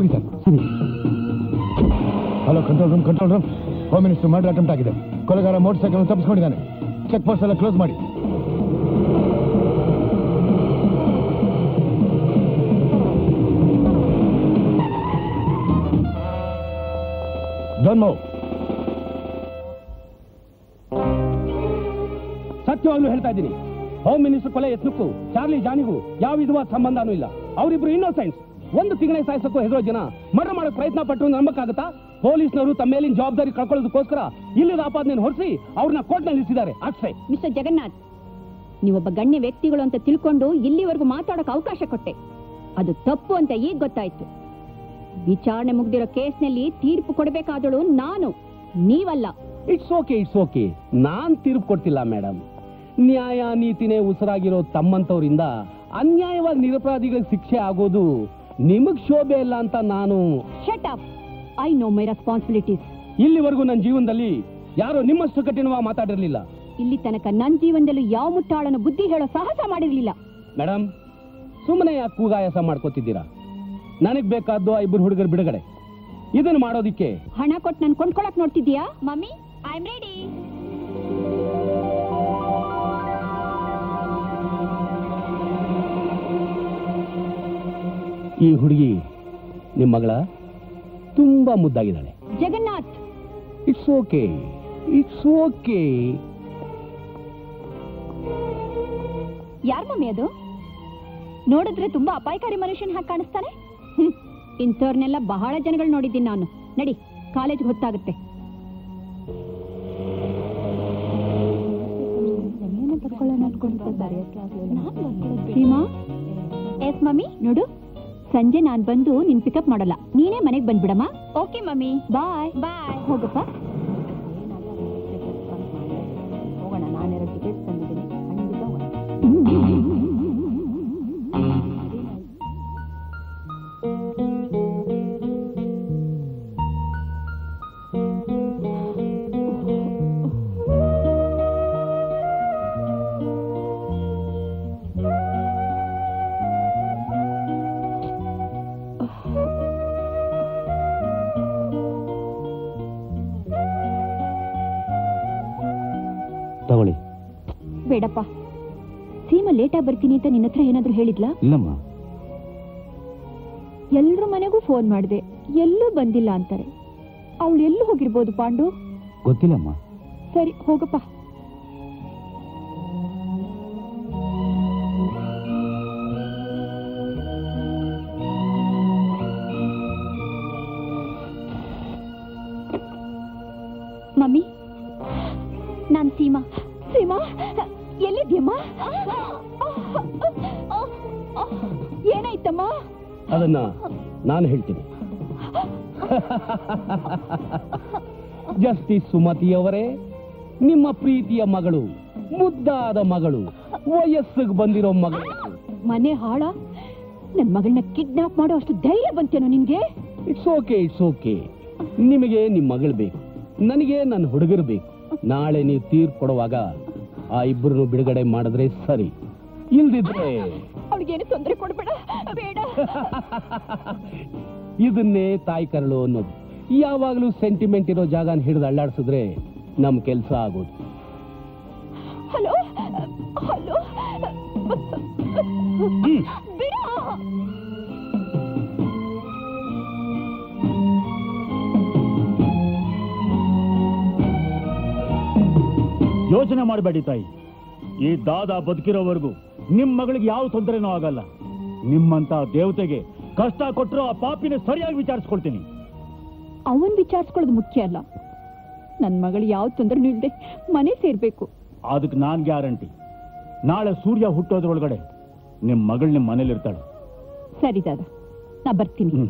ಹೋಗಿ sir. Hello control room home minister murder attempt ಆಗಿದೆ. ಕೊಲೆಗಾರ ಮೋಟರ್ ಸೈಕಲ್ ತಪ್ಪಿಸ್ಕೊಂಡಿದ್ದಾನೆ. ಚೆಕ್ ಪೋಸ್ಟ್ ಎಲ್ಲ ಕ್ಲೋಸ್ ಮಾಡಿ. ಸತ್ಯವಾಗ್ಲೂ ಹೇಳ್ತಾ ಇದ್ದೀನಿ, ಹೋಮ್ ಮಿನಿಸ್ಟರ್ ಕೊಲೆ ಯತ್ನಕ್ಕೂ ಚಾರ್ಲಿ ಜಾನಿಗೂ ಯಾವ ವಿಧವಾದ ಸಂಬಂಧನೂ ಇಲ್ಲ. ಅವರಿಬ್ರು ಇನ್ನೋಸೆಂಟ್ಸ್. ಒಂದು ತಿಂಗಳೇ ಸಾಯಿಸಕ್ಕೂ ಹೆದರೋ ಜನ ಮರ್ಡರ್ ಮಾಡೋ ಪ್ರಯತ್ನ ಪಟ್ಟರು ನಂಬಕ್ಕಾಗತ್ತಾ? ಪೊಲೀಸ್ನವರು ತಮ್ಮ ಮೇಲಿನ ಜವಾಬ್ದಾರಿ ಕಳ್ಕೊಳ್ಳೋದಕ್ಕೋಸ್ಕರ ಇಲ್ಲದ ಆಪಾದನೆಯನ್ನು ಹೊರಸಿ ಅವ್ರನ್ನ ಕೋರ್ಟ್ನಲ್ಲಿ ಇರಿಸಿದ್ದಾರೆ ಅಷ್ಟೇ. ಮಿಸ್ಟರ್ ಜಗನ್ನಾಥ್, ನೀವೊಬ್ಬ ಗಣ್ಯ ವ್ಯಕ್ತಿಗಳು ಅಂತ ತಿಳ್ಕೊಂಡು ಇಲ್ಲಿವರೆಗೂ ಮಾತಾಡೋಕೆ ಅವಕಾಶ ಕೊಟ್ಟೆ, ಅದು ತಪ್ಪು ಅಂತ ಈಗ ಗೊತ್ತಾಯ್ತು. ವಿಚಾರಣೆ ಮುಗ್ದಿರೋ ಕೇಸ್ನಲ್ಲಿ ತೀರ್ಪು ಕೊಡಬೇಕಾದಳು ನಾನು, ನೀವಲ್ಲ. ಇಟ್ಸ್ ಓಕೆ, ನಾನ್ ತೀರ್ಪು ಕೊಡ್ತಿಲ್ಲ ಮೇಡಮ್. ನ್ಯಾಯ ನೀತಿನೇ ಉಸಿರಾಗಿರೋ ತಮ್ಮಂತವರಿಂದ ಅನ್ಯಾಯವಾಗಿ ನಿರಪರಾಧಿಗಳಿಗೆ ಶಿಕ್ಷೆ ಆಗೋದು ನಿಮಗ್ ಶೋಭೆ ಇಲ್ಲ ಅಂತ ನಾನು shut up. I know my responsibilities. ಇಲ್ಲಿವರೆಗೂ ನನ್ನ ಜೀವನದಲ್ಲಿ ಯಾರೋ ನಿಮ್ಮಷ್ಟು ಕಠಿಣವಾಗಿ ಮಾತಾಡಿರ್ಲಿಲ್ಲ. ಇಲ್ಲಿ ತನಕ ನನ್ನ ಜೀವನದಲ್ಲೂ ಯಾವ ಮುಟ್ಟಾಳನ ಬುದ್ಧಿ ಹೇಳೋ ಸಾಹಸ ಮಾಡಿರ್ಲಿಲ್ಲ. ಮೇಡಮ್, ಸುಮ್ಮನೆ ಯಾಕೆ ಕೂಗಾಯಾಸ ಮಾಡ್ಕೋತಿದ್ದೀರಾ? ನನಗ್ ಬೇಕಾದ್ದು ಇಬ್ಬರು ಹುಡುಗರ ಬಿಡುಗಡೆ. ಇದನ್ನ ಮಾಡೋದಿಕ್ಕೆ ಹಣ ಕೊಟ್ಟು ನಾನು ಕೊಂಡ್ಕೊಳಕ್ ನೋಡ್ತಿದ್ಯಾ? Mummy, I am ready. ಈ ಹುಡುಗಿ ನಿಮ್ಮ ಮಗಳ ತುಂಬಾ ಮುದ್ದಾಗಿದ್ದಾಳೆ ಜಗನ್ನಾಥ್. It's okay. ಯಾರ ಮಮ್ಮಿ ಅದು? ನೋಡಿದ್ರೆ ತುಂಬಾ ಅಪಾಯಕಾರಿ ಮನುಷ್ಯನ ಹಾಗೆ ಕಾಣಿಸ್ತಾನೆ. ಇಂಥವ್ರನ್ನೆಲ್ಲ ಬಹಳ ಜನಗಳು ನೋಡಿದ್ದೀನಿ ನಾನು. ನಡಿ, ಕಾಲೇಜ್ಗೆ ಹೊತ್ತಾಗುತ್ತೆ. Seema, S mummy. ನೋಡು, ಸಂಜೆ ನಾನು ಬಂದು ನಿನ್ ಪಿಕಪ್ ಮಾಡಲ್ಲ, ನೀನೇ ಮನೆಗೆ ಬಂದ್ಬಿಡಮ್ಮ. ಓಕೆ ಮಮ್ಮಿ, ಬಾಯ್ ಬಾಯ್. ಹೋಗಪ್ಪ, ಹೋಗೋಣ. ನಾನೆಲ್ಲ ಟಿಕೆಟ್ ತಂದಿದ್ದೀನಿ. ಬೇಡಪ್ಪ, ಸೀಮಾ ಲೇಟಾಗಿ ಬರ್ತೀನಿ ಅಂತ ನಿನ್ನ ಹತ್ರ ಏನಾದ್ರೂ ಹೇಳಿದ್ಲಾ? ಇಲ್ಲಮ್ಮ. ಎಲ್ರ ಮನೆಗೂ ಫೋನ್ ಮಾಡಿದೆ, ಎಲ್ಲೂ ಬಂದಿಲ್ಲ ಅಂತಾರೆ. ಅವಳು ಎಲ್ಲೂ ಹೋಗಿರ್ಬೋದು ಪಾಂಡು? ಗೊತ್ತಿಲ್ಲಮ್ಮ. ಸರಿ ಹೋಗಪ್ಪ. ಮಮ್ಮಿ, ನಾನು ಸೀಮಾ. ಸೀಮಾ ಎಲ್ಲಿದ್ಯಮ್ಮ? ಏನಾಯ್ತಮ್ಮ? ಅದನ್ನ ನಾನು ಹೇಳ್ತೀನಿ. ಜಸ್ಟಿಸ್ ಸುಮತಿಯವರೇ, ನಿಮ್ಮ ಪ್ರೀತಿಯ ಮಗಳು, ಮುದ್ದಾದ ಮಗಳು, ವಯಸ್ಸಿಗೆ ಬಂದಿರೋ ಮಗಳು, ಮನೆ ಹಾಳ, ನನ್ನ ಮಗಳನ್ನ ಕಿಡ್ನಾಪ್ ಮಾಡೋ ಅಷ್ಟು ಧೈರ್ಯ ಬಂತೇನೋ ನಿಮ್ಗೆ? It's okay. ನಿಮಗೆ ನಿಮ್ಮ ಮಗಳು ಬೇಕು, ನನಗೆ ನನ್ನ ಹುಡುಗರು ಬೇಕು. ನಾಳೆ ನೀವು ತೀರ್ಪು ಕೊಡುವಾಗ ಆ ಇಬ್ಬರು ಬಿಡುಗಡೆ ಮಾಡಿದ್ರೆ ಸರಿ, ಇಲ್ದಿದ್ರೆ ಅವಳಿಗೇನು ತೊಂದರೆ ಕೊಡಬೇಡ. ಇದನ್ನೇ ತಾಯಿ ಕರಳು ಅನ್ನೋದು. ಯಾವಾಗಲೂ ಸೆಂಟಿಮೆಂಟ್ ಇರೋ ಜಾಗನ ಹಿಡಿದು ಅಳ್ಳಾಡಿಸಿದ್ರೆ ನಮ್ ಕೆಲಸ ಆಗೋದು. ಹಲೋ ಯೋಚನೆ ಮಾಡಬೇಡಿ ತಾಯಿ. ಈ ದಾದಾ ಬದುಕಿರೋವರೆಗೂ ನಿಮ್ಮ ಮಗಳಿಗೆ ಯಾವ ತೊಂದರೆನೂ ಆಗಲ್ಲ. ನಿಮ್ಮಂತ ದೇವತೆಗೆ ಕಷ್ಟ ಕೊಟ್ಟರು ಆ ಪಾಪಿನ ಸರಿಯಾಗಿ ವಿಚಾರಿಸ್ಕೊಳ್ತೀನಿ. ಅವನ್ ವಿಚಾರಿಸ್ಕೊಳ್ಳೋದು ಮುಖ್ಯ ಅಲ್ಲ, ನನ್ನ ಮಗಳು ಯಾವ ತೊಂದರೆನೂ ಇಲ್ಲದೆ ಮನೆ ಸೇರ್ಬೇಕು. ಅದಕ್ಕೆ ನಾನು ಗ್ಯಾರಂಟಿ. ನಾಳೆ ಸೂರ್ಯ ಹುಟ್ಟೋದ್ರೊಳಗಡೆ ನಿಮ್ಮ ಮಗಳು ನಿಮ್ಮ ಮನೇಲಿ ಇರ್ತಾಳೆ. ಸರಿ ದಾದಾ, ನಾ ಬರ್ತೀನಿ.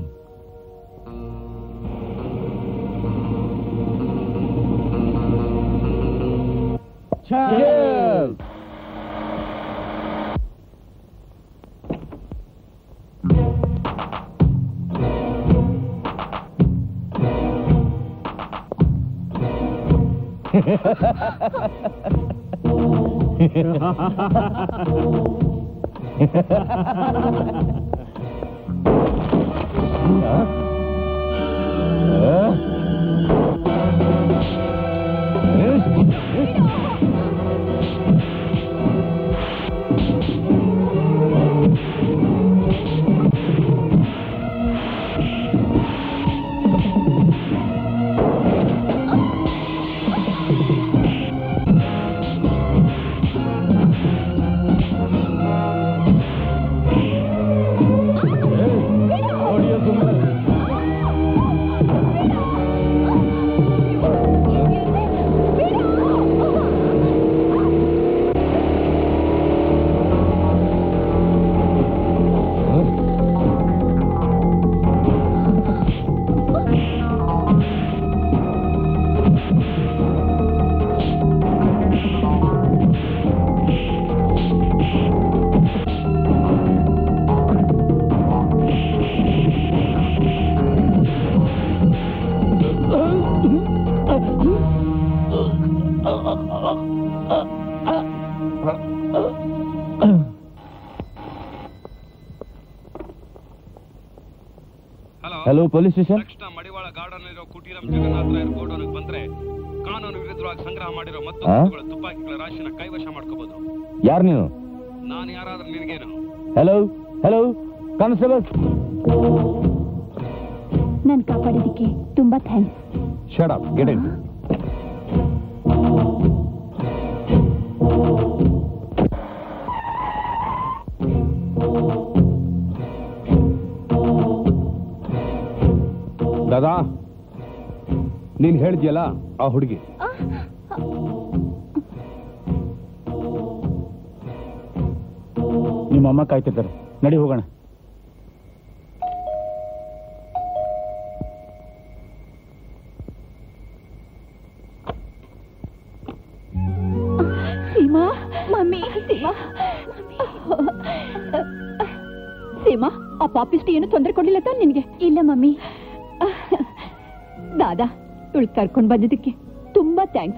हेलो पुलिस स्टेशन मड़िवाड़ गार्डन कुटीर जगन्नाथ राय गोडौन बंद्रे कानून विरुद्ध संग्रह तुपाकी राशिन कईवश यार नान यार हेलो हेलो कांस्टेबल नन कापाडिदक्के तुम्बा thanks shut up get in दादा ನೀನು ಹೇಳಿದ್ಯಲ್ಲ ಆ ಹುಡುಗಿ ನಿಮ್ಮ ಅಮ್ಮ ಕಾಯ್ತಿದ್ದಾರೆ ನಡಿ ಹೋಗೋಣ ಸೀಮಾ ಮಮ್ಮಿ ಸೀಮಾ ಸೀಮಾ ಆ ಪಾಪಿಷ್ಟಿ ಏನು ತೊಂದರೆ ಕೊಡಲಿಲ್ಲ ತಾನೆ ನಿಮಗೆ ಇಲ್ಲ ಮಮ್ಮಿ ದಾದಾ तुल कर्कंड बंदिद्दक्के तुम्बा थैंक्स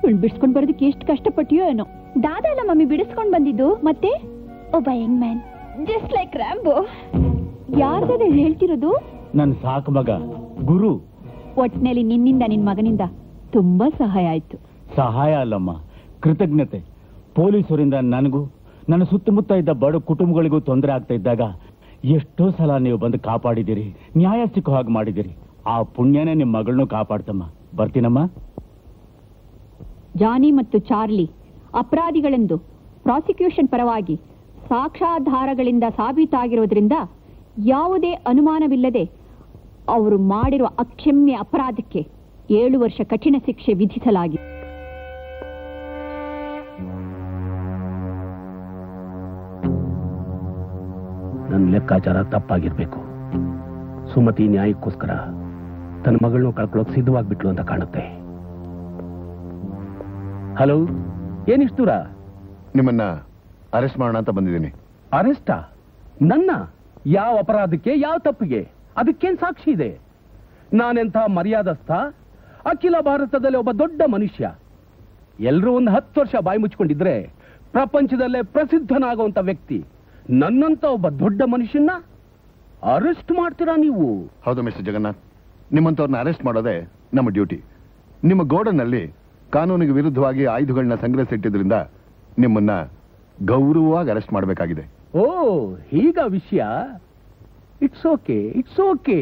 तुल बिडिस्कोंड बरोदक्के एष्टु कष्टपट्टियो ಏನೋ दादा अल्ल मम्मी बिडिस्कोंड बंदिद्दु मत्ते ओब्ब young man just like Rambo यारदे ಹೇಳ್ತಿರೋದು ನನ್ನ ಸಾಕು ಮಗ ಗುರು ಒಟ್ಟಿನಲ್ಲಿ ನಿನ್ನಿಂದ ನಿನ್ನ ಮಗನಿಂದ ತುಂಬಾ ಸಹಾಯ ಆಯ್ತು ಸಹಾಯ ಅಲ್ಲಮ್ಮ ಕೃತಜ್ಞತೆ ಪೊಲೀಸರಿಂದ ನನಗೂ ನನ್ನ ಸುತ್ತಮುತ್ತ ಇದ್ದ ಬಡ ಕುಟುಂಬಗಳಿಗೂ ತೊಂದರೆ ಆಗ್ತಾ ಇದ್ದಾಗ ಎಷ್ಟೋ ಸಲ ನೀವು ಬಂದು ಕಾಪಾಡಿದಿರಿ ನ್ಯಾಯ ಸಿಕ್ಕೋ ಹಾಗೆ ಮಾಡಿದಿರಿ ಆ ಪುಣ್ಯನೇ ನಿಮ್ಮ ಮಗಳನ್ನು ಕಾಪಾಡ್ತಮ್ಮ ಬರ್ತೀನಮ್ಮ ಜಾನಿ ಮತ್ತು ಚಾರ್ಲಿ ಅಪರಾಧಿಗಳೆಂದು ಪ್ರಾಸಿಕ್ಯೂಷನ್ ಪರವಾಗಿ ಸಾಕ್ಷ್ಯಾಧಾರಗಳಿಂದ ಸಾಬೀತಾಗಿರುವುದರಿಂದ ಯಾವುದೇ ಅನುಮಾನವಿಲ್ಲದೆ ಅವರು ಮಾಡಿರುವ ಅಕ್ಷಮ್ಯ ಅಪರಾಧಕ್ಕೆ 7 ವರ್ಷ ಕಠಿಣ ಶಿಕ್ಷೆ ವಿಧಿಸಲಾಗಿದೆ ನನ್ನ ಲೆಕ್ಕಾಚಾರ ತಪ್ಪಾಗಿರಬೇಕು ಸುಮತಿ ನ್ಯಾಯಕ್ಕೋಸ್ಕರ तन मगलों कल्क सिद्धवाबिटू अंत कानुत्ते हलो ऐनिष्टु दूर निम्मन्न अरेस्ट माडोण अंत बंदिदीनि अरेस्ट नन्न याव अपराधक्के याव तप्पिगे अदक्केन साक्षी इदे नानेंत मर्यादस्थ अखिल भारतदल्लि ओब्ब दोड्ड मनुष्य एल्लरू ओंदु 10 वर्ष बायि मुच्चिकोंडिद्रे प्रपंचदल्ले प्रसिद्धनागुवंत व्यक्ति नन्नंत ओब्ब दोड्ड मनुष्यन्न अरेस्ट माड्तीरा नीवु हौदु मिस्टर जगन्नाथ निम्मंतवरन्न अरेस्ट माडोदे नम्म ड्यूटी निम्म गोडनल्लि कानूनिगे विरुद्धवागि आयुधगळन्न संग्रहिसिट्टिद्दरिंद निम्मन्न गौरववागि अरेस्ट माडबेकागिदे ओ हीगा विषय इट्स ओके इट्स ओके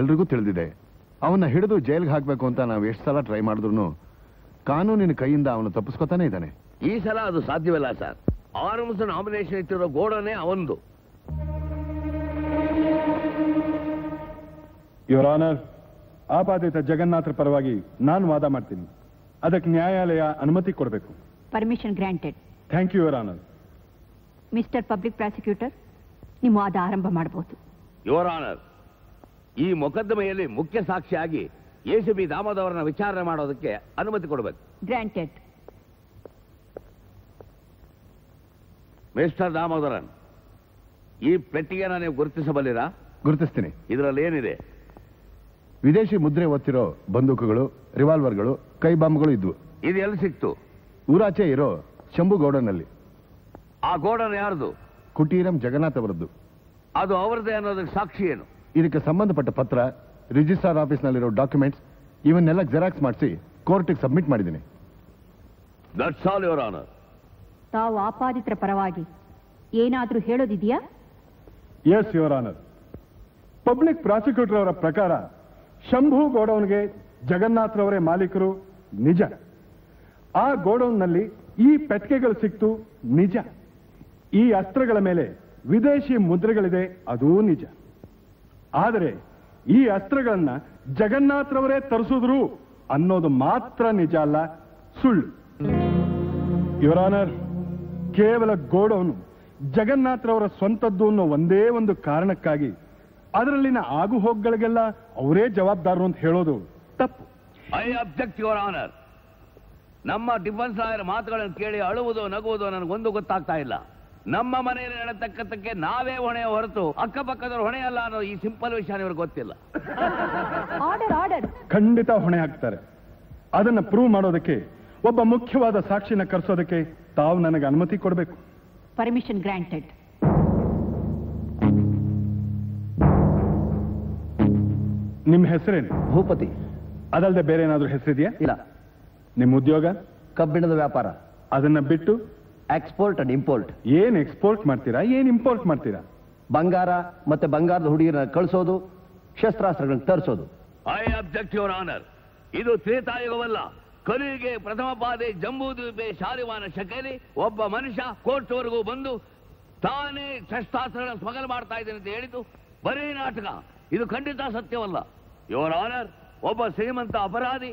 एलू तिदे जैल हाकु नाव सला ट्रई मूँ कानून कई तपस्कोताने सल अब साध्यवल सर आरम्स नामिनेशन गोड़ने योर आनर आपादित जगन्नाथर परवागी नान वादा माड्तीनि अदक्के न्यायालय अनुमति कोडबेकु permission granted thank you your honour mister public prosecutor निम्म वाद आरंभ माडबहुदु योर आनर ई मोकद्दमेयल्लि मुख्य साक्षियागि एसीबी दामोदरन विचारणೆ ಮಾಡೋದಕ್ಕೆ ಅನುಮತಿ ಕೊಡಬೇಕು ಗ್ರಾಂಟೆಡ್ मिस्टर दामोदरन ಈ ಪೆಟ್ಟಿಗೆನ ನೀವು ಗುರುತಿಸಬಲ್ಲಿರಾ ಗುರುತಿಸ್ತೀನಿ ಇದರಲ್ಲಿ ಏನಿದೆ विदेशी मुद्रे ओत्तिरो बंदूकुगळु रिवाल्वर्गळु कई बांबुगळु इद्दु इदु एल्लि सिक्तु ऊराचे इरो शंभु गौडनल्लि आ गौडन यारदु कुटीरम जगन्नाथ अवरद्दु अदु अवरदे अन्नोदक्के साक्षी एनु इदक्के संबंधपट्ट पत्र रिजिस्ट्रार आफीस्नल्लिरो डाक्युमेंट्स इवन्नेल्ल जेराक्स माडिसि कोर्टिगे सब्मिट माडिदिनि दट्स ऑल योर आनर तावु आपादितर परवागि एनादरू हेळोदिद्या yes your honour public prosecutor अवर प्रकार शंभू गोडौन के जगन्नाथ रवरे मालिकरु निज आ गोडौन नल्ली ई पेट्टिगेगळु सिक्तु निज ई अस्त्रगळ मेले विदेशी मुद्रेगळिदे अदू निज आदरे ई अस्त्रगळन्न जगन्नाथ रवरे तरिसिदरु अन्नोदु मात्र निज अल्ल सुळ्ळु योर आनर केवल गोडौन जगन्नाथ रवरे स्वंतद्दु अन्नो ओंदे ओंदु कारणक्कागि ಅದರಲ್ಲಿನ ಆಗು ಹೋಗಗಳಿಗೆಲ್ಲ ಅವರೇ ಜವಾಬ್ದಾರರು ಅಂತ ಹೇಳೋದು ತಪ್ಪು ಐ ಅಬ್ಜೆಕ್ಟ್ ಯುವರ್ ಆನರ್ ನಮ್ಮ ಡಿಫೆನ್ಸ್ ಲಾಯರ್ ಮಾತುಗಳನ್ನು ಕೇಳಿ ಅಳುವುದು ನಗುವುದು ನನಗೊಂದು ಗೊತ್ತಾಗ್ತಾ ಇಲ್ಲ ನಮ್ಮ ಮನೆಯಲ್ಲಿ ನಡೆತಕ್ಕಂತಕ್ಕೆ ನಾವೇ ಹೊಣೆ ಹೊರತು ಅಕ್ಕಪಕ್ಕದವರ ಹೊಣೆ ಅಲ್ಲ ಅನ್ನೋ ಈ ಸಿಂಪಲ್ ವಿಷಯ ಇವರಿಗೆ ಗೊತ್ತಿಲ್ಲ ಆರ್ಡರ್ ಆರ್ಡರ್ ಖಂಡಿತ ಹೊಣೆ ಹಾಕ್ತಾರೆ ಅದನ್ನ ಪ್ರೂವ್ ಮಾಡೋದಕ್ಕೆ ಒಬ್ಬ ಮುಖ್ಯವಾದ ಸಾಕ್ಷಿನ ಕರೆಸೋದಕ್ಕೆ ತಾವು ನನಗೆ ಅನುಮತಿ ಕೊಡಬೇಕು ಪರ್ಮಿಷನ್ ಗ್ರಾಂಟೆಡ್ निम्म हेसरेनु भूपति अदल्दे बेरे एनादरू हेसरिदेया इल्ल निम्म उद्योग कब्बिणद व्यापार अदन्न बिट्टु एक्सपोर्ट अंड इंपोर्ट एनु एक्सपोर्ट माड्तीरा एनु इंपोर्ट माड्तीरा बंगार मत्ते बंगारद हुडुगिरन्न कळिसोदु शस्त्रास्त्रगळन्न तरिसोदु ऐ ऑब्जेक्ट योर आनर इदु त्रेतायुगवल्ल कलियुगे प्रथम पादे जंबूद्वीपे शालिवान शकली ओब्ब मनुष्य कोर्टवरेगू बंदु ताने शस्त्रास्त्रगळन्न स्मगल माड्ता इद्दाने अंत हेळिदु बरे नाटक ಇದು ಖಂಡಿತ ಸತ್ಯವಲ್ಲ ಯುವರ್ ಆನರ್ ಒಬ್ಬ ಶ್ರೀಮಂತ ಅಪರಾಧಿ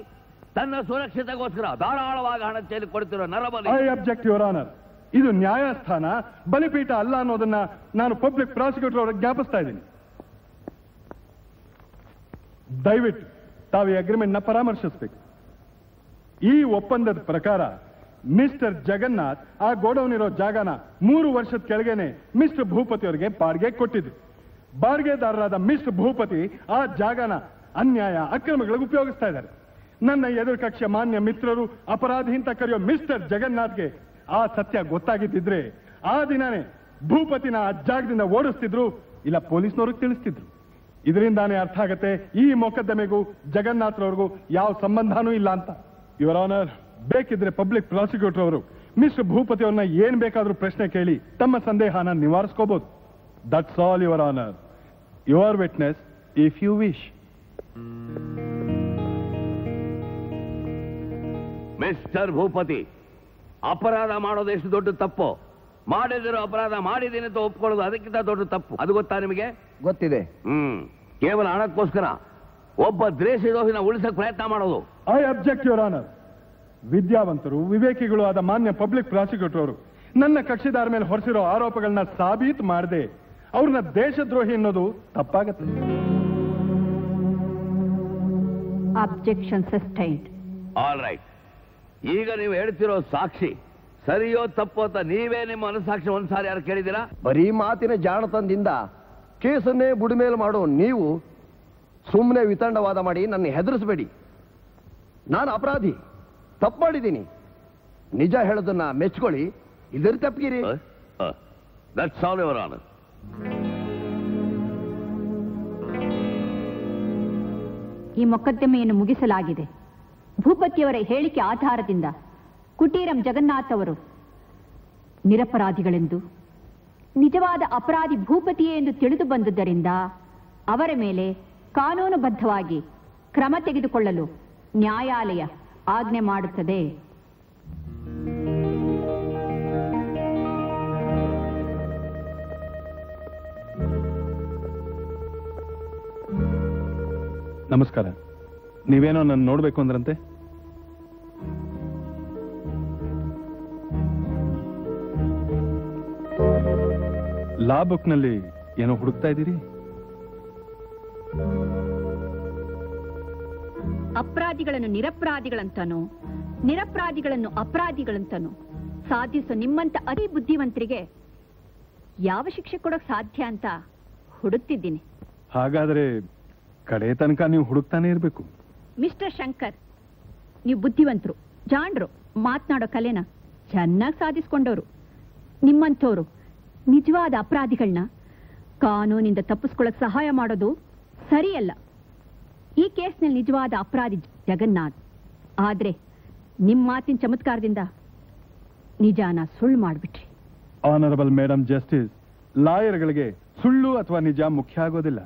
ತನ್ನ ಸುರಕ್ಷತೆಗೋಸ್ಕರ ಧಾರಾಳವಾಗಿ ಹಣ ಚೆಲ್ಲಿ ಕೊಡ್ತಿರೋ ನರಬಲಿ ಐ ಆಬ್ಜೆಕ್ಟ್ ಯುವರ್ ಆನರ್ ಇದು ನ್ಯಾಯಸ್ಥಾನ ಬಲಿಪೀಠ ಅಲ್ಲ ಅನ್ನೋದನ್ನ ನಾನು ಪಬ್ಲಿಕ್ ಪ್ರಾಸಿಕ್ಯೂಟರ್ ಅವರಿಗೆ ಜ್ಞಾಪಿಸ್ತಾ ಇದ್ದೀನಿ ದಯವಿಟ್ಟು ತಾವು ಈ ಅಗ್ರಿಮೆಂಟ್ ನ ಪರಾಮರ್ಶಿಸಬೇಕು ಈ ಒಪ್ಪಂದದ ಪ್ರಕಾರ ಮಿಸ್ಟರ್ ಜಗನ್ನಾಥ್ ಆ ಗೋಡೌನ್ ಇರೋ ಜಾಗನ 3 ವರ್ಷದ ಕೆಳಗೆನೆ ಮಿಸ್ಟರ್ ಭೂಪತಿ ಅವರಿಗೆ ಬಾಡಿಗೆ ಕೊಟ್ಟಿದ್ರು ಬಾರ್ಗೆದಾರರಾದ ಮಿಸ್ಟರ್ ಭೂಪತಿ ಆ ಜಾಗನ ಅನ್ಯಾಯ ಅಕ್ರಮಗಳಿಗೆ ಉಪಯೋಗಿಸ್ತಾ ಇದ್ದಾರೆ ನನ್ನ ಎದುರು ಕಕ್ಷೆ ಮಾನ್ಯ ಮಿತ್ರರು ಅಪರಾಧಿ ಅಂತ ಕರೆಯೋ ಮಿಸ್ಟರ್ ಜಗನ್ನಾಥ್ಗೆ ಆ ಸತ್ಯ ಗೊತ್ತಾಗಿದ್ದಿದ್ರೆ ಆ ದಿನನೇ ಭೂಪತಿನ ಆ ಜಾಗದಿಂದ ಓಡಿಸ್ತಿದ್ರು ಇಲ್ಲ ಪೊಲೀಸ್ನವರು ತಿಳಿಸ್ತಿದ್ರು ಇದರಿಂದಾನೇ ಅರ್ಥ ಆಗುತ್ತೆ ಈ ಮೊಕದ್ದಮೆಗೂ ಜಗನ್ನಾಥ್ರವರಿಗೂ ಯಾವ ಸಂಬಂಧನೂ ಇಲ್ಲ ಅಂತ ಯುವರ್ ಆನರ್ ಬೇಕಿದ್ರೆ ಪಬ್ಲಿಕ್ ಪ್ರಾಸಿಕ್ಯೂಟರ್ ಅವರು ಮಿಸ್ಟರ್ ಭೂಪತಿ ಅವರನ್ನ ಏನ್ ಬೇಕಾದರೂ ಪ್ರಶ್ನೆ ಕೇಳಿ ತಮ್ಮ ಸಂದೇಹನ ನಿವಾರಿಸ್ಕೋಬಹುದು That's all, Your Honor. Your witness, if you wish. Mr. Bhupati, ಅಪರಾಧ ಮಾಡೋದು ಎಷ್ಟು ದೊಡ್ಡ ತಪ್ಪು ಮಾಡಿದ್ರು ಅಪರಾಧ ಮಾಡಿದೀನಿ ಅಂತ ಒಪ್ಕೊಳ್ಳೋದು ಅದಕ್ಕಿಂತ ದೊಡ್ಡ ತಪ್ಪು ಅದು ಗೊತ್ತಾ ನಿಮಗೆ ಗೊತ್ತಿದೆ ಕೇವಲ ಹಣಕ್ಕೋಸ್ಕರ ಒಬ್ಬ ದ್ವೇಷಿರೋಹಿನ ಉಳಿಸಕ್ಕೆ ಪ್ರಯತ್ನ ಮಾಡೋದು ಐ ಅಬ್ಜೆಕ್ಟ್ ಯುವರ್ ಆನರ್ ವಿದ್ಯಾವಂತರು ವಿವೇಕಿಗಳು ಆದ ಮಾನ್ಯ ಪಬ್ಲಿಕ್ ಪ್ರಾಸಿಕ್ಯೂಟರ್ ಅವರು ನನ್ನ ಕಕ್ಷಿದಾರ ಮೇಲೆ ಹೊರಸಿರೋ ಆರೋಪಗಳನ್ನ ಸಾಬೀತು ಮಾಡದೆ ಅವ್ರನ್ನ ದೇಶದ್ರೋಹಿ ಅನ್ನೋದು ತಪ್ಪಾಗುತ್ತೆ ಆಬ್ಜೆಕ್ಷನ್ ಸಸ್ಟೈನ್ಡ್ ಆಲ್ ರೈಟ್ ಈಗ ನೀವು ಹೇಳ್ತಿರೋ ಸಾಕ್ಷಿ ಸರಿಯೋ ತಪ್ಪೋ ಅಂತ ನೀವೇ ನಿಮ್ಮ ಅನುಸಾಕ್ಷಿ ಒಂದ್ಸಾರಿ ಯಾರು ಕೇಳಿದಿರಾ ಬರೀ ಮಾತಿನ ಜಾಣತನದಿಂದ ಕೇಸನ್ನೇ ಬುಡಮೇಲೆ ಮಾಡೋ ನೀವು ಸುಮ್ಮನೆ ವಿತಂಡವಾದ ಮಾಡಿ ನನ್ನ ಹೆದರಿಸಬೇಡಿ ನಾನು ಅಪರಾಧಿ ತಪ್ಪು ಮಾಡಿದ್ದೀನಿ ನಿಜ ಹೇಳೋದನ್ನ ಮೆಚ್ಚಿಕೊಳ್ಳಿ इधर तब की रे दैट्स ऑल योर ऑनर ಈ ಮೊಕದ್ದಮೆಯನ್ನು ಮುಗಿಸಲಾಗಿದೆ ಭೂಪತಿಯವರ ಹೇಳಿಕೆ ಆಧಾರದಿಂದ ಕುಟೀರಂ ಜಗನ್ನಾಥ್ ಅವರು ನಿರಪರಾಧಿಗಳೆಂದು ನಿಜವಾದ ಅಪರಾಧಿ ಭೂಪತಿಯೇ ಎಂದು ತಿಳಿದು ಬಂದದ್ದರಿಂದ ಅವರ ಮೇಲೆ ಕಾನೂನುಬದ್ಧವಾಗಿ ಕ್ರಮ ತೆಗೆದುಕೊಳ್ಳಲು ನ್ಯಾಯಾಲಯ ಆಜ್ಞೆ ಮಾಡುತ್ತದೆ. ನಮಸ್ಕಾರ. ನೀವೇನೋ ನನ್ನ ನೋಡಬೇಕು ಅಂದ್ರಂತೆ. ಲಾ ಬುಕ್ ನಲ್ಲಿ ಏನೋ ಹುಡುಕ್ತಾ ಇದ್ದೀರಿ? ಅಪರಾಧಿಗಳನ್ನು ನಿರಪರಾಧಿಗಳಂತಾನೋ ನಿರಪರಾಧಿಗಳನ್ನು ಅಪರಾಧಿಗಳಂತಾನೋ ಸಾಧಿಸೋ ನಿಮ್ಮಂತ ಅತಿ ಬುದ್ಧಿವಂತರಿಗೆ ಯಾವ ಶಿಕ್ಷೆ ಕೊಡೋಕೆ ಸಾಧ್ಯ ಅಂತ ಹುಡುಕ್ತಿದ್ದೀನಿ. ಹಾಗಾದ್ರೆ ಕಡೆ ತನಕ ನೀವು ಹುಡುಕ್ತಾನೆ ಇರಬೇಕು. ಮಿಸ್ಟರ್ ಶಂಕರ್, ನೀವು ಬುದ್ಧಿವಂತರು, ಜಾಣರು, ಮಾತನಾಡೋ ಕಲೆನ ಚೆನ್ನಾಗಿ ಸಾಧಿಸ್ಕೊಂಡವರು. ನಿಮ್ಮಂಥವ್ರು ನಿಜವಾದ ಅಪರಾಧಿಗಳನ್ನ ಕಾನೂನಿಂದ ತಪ್ಪಿಸ್ಕೊಳ್ಳೋಕೆ ಸಹಾಯ ಮಾಡೋದು ಸರಿಯಲ್ಲ. ಈ ಕೇಸ್ನಲ್ಲಿ ನಿಜವಾದ ಅಪರಾಧಿ ಜಗನ್ನಾಥ್. ಆದ್ರೆ ನಿಮ್ಮ ಮಾತಿನ ಚಮತ್ಕಾರದಿಂದ ನಿಜಾನ ಸುಳ್ಳು ಮಾಡಿಬಿಟ್ರಿ. ಆನರಬಲ್ ಮೇಡಮ್ ಜಸ್ಟಿಸ್, ಲಾಯರ್ಗಳಿಗೆ ಸುಳ್ಳು ಅಥವಾ ನಿಜ ಮುಖ್ಯ ಆಗೋದಿಲ್ಲ.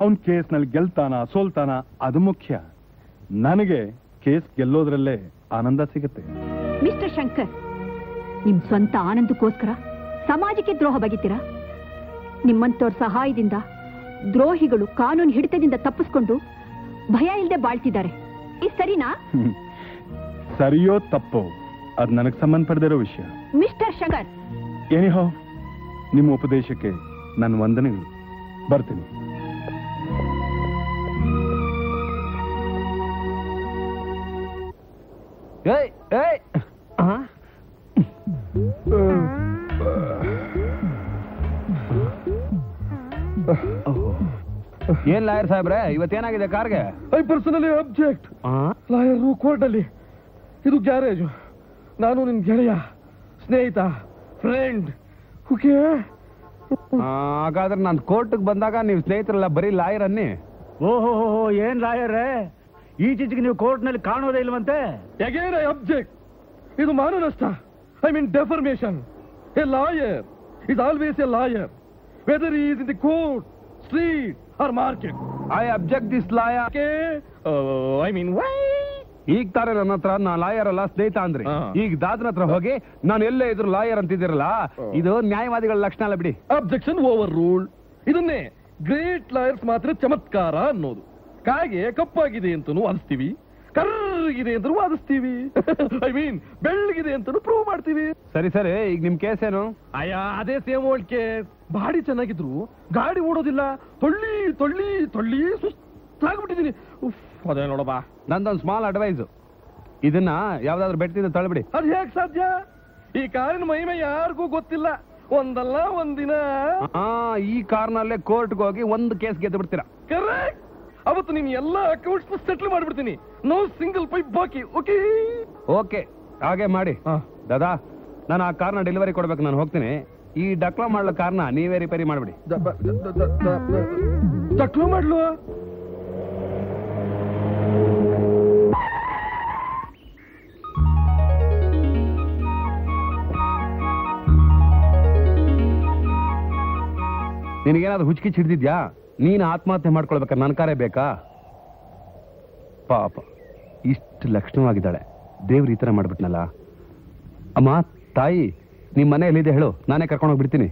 ಅವನ್ ಕೇಸ್ನಲ್ಲಿ ಗೆಲ್ತಾನ ಸೋಲ್ತಾನ ಅದು ಮುಖ್ಯ. ನನಗೆ ಕೇಸ್ ಗೆಲ್ಲೋದ್ರಲ್ಲೇ ಆನಂದ ಸಿಗುತ್ತೆ. ಮಿಸ್ಟರ್ ಶಂಕರ್, ನಿಮ್ ಸ್ವಂತ ಆನಂದಕ್ಕೋಸ್ಕರ ಸಮಾಜಕ್ಕೆ ದ್ರೋಹ ಬಗೆತೀರಾ? ನಿಮ್ಮಂತವ್ರ ಸಹಾಯದಿಂದ ದ್ರೋಹಿಗಳು ಕಾನೂನು ಹಿಡಿತದಿಂದ ತಪ್ಪಿಸ್ಕೊಂಡು ಭಯ ಇಲ್ಲದೆ ಬಾಳ್ತಿದ್ದಾರೆ. ಇದು ಸರಿನಾ? ಸರಿಯೋ ತಪ್ಪೋ ಅದ್ ನನಗೆ ಸಂಬಂಧಪಡದಿರೋ ವಿಷಯ. ಮಿಸ್ಟರ್ ಶಂಕರ್, ಏನಿಹೋ ನಿಮ್ಮ ಉಪದೇಶಕ್ಕೆ ನನ್ನ ವಂದನೆಗಳು. ಬರ್ತೀನಿ. ಏಯ್ ಏಯ್ ಏನ್ ಲಾಯರ್ ಸಾಹೇಬ್ರೆ, ಇವತ್ತೇನಾಗಿದೆ ಕಾರ್ಗೆ? I personally object. Lawyer court ಅಲ್ಲಿ ಇದು ಗ್ಯಾರೇಜು. ನಾನು ನಿನ್ ಗೆಳೆಯ, ಸ್ನೇಹಿತ, ಫ್ರೆಂಡ್. ಓಕೆ, ಹಾಗಾದ್ರೆ ನಾನು ಕೋರ್ಟ್ಗೆ ಬಂದಾಗ ನೀವು ಸ್ನೇಹಿತರಲ್ಲ, ಬರೀ ಲಾಯರ್ ಅನ್ನಿ. ಓಹೋ, ಏನ್ ಲಾಯರೇ, ಈಚೆಗೆ ನೀವು ಕೋರ್ಟ್ ನಲ್ಲಿ ಕಾಣೋದೇ ಇಲ್ವಂತೆ. Again I object. ಇದು ಮಾನ ನಷ್ಟ, I mean defamation. A lawyer is always a lawyer, whether he is in the court, street or market. I object this lawyer. I mean why? ಈಗ ತಾರೆ ನನ್ನ ಹತ್ರ ನಾ ಲಾಯರ್ ಅಲ್ಲ ಸ್ನೇಹಿತ ಅಂದ್ರಿ, ಈಗ ದಾದನ ಹತ್ರ ಹೋಗಿ ನಾನು ಎಲ್ಲೇ ಇದ್ರು ಲಾಯರ್ ಅಂತಿದ್ದೀರಲ್ಲ, ಇದು ನ್ಯಾಯವಾದಿಗಳ ಲಕ್ಷಣ ಅಲ್ಲ ಬಿಡಿ. Objection over rule. ಇದನ್ನೇ ಗ್ರೇಟ್ ಲಾಯರ್ಸ್ ಮಾತ್ರ ಚಮತ್ಕಾರ ಅನ್ನೋದು. ಕಾಗೆ ಕಪ್ಪಾಗಿದೆ ಅಂತನೂ ಅನಿಸ್ತೀವಿ, ಕರ್ರಗಿದೆ ಅಂತನೂ ವಾದಿಸ್ತೀವಿ, ಐ ಮೀನ್ ಬೆಳ್ಳಗಿದೆ ಅಂತನೂ ಪ್ರೂವ್ ಮಾಡ್ತೀವಿ. ಸರಿ, ಈಗ ನಿಮ್ ಕೇಸ್ ಏನು? ಅಯ್ಯ, ಅದೇ ಸೇಮ್ ಓಲ್ಡ್ ಕೇಸ್. ಬಾಡಿ ಚೆನ್ನಾಗಿದ್ರು ಗಾಡಿ ಓಡೋದಿಲ್ಲ, ತೊಳ್ಳಿ ಸುಸ್ತಾಗ್ಬಿಟ್ಟಿದ್ದೀನಿ. ಅದೇ ನೋಡಪ್ಪ, ನಂದೊಂದು ಸ್ಮಾಲ್ ಅಡ್ವೈಸ್. ಇದನ್ನ ಯಾವ್ದಾದ್ರು ಬೆಟ್ಟದಿಂದ ತಳ್ಬಿಡಿ. ಅದು ಹೇಗ್ ಸಾಧ್ಯ? ಈ ಕಾರಿನ ಮಹಿಮೆ ಯಾರಿಗೂ ಗೊತ್ತಿಲ್ಲ. ಒಂದಲ್ಲ ಒಂದಿನ ಈ ಕಾರ್ನಲ್ಲೇ ಕೋರ್ಟ್ಗೆ ಹೋಗಿ ಒಂದು ಕೇಸ್ ಗೆದ್ದು ಬಿಡ್ತೀರಾ. ಕರೆಕ್ಟ್. ಅವತ್ತು ನಿಮ್ ಎಲ್ಲಾ ಅಕೌಂಟ್ಸ್ ಸೆಟ್ಲ್ ಮಾಡ್ಬಿಡ್ತೀನಿ, ನೋ ಸಿಂಗಲ್ ಪೈಪ್ ಬಾಕಿ. ಓಕೆ, ಹಾಗೆ ಮಾಡಿ. ದಾದಾ, ನಾನು ಆ ಕಾರ್ನ ಡೆಲಿವರಿ ಕೊಡ್ಬೇಕು, ನಾನು ಹೋಗ್ತೀನಿ. ಈ ಡಕ್ಲಾ ಮಾಡ್ಲೋ ಕಾರ್ನ ನೀವೇ ರಿಪೇರಿ ಮಾಡ್ಬಿಡಿ. ಡಕ್ಲಾ ಮಾಡ್ಲು? ನಿನಗೇನಾದ್ರು ಹುಚ್ಚಿಕಿಚ್ಚು ಹಿಡಿದಿದ್ಯಾ? ನೀನು ಆತ್ಮಹತ್ಯೆ ಮಾಡ್ಕೊಳ್ಬೇಕಾದ್ರೆ ನನ್ನ ಕಾರೇ ಬೇಕಾ? ಪಾಪ, ಇಷ್ಟು ಲಕ್ಷಣವಾಗಿದ್ದಾಳೆ, ದೇವ್ರು ಈ ಥರ ಮಾಡಿಬಿಟ್ನಲ್ಲ. ಅಮ್ಮ, ತಾಯಿ ನಿಮ್ಮ ಮನೆಯಲ್ಲಿದೆ ಹೇಳು, ನಾನೇ ಕರ್ಕೊಂಡೋಗ್ಬಿಡ್ತೀನಿ.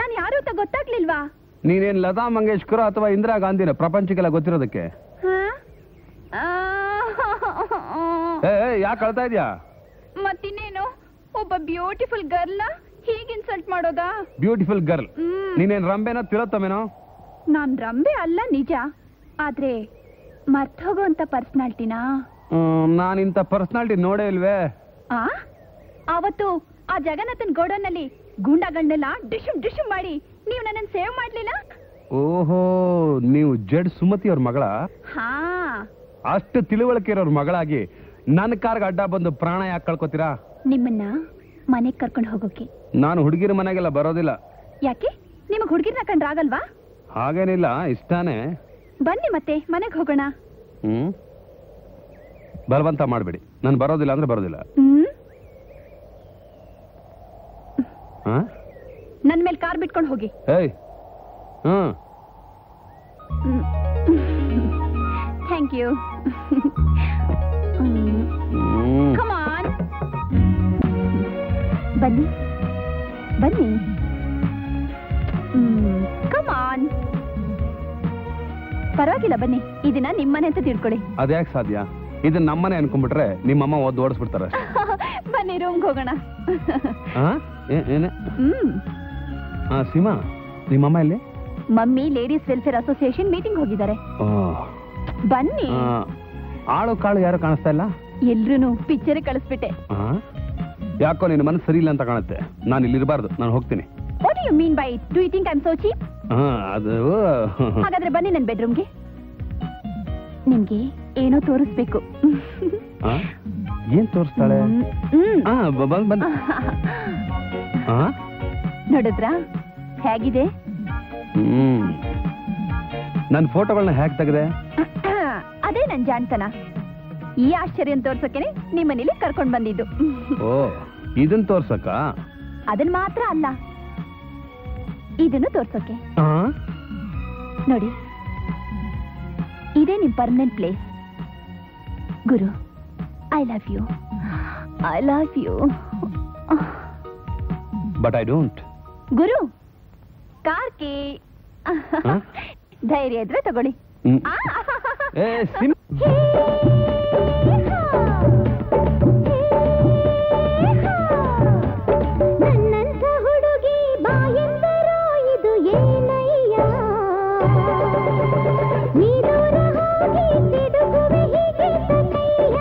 ನಾನು ಯಾರು ಅಂತ ಗೊತ್ತಾಗ್ಲಿಲ್ವಾ? ನೀನೇನು ಲತಾ ಮಂಗೇಶ್ಕರ್ ಅಥವಾ ಇಂದಿರಾ ಗಾಂಧಿನ ಪ್ರಪಂಚಕ್ಕೆಲ್ಲ ಗೊತ್ತಿರೋದಕ್ಕೆ? ಯಾಕೆ ಕಳ್ತಾ ಇದೆಯಾ? ಮತ್ತಿನ್ನೇನು, ಒಬ್ಬ ಬ್ಯೂಟಿಫುಲ್ ಗರ್ಲ್ ಹೀಗೆ ಇನ್ಸಲ್ಟ್ ಮಾಡೋದಾ? ಬ್ಯೂಟಿಫುಲ್ ಗರ್ಲ್ ನೀನೇನು ರಂಬೇನೋ ತಿಳೋತ್ತಮೇನೋ? ನಾನ್ ರಂಬೆ ಅಲ್ಲ, ನಿಜ. ಆದ್ರೆ ಮರ್ತೋಗೋಂತ ಪರ್ಸನಾಲಿಟಿನಾ? ನಾನಿಂತ ಪರ್ಸನಾಲಿಟಿ ನೋಡೇ ಇಲ್ವೇ. ಅವತ್ತು ಆ ಜಗನ್ನಾಥನ್ ಗೋಡನ್ ನಲ್ಲಿ ಗೂಂಡಾ ಗಂಡೆಲ್ಲ ಡಿಶು ಮಾಡಿ ನೀವು ನನ್ನನ್ನು ಸೇವ್ ಮಾಡ್ಲಿಲ್ಲ. ಓಹೋ, ನೀವು ಜಡ್ ಸುಮತಿ ಅವ್ರ ಮಗಳ? ಹಾ, ಅಷ್ಟು ತಿಳುವಳಿಕೆ ಇರೋರ್ ಮಗಳಾಗಿ ನನ್ನ ಕಾರ್ಗೆ ಅಡ್ಡ ಬಂದು ಪ್ರಾಣ ಯಾಕೆ ಕಳ್ಕೊತೀರಾ? ನಿಮ್ಮನ್ನ ಮನೆಗೆ ಕರ್ಕೊಂಡು ಹೋಗೋಕೆ ನಾನು ಹುಡುಗಿರ ಮನೆಗೆಲ್ಲ ಬರೋದಿಲ್ಲ. ಯಾಕೆ, ನಿಮಗ್ ಹುಡುಗಿರ್ನ ಕಂಡ್ರಾಗಲ್ವಾ? ಹಾಗೇನಿಲ್ಲ, ಇಷ್ಟಾನೇ. ಬನ್ನಿ ಮತ್ತೆ, ಮನೆಗೆ ಹೋಗೋಣ. ಬಲವಂತ ಮಾಡಬೇಡಿ, ನಾನು ಬರೋದಿಲ್ಲ ಅಂದ್ರೆ ಬರೋದಿಲ್ಲ. ನನ್ನ ಮೇಲೆ ಕಾರ್ ಬಿಟ್ಕೊಂಡು ಹೋಗಿ. Thank you. Come on. Bunny. Bunny. Come on. ಪರವಾಗಿಲ್ಲ ಬನ್ನಿ ಈ ದಿನ ನಿಮ್ಮನೆ ಅಂತ ತಿಳ್ಕೊಳ್ಳಿ. ಅದ್ಯಾಕೆ ಸಾಧ್ಯ? ಇದು ನಮ್ಮನೆ ಅನ್ಕೊಂಡ್ಬಿಟ್ರೆ ನಿಮ್ಮಮ್ಮ ಓದ್ ಓಡಿಸ್ಬಿಡ್ತಾರೆ. ಬನ್ನಿ ರೂಮ್ಗೆ ಹೋಗೋಣ. ಹಾ ಸೀಮಾ ನಿಮ್ಮಮ್ಮ ಇಲ್ಲಿ? Mummy ladies welfare association meeting ಹೋಗಿದ್ದಾರೆ. ಬನ್ನಿ. ಆಳು ಕಾಳು ಯಾರು ಕಾಣಿಸ್ತಾ ಇಲ್ಲ? ಎಲ್ರು ಪಿಕ್ಚರ್ ಕಳಿಸ್ಬಿಟ್ಟೆ. ಯಾಕೋ ನಿನ್ನ ಮನಸ್ಸು ಸರಿ ಇಲ್ಲ ಅಂತ ಕಾಣುತ್ತೆ. ನಾನು ಇಲ್ಲಿರಬಾರ್ದು, ನಾನು ಹೋಗ್ತೀನಿ. What do you mean by it? Do you think I'm so cheap? ಅದು ಹಾಗಾದ್ರೆ ಬನ್ನಿ ನನ್ನ ಬೆಡ್ರೂಮ್ಗೆ. ನಿಮಗೆ ಏನೋ ತೋರಿಸಬೇಕು. ಏನು ತೋರಿಸ್ತಾಳೆ? ಬನ್ನಿ. ನೋಡಿದ್ರಾ ಹೇಗಿದೆ? ನನ್ನ ಫೋಟೋಗಳನ್ನ ಹ್ಯಾಕ್ ತೆಗೆದೆ. ಅದೇ ನನ್ ಜಾಣ್ತನ. ಈ ಆಶ್ಚರ್ಯ ತೋರ್ಸಕ್ಕೇನೆ ನಿಮ್ಮನೇಲಿ ಕರ್ಕೊಂಡ್ ಬಂದಿದ್ದು. ಓ, ಇದನ್ನ ತೋರ್ಸಕ್ಕ? ಅದನ್ನ ಮಾತ್ರ ಅಲ್ಲ, ಇದನ್ನು ತೋರ್ಸಕ್ಕೆ. ನೋಡಿ, ಇದೇ ನಿಮ್ permanent place. Guru, I love you, I love you, but I don't. Guru, ಕಾರ್ಕಿ ಧೈರ್ಯ ಇದ್ರೆ ತಗೊಳ್ಳಿ. ನನ್ನಂಥ ಹುಡುಗಿ ಬಾಯಂದರೋ ಇದು ಏನಯ್ಯ, ನೀನು ಹೋಗಿ ಸಿಡುಗುವೆ ಹೀಗೆ ತನ್ನಯ್ಯ.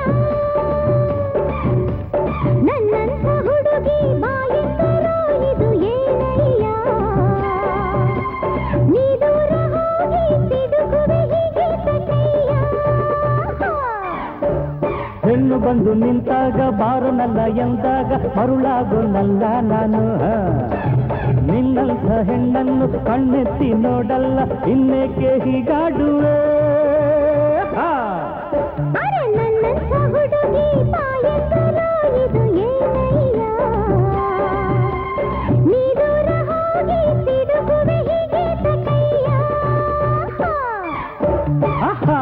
ನನ್ನಂಥ ಹುಡುಗಿ ಬಾಯಂದರೋ ಇದು ಏನಯ್ಯ, ನೀನು ಹೋಗಿ ಸಿಡುಗುವೆ ಹೀಗೆ ತನ್ನಯ್ಯ. ಹೆಣ್ಣು ಬಂದು ನಿಂತಾಗ ಬಾರು ನಲ್ಲ ಎಂದಾಗ ಮರುಳಾಗೋ ನಲ್ಲ ನಾನು. ನಿನ್ನಂಥ ಹೆಣ್ಣನ್ನು ಕಣ್ಣೆತ್ತಿ ನೋಡಲ್ಲ, ಇನ್ನೇಕೆ ಹೀಗಾಡುವೆ. ನನ್ನಂಥ ಹುಡುಗಿ ಬಾಯಂದರೋ ಇದು ಏನಯ್ಯ, ನೀನು ಹೋಗಿ ಸಿಡುಗುವೆ ಹೀಗೆ ತನ್ನಯ್ಯ. ಆಹಾ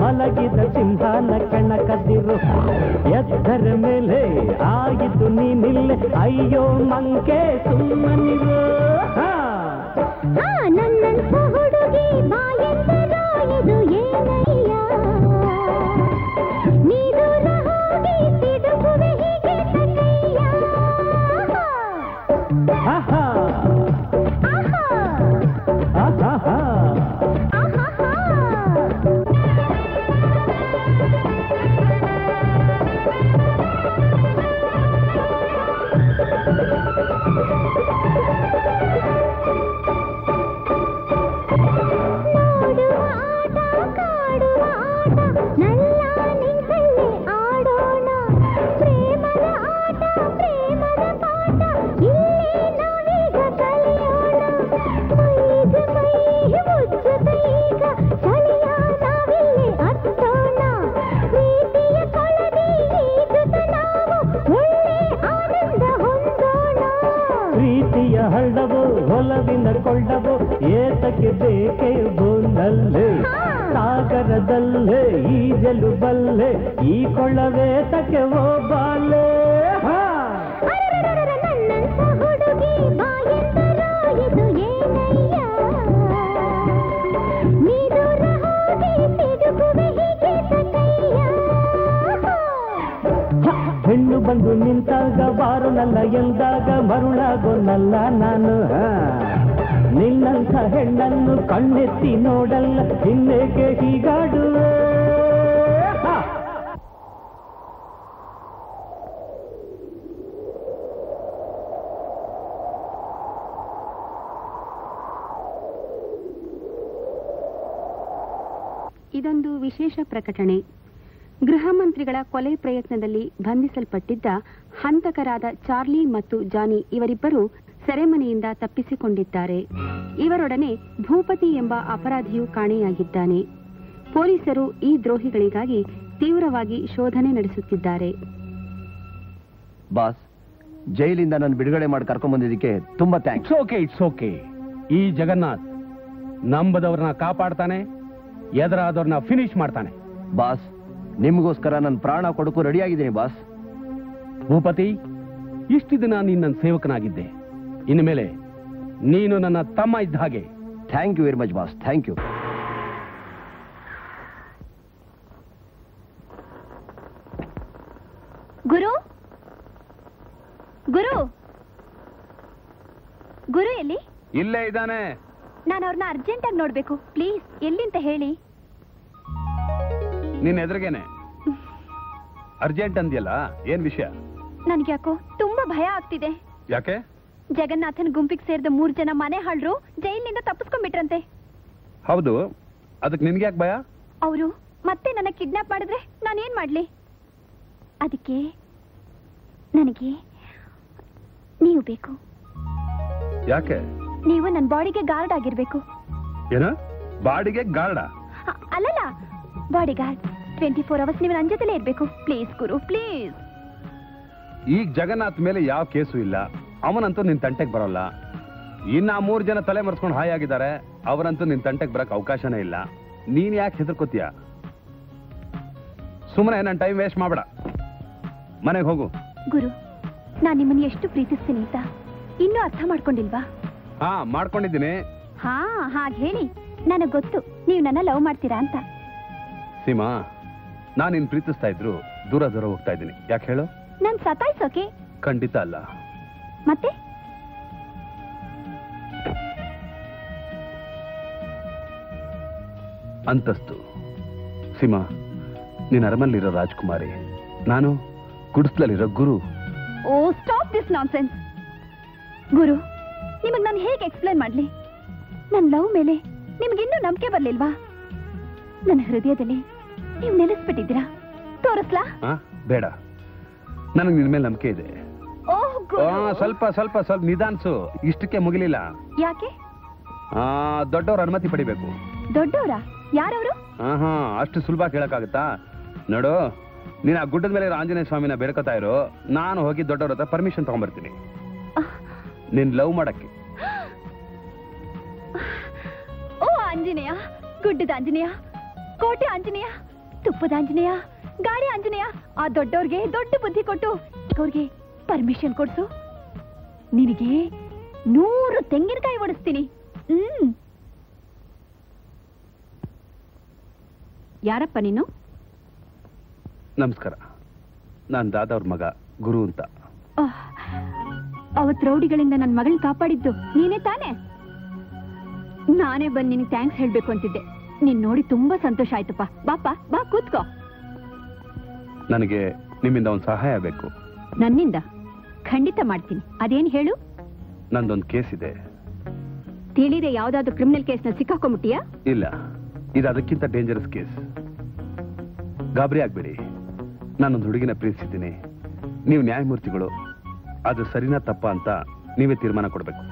ಮಲಗಿದ ಸಿಂಹಾನ ಕಣ ಕದಿರು ಎದ್ದರ ಮೇಲೆ ಆಗಿದ್ದು ನೀನಿಲ್ಲೆ, ಅಯ್ಯೋ ಮಂಕೆ ಸುಮ್ಮನಿರು. ನನ್ನಂಥ ಹುಡುಗಿ ಬಾಯಂದರೋ ಇದು ಏನಯ್ಯ, ನೀನು ಹೋಗಿ ಸಿಡುಗುವೆ ಹೀಗೆ ತನ್ನಯ್ಯ. ಆಹಾ ಆಹಾ ಆಹಾ ಹಳ್ಳವು ಹೊಲವಿನ ಕೊಳ್ಳವು ಏತಕ್ಕೆ ಬೇಕೆ ಬೋಂದಲ್ಲೇ, ಸಾಗರದಲ್ಲೇ ಈಜಲು ಬಲ್ಲೆ, ಈ ಕೊಳ್ಳವೇತಕ್ಕೆ ಓ ಬಾಲೆ. ನನ್ನಂಥ ಹುಡುಗಿ ಬಾಯಂದರೋ ಇದು ಏನಯ್ಯ, ನೀನು ಹೋಗಿ ಸಿಡುಗುವೆ ಹೀಗೆ ತನ್ನಯ್ಯ. ಬಂದು ನಿಂತಾಗ ಬಾರು ನನ್ನ ಎಂದಾಗ ಮರುಳಾಗೋ ನಲ್ಲ ನಾನು ನಿನ್ನಂಥ ಹೆಣ್ಣನ್ನು ಕಣ್ಣೆತ್ತಿ ನೋಡಲ್ಲ ಇನ್ನೇಕೆ ಹೀಗಾಡು ಇದೊಂದು ವಿಶೇಷ ಪ್ರಕಟಣೆ ಗೃಹ ಮಂತ್ರಿಗಳ ಕೊಲೆ ಪ್ರಯತ್ನದಲ್ಲಿ ಬಂಧಿಸಲ್ಪಟ್ಟಿದ್ದ ಹಂತಕರಾದ ಚಾರ್ಲಿ ಮತ್ತು ಜಾನಿ ಇವರಿಬ್ಬರು ಸೆರೆಮನೆಯಿಂದ ತಪ್ಪಿಸಿಕೊಂಡಿದ್ದಾರೆ ಇವರೊಡನೆ ಭೂಪತಿ ಎಂಬ ಅಪರಾಧಿಯು ಕಾಣೆಯಾಗಿದ್ದಾನೆ ಪೊಲೀಸರು ಈ ದ್ರೋಹಿಗಳಿಗಾಗಿ ತೀವ್ರವಾಗಿ ಶೋಧನೆ ನಡೆಸುತ್ತಿದ್ದಾರೆ ಬಾಸ್ ಜೈಲಿಂದ ನಾನು ಬಿಡುಗಡೆ ಮಾಡಿ ಕರ್ಕೊಂಡು ಬಂದಿದ್ದಕ್ಕೆ ತುಂಬಾ ಥ್ಯಾಂಕ್ಸ್ ಓಕೆ ಇಟ್ಸ್ ಓಕೆ ಈ ಜಗನ್ನಾಥ್ ನಂಬದವರನ್ನ ಕಾಪಾಡ್ತಾನೆ ಎದರಾದವರನ್ನ ಫಿನಿಶ್ ಮಾಡ್ತಾನೆ ಬಾಸ್ ನಿಮಗೋಸ್ಕರ ನನ್ನ ಪ್ರಾಣ ಕೊಡಕು ರೆಡಿಯಾಗಿದ್ದೀನಿ ಬಾಸ್ ಭೂಪತಿ ಇಷ್ಟು ದಿನ ನೀನು ನನ್ನ ಸೇವಕನಾಗಿದ್ದೆ ಇನ್ನು ಮೇಲೆ ನೀನು ನನ್ನ ತಮ್ಮ ಇದ್ದ ಹಾಗೆ thank you very much boss thank you Guru Guru Guru ಎಲ್ಲಿ ಇಲ್ಲೇ ಇದ್ದಾನೆ ನಾನು ಅವ್ರನ್ನ ಅರ್ಜೆಂಟ್ ಆಗಿ ನೋಡ್ಬೇಕು ಪ್ಲೀಸ್ ಎಲ್ಲಿ ಅಂತ ಹೇಳಿ ನೀನ್ ಎದುರಿಗೇನೆ ಅರ್ಜೆಂಟ್ ಅಂದ್ಯಲ್ಲ ಏನ್ ವಿಷಯ ನನ್ಗೆ ಯಾಕೋ ತುಂಬಾ ಭಯ ಆಗ್ತಿದೆ ಯಾಕೆ ಜಗನ್ನಾಥನ್ ಗುಂಪಿಗೆ ಸೇರಿದ 3 ಜನ ಮನೆ ಹಾಳರು ಜೈಲಿನಿಂದ ತಪ್ಪಿಸ್ಕೊಂಡ್ಬಿಟ್ರಂತೆ ಹೌದು ಅದಕ್ಕೆ ನಿನ್ಗೆ ಯಾಕೆ ಭಯ ಅವರು ಮತ್ತೆ ನನ್ನ ಕಿಡ್ನಾಪ್ ಮಾಡಿದ್ರೆ ನಾನೇನ್ ಮಾಡ್ಲಿ ಅದಕ್ಕೆ ನನಗೆ ನೀವು ಬೇಕು ಯಾಕೆ ನೀವು ನನ್ನ ಬಾಡಿಗೆ ಗಾರ್ಡ್ ಆಗಿರ್ಬೇಕು ಏನ ಬಾಡಿಗೆ ಗಾರ್ಡ ಅಲ್ಲಲ್ಲ ಬಾಡಿ ಗಾರ್ಡ್ 24 hours ನೀವು ನನ್ನ ಜೊತೆಲೇ ಇರಬೇಕು ಪ್ಲೀಸ್ ಗುರು ಪ್ಲೀಸ್ ಈಗ ಜಗನ್ನಾಥ್ ಮೇಲೆ ಯಾವ ಕೇಸು ಇಲ್ಲ ಅವನಂತೂ ನಿನ್ ತಂಟೆಗೆ ಬರೋಲ್ಲ ಇನ್ನು 3 ಜನ ತಲೆ ಮರೆಸ್ಕೊಂಡು ಹಾಯಾಗಿದ್ದಾರೆ ಅವರಂತೂ ನಿನ್ ತಂಟೆಗೆ ಬರಕ್ ಅವಕಾಶನೇ ಇಲ್ಲ ನೀನ್ ಯಾಕೆ ಹೆದರ್ಕೋತೀಯ ಸುಮ್ಮನೆ ನನ್ನ ಟೈಮ್ ವೇಸ್ಟ್ ಮಾಡಬೇಡ ಮನೆಗೆ ಹೋಗು ಗುರು ನಾನು ನಿಮ್ಮನ್ನು ಎಷ್ಟು ಪ್ರೀತಿಸ್ತೀನಿ ಅಂತ ಇನ್ನೂ ಅರ್ಥ ಮಾಡ್ಕೊಂಡಿಲ್ವಾ ಹಾ ಮಾಡ್ಕೊಂಡಿದ್ದೀನಿ ಹಾ ಹಾಗೆ ಹೇಳಿ ನನಗೆ ಗೊತ್ತು ನೀವು ನನ್ನ ಲವ್ ಮಾಡ್ತೀರಾ ಅಂತ ಸೀಮಾ ನಾನು ನಿನ್ನ ಪ್ರೀತಿಸ್ತಾ ಇದ್ರು ದೂರ ದೂರ ಹೋಗ್ತಾ ಇದ್ದೀನಿ ಯಾಕೆ ಹೇಳು ನಾನು ಸತಾಯಿಸೋಕೆ ಖಂಡಿತ ಅಲ್ಲ ಮತ್ತೆ ಅಂತಸ್ತು ಸೀಮಾ ನೀನ್ ಅರಮಲ್ಲಿರೋ ರಾಜ್ಕುಮಾರಿ ನಾನು ಗುಡಿಸ್ಲಲ್ಲಿರೋ ಗುರು ಓ ಸ್ಟಾಪ್ ದಿಸ್ ನಾನ್ಸೆನ್ಸ್ ಗುರು ನಿಮಗ್ ನಾನು ಹೇಗೆ ಎಕ್ಸ್ಪ್ಲೇನ್ ಮಾಡ್ಲಿ ನನ್ನ ಲವ್ ಮೇಲೆ ನಿಮ್ಗೆ ಇನ್ನೂ ನಂಬಿಕೆ ಬರ್ಲಿಲ್ವಾ ನನ್ನ ಹೃದಯದಲ್ಲಿ ನೀವು ನೆಲೆಸ್ಬಿಟ್ಟಿದ್ದೀರಾ ತೋರಿಸ್ಲಾ ಬೇಡ ನನಗೆ ನಿನ್ ಮೇಲೆ ನಂಬಿಕೆ ಇದೆ ಸ್ವಲ್ಪ ಸ್ವಲ್ಪ ಸ್ವಲ್ಪ ನಿಧಾನ್ಸು ಇಷ್ಟಕ್ಕೆ ಮುಗಿಲಿಲ್ಲ ಯಾಕೆ ದೊಡ್ಡವ್ರ ಅನುಮತಿ ಪಡಿಬೇಕು ದೊಡ್ಡವರ ಯಾರವರು ಅಷ್ಟು ಸುಲಭ ಕೇಳಕ್ಕಾಗತ್ತಾ ನೋಡು ನೀನ್ ಆ ಗುಡ್ಡದ ಮೇಲೆ ಆಂಜನೇಯ ಸ್ವಾಮಿನ ಬೇಡ್ಕೊತಾ ಇರೋ ನಾನು ಹೋಗಿ ದೊಡ್ಡವ್ರ ಹತ್ರ ಪರ್ಮಿಷನ್ ತಗೊಂಡ್ಬರ್ತೀನಿ ನಿನ್ ಲವ್ ಮಾಡಕ್ಕೆ ಓ ಆಂಜನೇಯ ಗುಡ್ಡದ ಆಂಜನೇಯ ಕೋಟೆ ಆಂಜನೇಯ ತುಪ್ಪದ ಆಂಜನೇಯ ಗಾಡಿ ಆಂಜನೇಯ ಆ ದೊಡ್ಡವ್ರಿಗೆ ದೊಡ್ಡ ಬುದ್ಧಿ ಕೊಟ್ಟು ಅವ್ರಿಗೆ ಪರ್ಮಿಷನ್ ಕೊಡ್ಸು ನಿನಗೆ 100 ತೆಂಗಿನಕಾಯಿ ಓಡಿಸ್ತೀನಿ ಯಾರಪ್ಪ ನೀನು ನಮಸ್ಕಾರ ನಾನು ದಾದವ್ರ ಮಗ ಗುರು ಅಂತ ಅವತ್ ರೌಡಿಗಳಿಂದ ನನ್ನ ಮಗಳನ್ನ ಕಾಪಾಡಿದ್ದು ನೀನೇ ತಾನೆ ನಾನೇ ಬಂದು ನಿನಗೆ ಥ್ಯಾಂಕ್ಸ್ ಹೇಳ್ಬೇಕು ಅಂತಿದ್ದೆ ನೀನ್ ನೋಡಿ ತುಂಬಾ ಸಂತೋಷ ಆಯ್ತಪ್ಪ ಬಾಪ ಬಾ ಕೂತ್ಕೋ ನನಗೆ ನಿಮ್ಮಿಂದ ಒಂದು ಸಹಾಯ ಬೇಕು ನನ್ನಿಂದ ಖಂಡಿತ ಮಾಡ್ತೀನಿ ಅದೇನ್ ಹೇಳು ನಂದೊಂದು ಕೇಸ್ ಇದೆ ತಿಳಿದೆ ಯಾವ್ದಾದ್ರು ಕ್ರಿಮಿನಲ್ ಕೇಸ್ ನ ಸಿಕ್ಕಾಕೊಂಡ್ಬಿಟ್ಟಿಯಾ ಇಲ್ಲ ಇದು ಅದಕ್ಕಿಂತ ಡೇಂಜರಸ್ ಕೇಸ್ ಗಾಬರಿ ಆಗ್ಬೇಡಿ ನಾನೊಂದು ಹುಡುಗಿನ ಪ್ರೀತಿಸಿದ್ದೀನಿ ನೀವು ನ್ಯಾಯಮೂರ್ತಿಗಳು ಅದು ಸರಿನಾ ತಪ್ಪ ಅಂತ ನೀವೇ ತೀರ್ಮಾನ ಕೊಡ್ಬೇಕು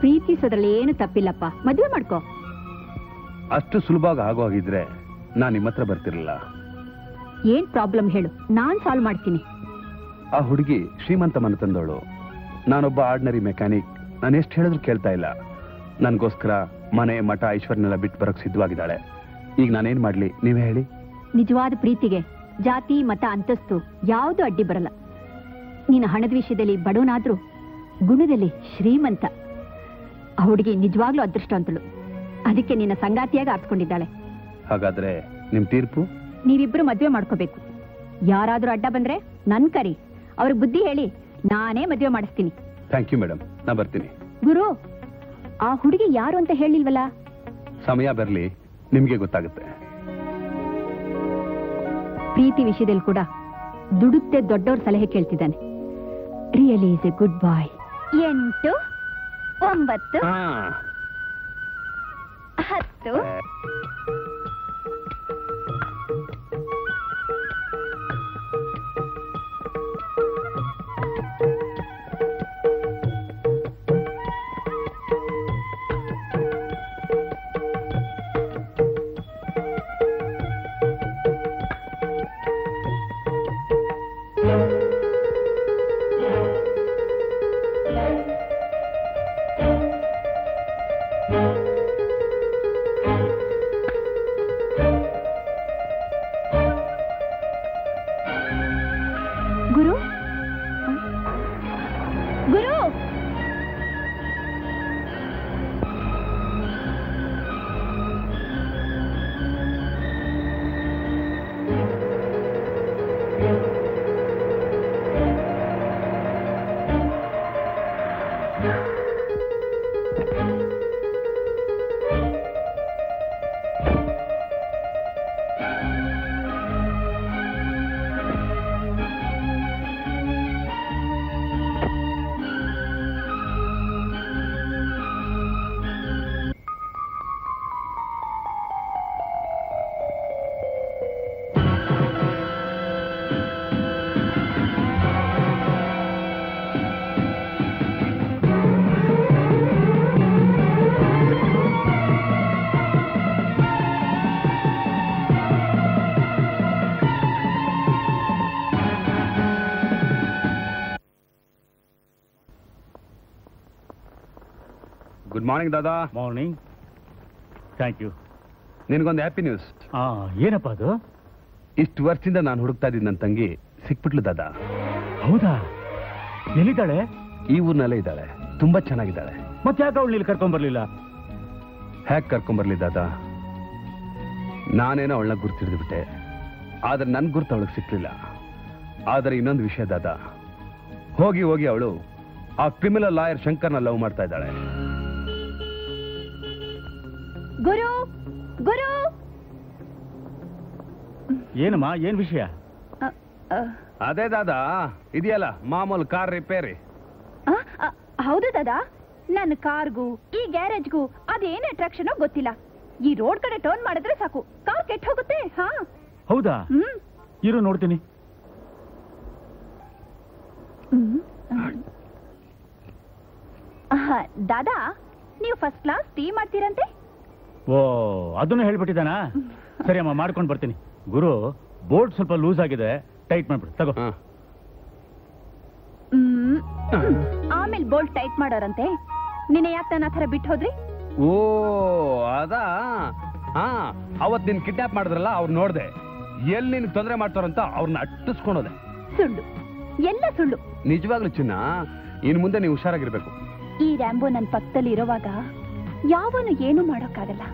ಪ್ರೀತಿಸೋದ್ರಲ್ಲಿ ಏನು ತಪ್ಪಿಲ್ಲಪ್ಪ ಮದುವೆ ಮಾಡ್ಕೋ ಅಷ್ಟು ಸುಲಭವಾಗಿ ಆಗೋ ಹಾಗಿದ್ರೆ ನಾನು ನಿಮ್ಮ ಹತ್ರ ಬರ್ತಿರ್ಲಿಲ್ಲ ಏನ್ ಪ್ರಾಬ್ಲಮ್ ಹೇಳು ನಾನ್ ಸಾಲ್ವ್ ಮಾಡ್ತೀನಿ ಆ ಹುಡುಗಿ ಶ್ರೀಮಂತ ಮನೆ ತಂದವಳು ನಾನೊಬ್ಬ ಆರ್ಡಿನರಿ ಮೆಕ್ಯಾನಿಕ್ ನಾನು ಎಷ್ಟು ಹೇಳಿದ್ರು ಕೇಳ್ತಾ ಇಲ್ಲ ನನಗೋಸ್ಕರ ಮನೆ ಮಠ ಐಶ್ವರ್ಯನೆಲ್ಲ ಬಿಟ್ಟು ಬರಕ್ ಸಿದ್ಧವಾಗಿದ್ದಾಳೆ ಈಗ ನಾನೇನ್ ಮಾಡ್ಲಿ ನೀವೇ ಹೇಳಿ ನಿಜವಾದ ಪ್ರೀತಿಗೆ ಜಾತಿ ಮತ ಅಂತಸ್ತು ಯಾವುದು ಅಡ್ಡಿ ಬರಲ್ಲ ನೀನು ಹಣದ ವಿಷಯದಲ್ಲಿ ಬಡವನಾದ್ರೂ ಗುಣದಲ್ಲಿ ಶ್ರೀಮಂತ ಆ ಹುಡುಗಿ ನಿಜವಾಗ್ಲೂ ಅದೃಷ್ಟ ಅಂತಳು ಅದಕ್ಕೆ ನಿನ್ನ ಸಂಗಾತಿಯಾಗಿ ಆರಿಸ್ಕೊಂಡಿದ್ದಾಳೆ ಹಾಗಾದ್ರೆ ನಿಮ್ ತೀರ್ಪು ನೀವಿಬ್ರು ಮದ್ವೆ ಮಾಡ್ಕೋಬೇಕು ಯಾರಾದ್ರೂ ಅಡ್ಡ ಬಂದ್ರೆ ನನ್ ಕರಿ ಅವ್ರಿಗೆ ಬುದ್ಧಿ ಹೇಳಿ ನಾನೇ ಮದುವೆ ಮಾಡಿಸ್ತೀನಿ. ಥ್ಯಾಂಕ್ ಯು ಮೇಡಮ್, ನಾ ಬರ್ತೀನಿ. ಗುರು, ಆ ಹುಡುಗಿ ಯಾರು ಅಂತ ಹೇಳಿಲ್ವಲ್ಲ? ಸಮಯ ಬರಲಿ ನಿಮಗೆ ಗೊತ್ತಾಗುತ್ತೆ. ಪ್ರೀತಿ ವಿಷಯದಲ್ಲಿ ಕೂಡ ದುಡುತ್ತೆ ದೊಡ್ಡವ್ರ ಸಲಹೆ ಕೇಳ್ತಿದ್ದಾನೆ. Really is a good boy. 8, 9, 10. Morning दादा. मॉर्निंग. Thank you. निनगोंद हैप्पी न्यूज़. ಏನಪ್ಪ ಅದು? ಇಷ್ಟು ವರ್ಷದಿಂದ ನಾನು ಹುಡುಕ್ತಾ ಇದ್ದ ನನ್ನ ತಂಗಿ ಸಿಕ್ಬಿಟ್ಲು ದಾದಾ. ಹೌದಾ? ಎಲ್ಲಿದ್ದಾಳೆ? ಈ ಊರಿನಲ್ಲೇ ಇದ್ದಾಳೆ. ತುಂಬಾ ಚೆನ್ನಾಗಿದ್ದಾಳೆ. ಮತ್ತೆ ಯಾಕೆ ಅವಳು ಇಲ್ಲಿ ಕರ್ಕೊಂಡು ಬರಲಿಲ್ಲ? ಹ್ಯಾಕ್ ಕರ್ಕೊಂಡು ಬರಲಿ ದಾದಾ? ನಾನೇನೋ ಅವಳನ್ನ ಗುರ್ತು ಹಿಡಿದು ಬಿಟ್ಟೆ, ಆದ್ರೆ ನನ್ನ ಗುರ್ತು ಅವಳಿಗೆ ಸಿಕ್ಲಿಲ್ಲ. ಆದ್ರೆ ಇನ್ನೊಂದು ವಿಷಯ ದಾದಾ, ಹೋಗಿ ಹೋಗಿ ಅವಳು ಆ ಕ್ರಿಮಿನಲ್ ಲಾಯರ್ ಶಂಕರ್ನ ಲವ್ ಮಾಡ್ತಾ ಇದ್ದಾಳೆ. ಗುರು, ಗುರು. ಏನಮ್ಮ, ಏನ್ ವಿಷಯ? ಅದೇ ದಾದಾ, ಇದೆಯಲ್ಲ ಮಾಮೂಲು ಕಾರ್ ರಿಪೇರಿ. ಹೌದು ದಾದಾ, ನನ್ನ ಕಾರ್ಗೂ ಈ ಗ್ಯಾರೇಜ್ಗೂ ಅದೇನ್ ಅಟ್ರಾಕ್ಷನ್ ಗೊತ್ತಿಲ್ಲ. ಈ ರೋಡ್ ಕಡೆ ಟರ್ನ್ ಮಾಡಿದ್ರೆ ಸಾಕು, ಕಾರ್ ಕೆಟ್ಟ ಹೋಗುತ್ತೆ. ಹಾ, ಹೌದಾ? ಇರು ನೋಡ್ತೀನಿ. ದಾದಾ, ನೀವು ಫಸ್ಟ್ ಕ್ಲಾಸ್ ಟೀ ಮಾಡ್ತೀರಂತೆ? ಓ, ಅದನ್ನು ಹೇಳ್ಬಿಟ್ಟಿದ್ದಾನಾ? ಸರಿ ಅಮ್ಮ, ಮಾಡ್ಕೊಂಡು ಬರ್ತೀನಿ. ಗುರು, ಬೋರ್ಡ್ ಸ್ವಲ್ಪ ಲೂಸ್ ಆಗಿದೆ, ಟೈಟ್ ಮಾಡ್ಬಿಡು. ತಗೋ. ಆಮೇಲೆ ಬೋಲ್ಟ್ ಟೈಟ್ ಮಾಡೋರಂತೆ, ನಿನ್ನ ಯಾಕೆ ನನ್ನ ಹತ್ರ ಬಿಟ್ಟು ಹೋದ್ರಿ? ಓ ಅದಾ, ಹಾ, ಅವತ್ ನಿನ್ ಕಿಡ್ನಾಪ್ ಮಾಡಿದ್ರಲ್ಲ, ಅವ್ರು ನೋಡ್ದೆ ಎಲ್ಲಿ ನಿನ್ ತೊಂದರೆ ಮಾಡ್ತಾರಂತ ಅವ್ರನ್ನ ಅಟ್ಟಿಸ್ಕೊಂಡೋದೆ. ಸುಳ್ಳು, ಎಲ್ಲ ಸುಳ್ಳು. ನಿಜವಾಗ್ಲೂ ಚಿನ್ನ, ಇನ್ ಮುಂದೆ ನೀವು ಹುಷಾರಾಗಿರ್ಬೇಕು. ಈ ರ್ಯಾಂಬೋ ನನ್ನ ಪಕ್ಕದಲ್ಲಿ ಇರೋವಾಗ ಯಾವನು ಏನು ಮಾಡೋಕ್ಕಾಗಲ್ಲ.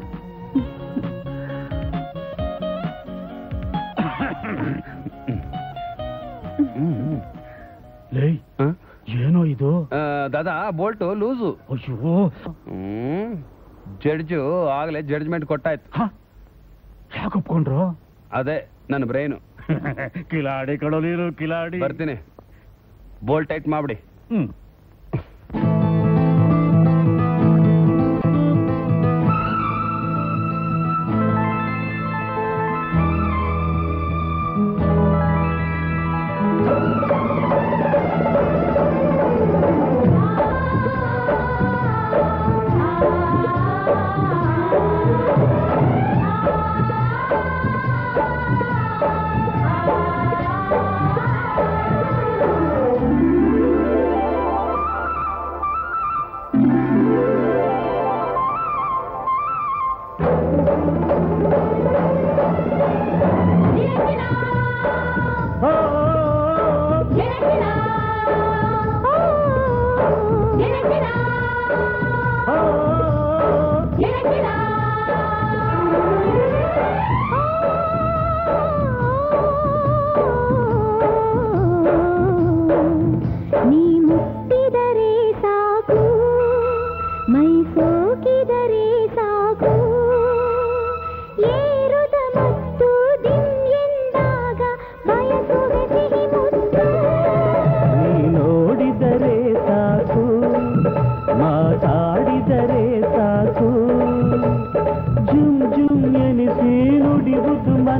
ಏನೋ ಇದು ದಾದಾ, ಬೋಲ್ಟು ಲೂಸು. ಜಡ್ಜು ಆಗಲೇ ಜಡ್ಜ್ಮೆಂಟ್ ಕೊಟ್ಟಾಯ್ತು. ಯಾಕೆ ಒಪ್ಕೊಂಡ್ರು? ಅದೇ ನನ್ನ ಬ್ರೈನು. ಕಿಲಾಡಿ ಕಡೋ ನೀರು, ಕಿಲಾಡಿ. ಬರ್ತೀನಿ, ಬೋಲ್ಟ್ ಟೈಟ್ ಮಾಡ್ಬಿಡಿ.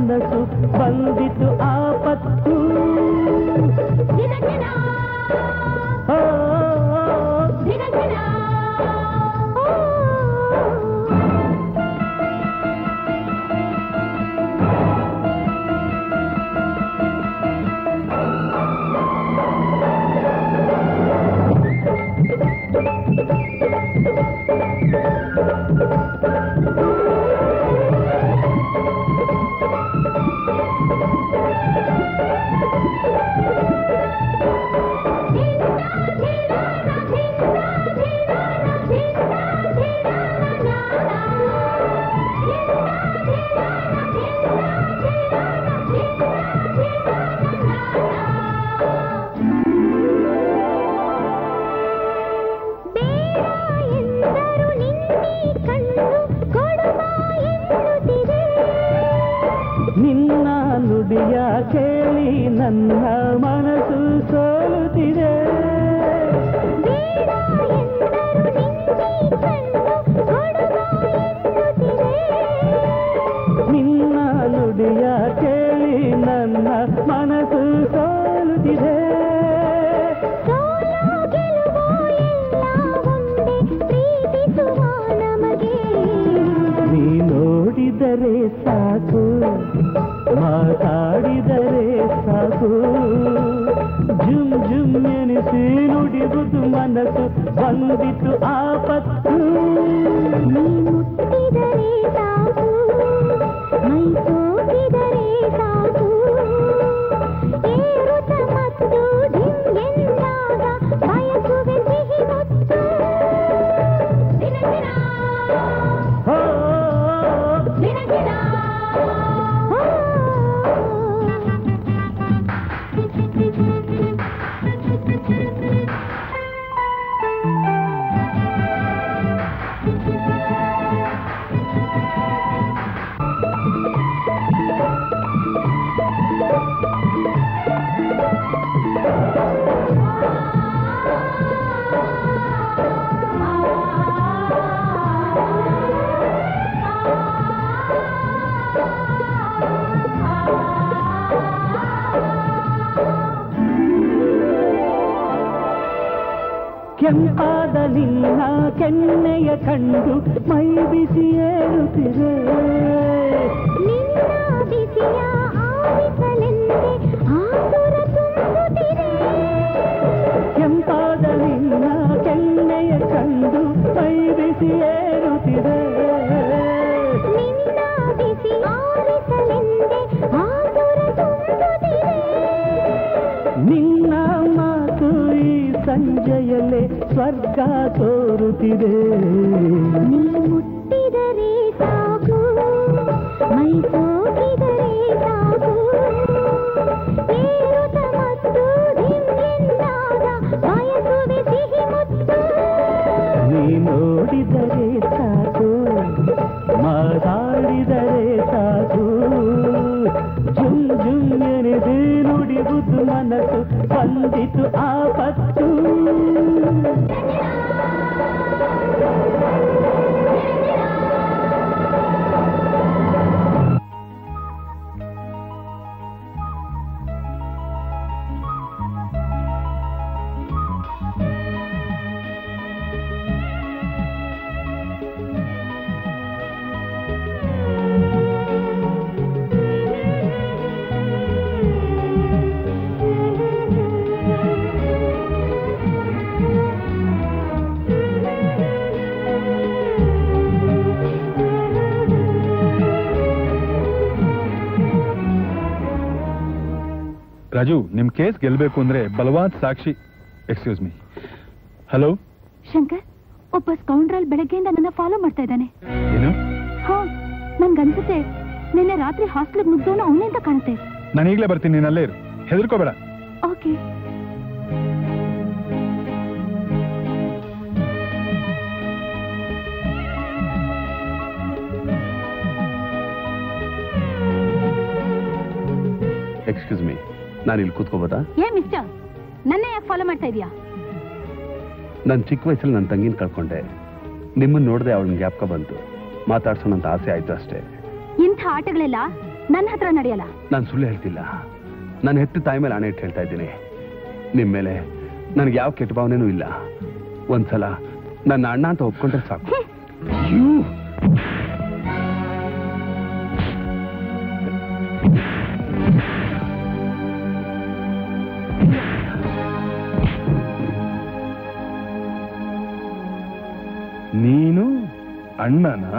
మనసు బంధితు ఆపత్తు నిరక్షణ ఓ నిరక్షణ राजू निम केस गेल्बेकु अंद्रे बलवाद साक्षी एक्सक्यूज मी हेलो शंकर ओब्ब स्कौंड्रल बेळग्ಗೆಯಿಂದ ನನ್ನ ಫಾಲೋ ಮಾಡ್ತಾ ಇದ್ದಾನೆ ಏನು ಹಾ ನನಗೆ ಅನ್ಸುತ್ತೆ ನಿನ್ನೆ ರಾತ್ರಿ ಹಾಸ್ಟೆಲ್ ಮುಗ್ದೋನ ಅವನೇ ಅಂತ ಕಾಣುತ್ತೆ ನಾನು ಈಗಲೇ ಬರ್ತೀನಿ ನೀನು ಅಲ್ಲೇ ಇರು ಹೆದರ್ಕೋಬೇಡ ಓಕೆ एक्सक्यूज मी ನಾನು ಇಲ್ಲಿ ಕೂತ್ಕೋಬೋದಾ ಏ ಮಿಸ್ಟರ್ ನನ್ನೇ ಯಾಕೆ ಫಾಲೋ ಮಾಡ್ತಾ ಇದೀಯಾ ನಾನು ಚಿಕ್ಕ ವಯಸ್ಸಲ್ಲಿ ನನ್ನ ತಂಗಿನ ಕಳ್ಕೊಂಡೆ ನಿಮ್ಮನ್ನ ನೋಡಿದೆ ಅವಳಿಗೆ ಜ್ಞಾಪಕ ಬಂತು ಮಾತಾಡ್ಸೋಣ ಅಂತ ಆಸೆ ಆಯ್ತು ಅಷ್ಟೇ ಇಂಥ ಆಟಗಳೆಲ್ಲ ನನ್ನ ಹತ್ರ ನಡೆಯಲ್ಲ. ನಾನು ಸುಳ್ಳು ಹೇಳ್ತಿಲ್ಲ. ನಾನು ಹೆತ್ತ ತಾಯಿ ಮೇಲೆ ಆಣೆ ಇಟ್ಟು ಹೇಳ್ತಾ ಇದ್ದೀನಿ. ನಿಮ್ಮ ಮೇಲೆ ನನಗೆ ಯಾವ ಕೆಟ್ಟ ಭಾವನೆನೂ ಇಲ್ಲ. ಒಂದ್ಸಲ ನನ್ನ ಅಣ್ಣ ಅಂತ ಒಪ್ಕೊಂಡ್ರೆ ಸಾಕು. ನೀನು ಅಣ್ಣನಾ?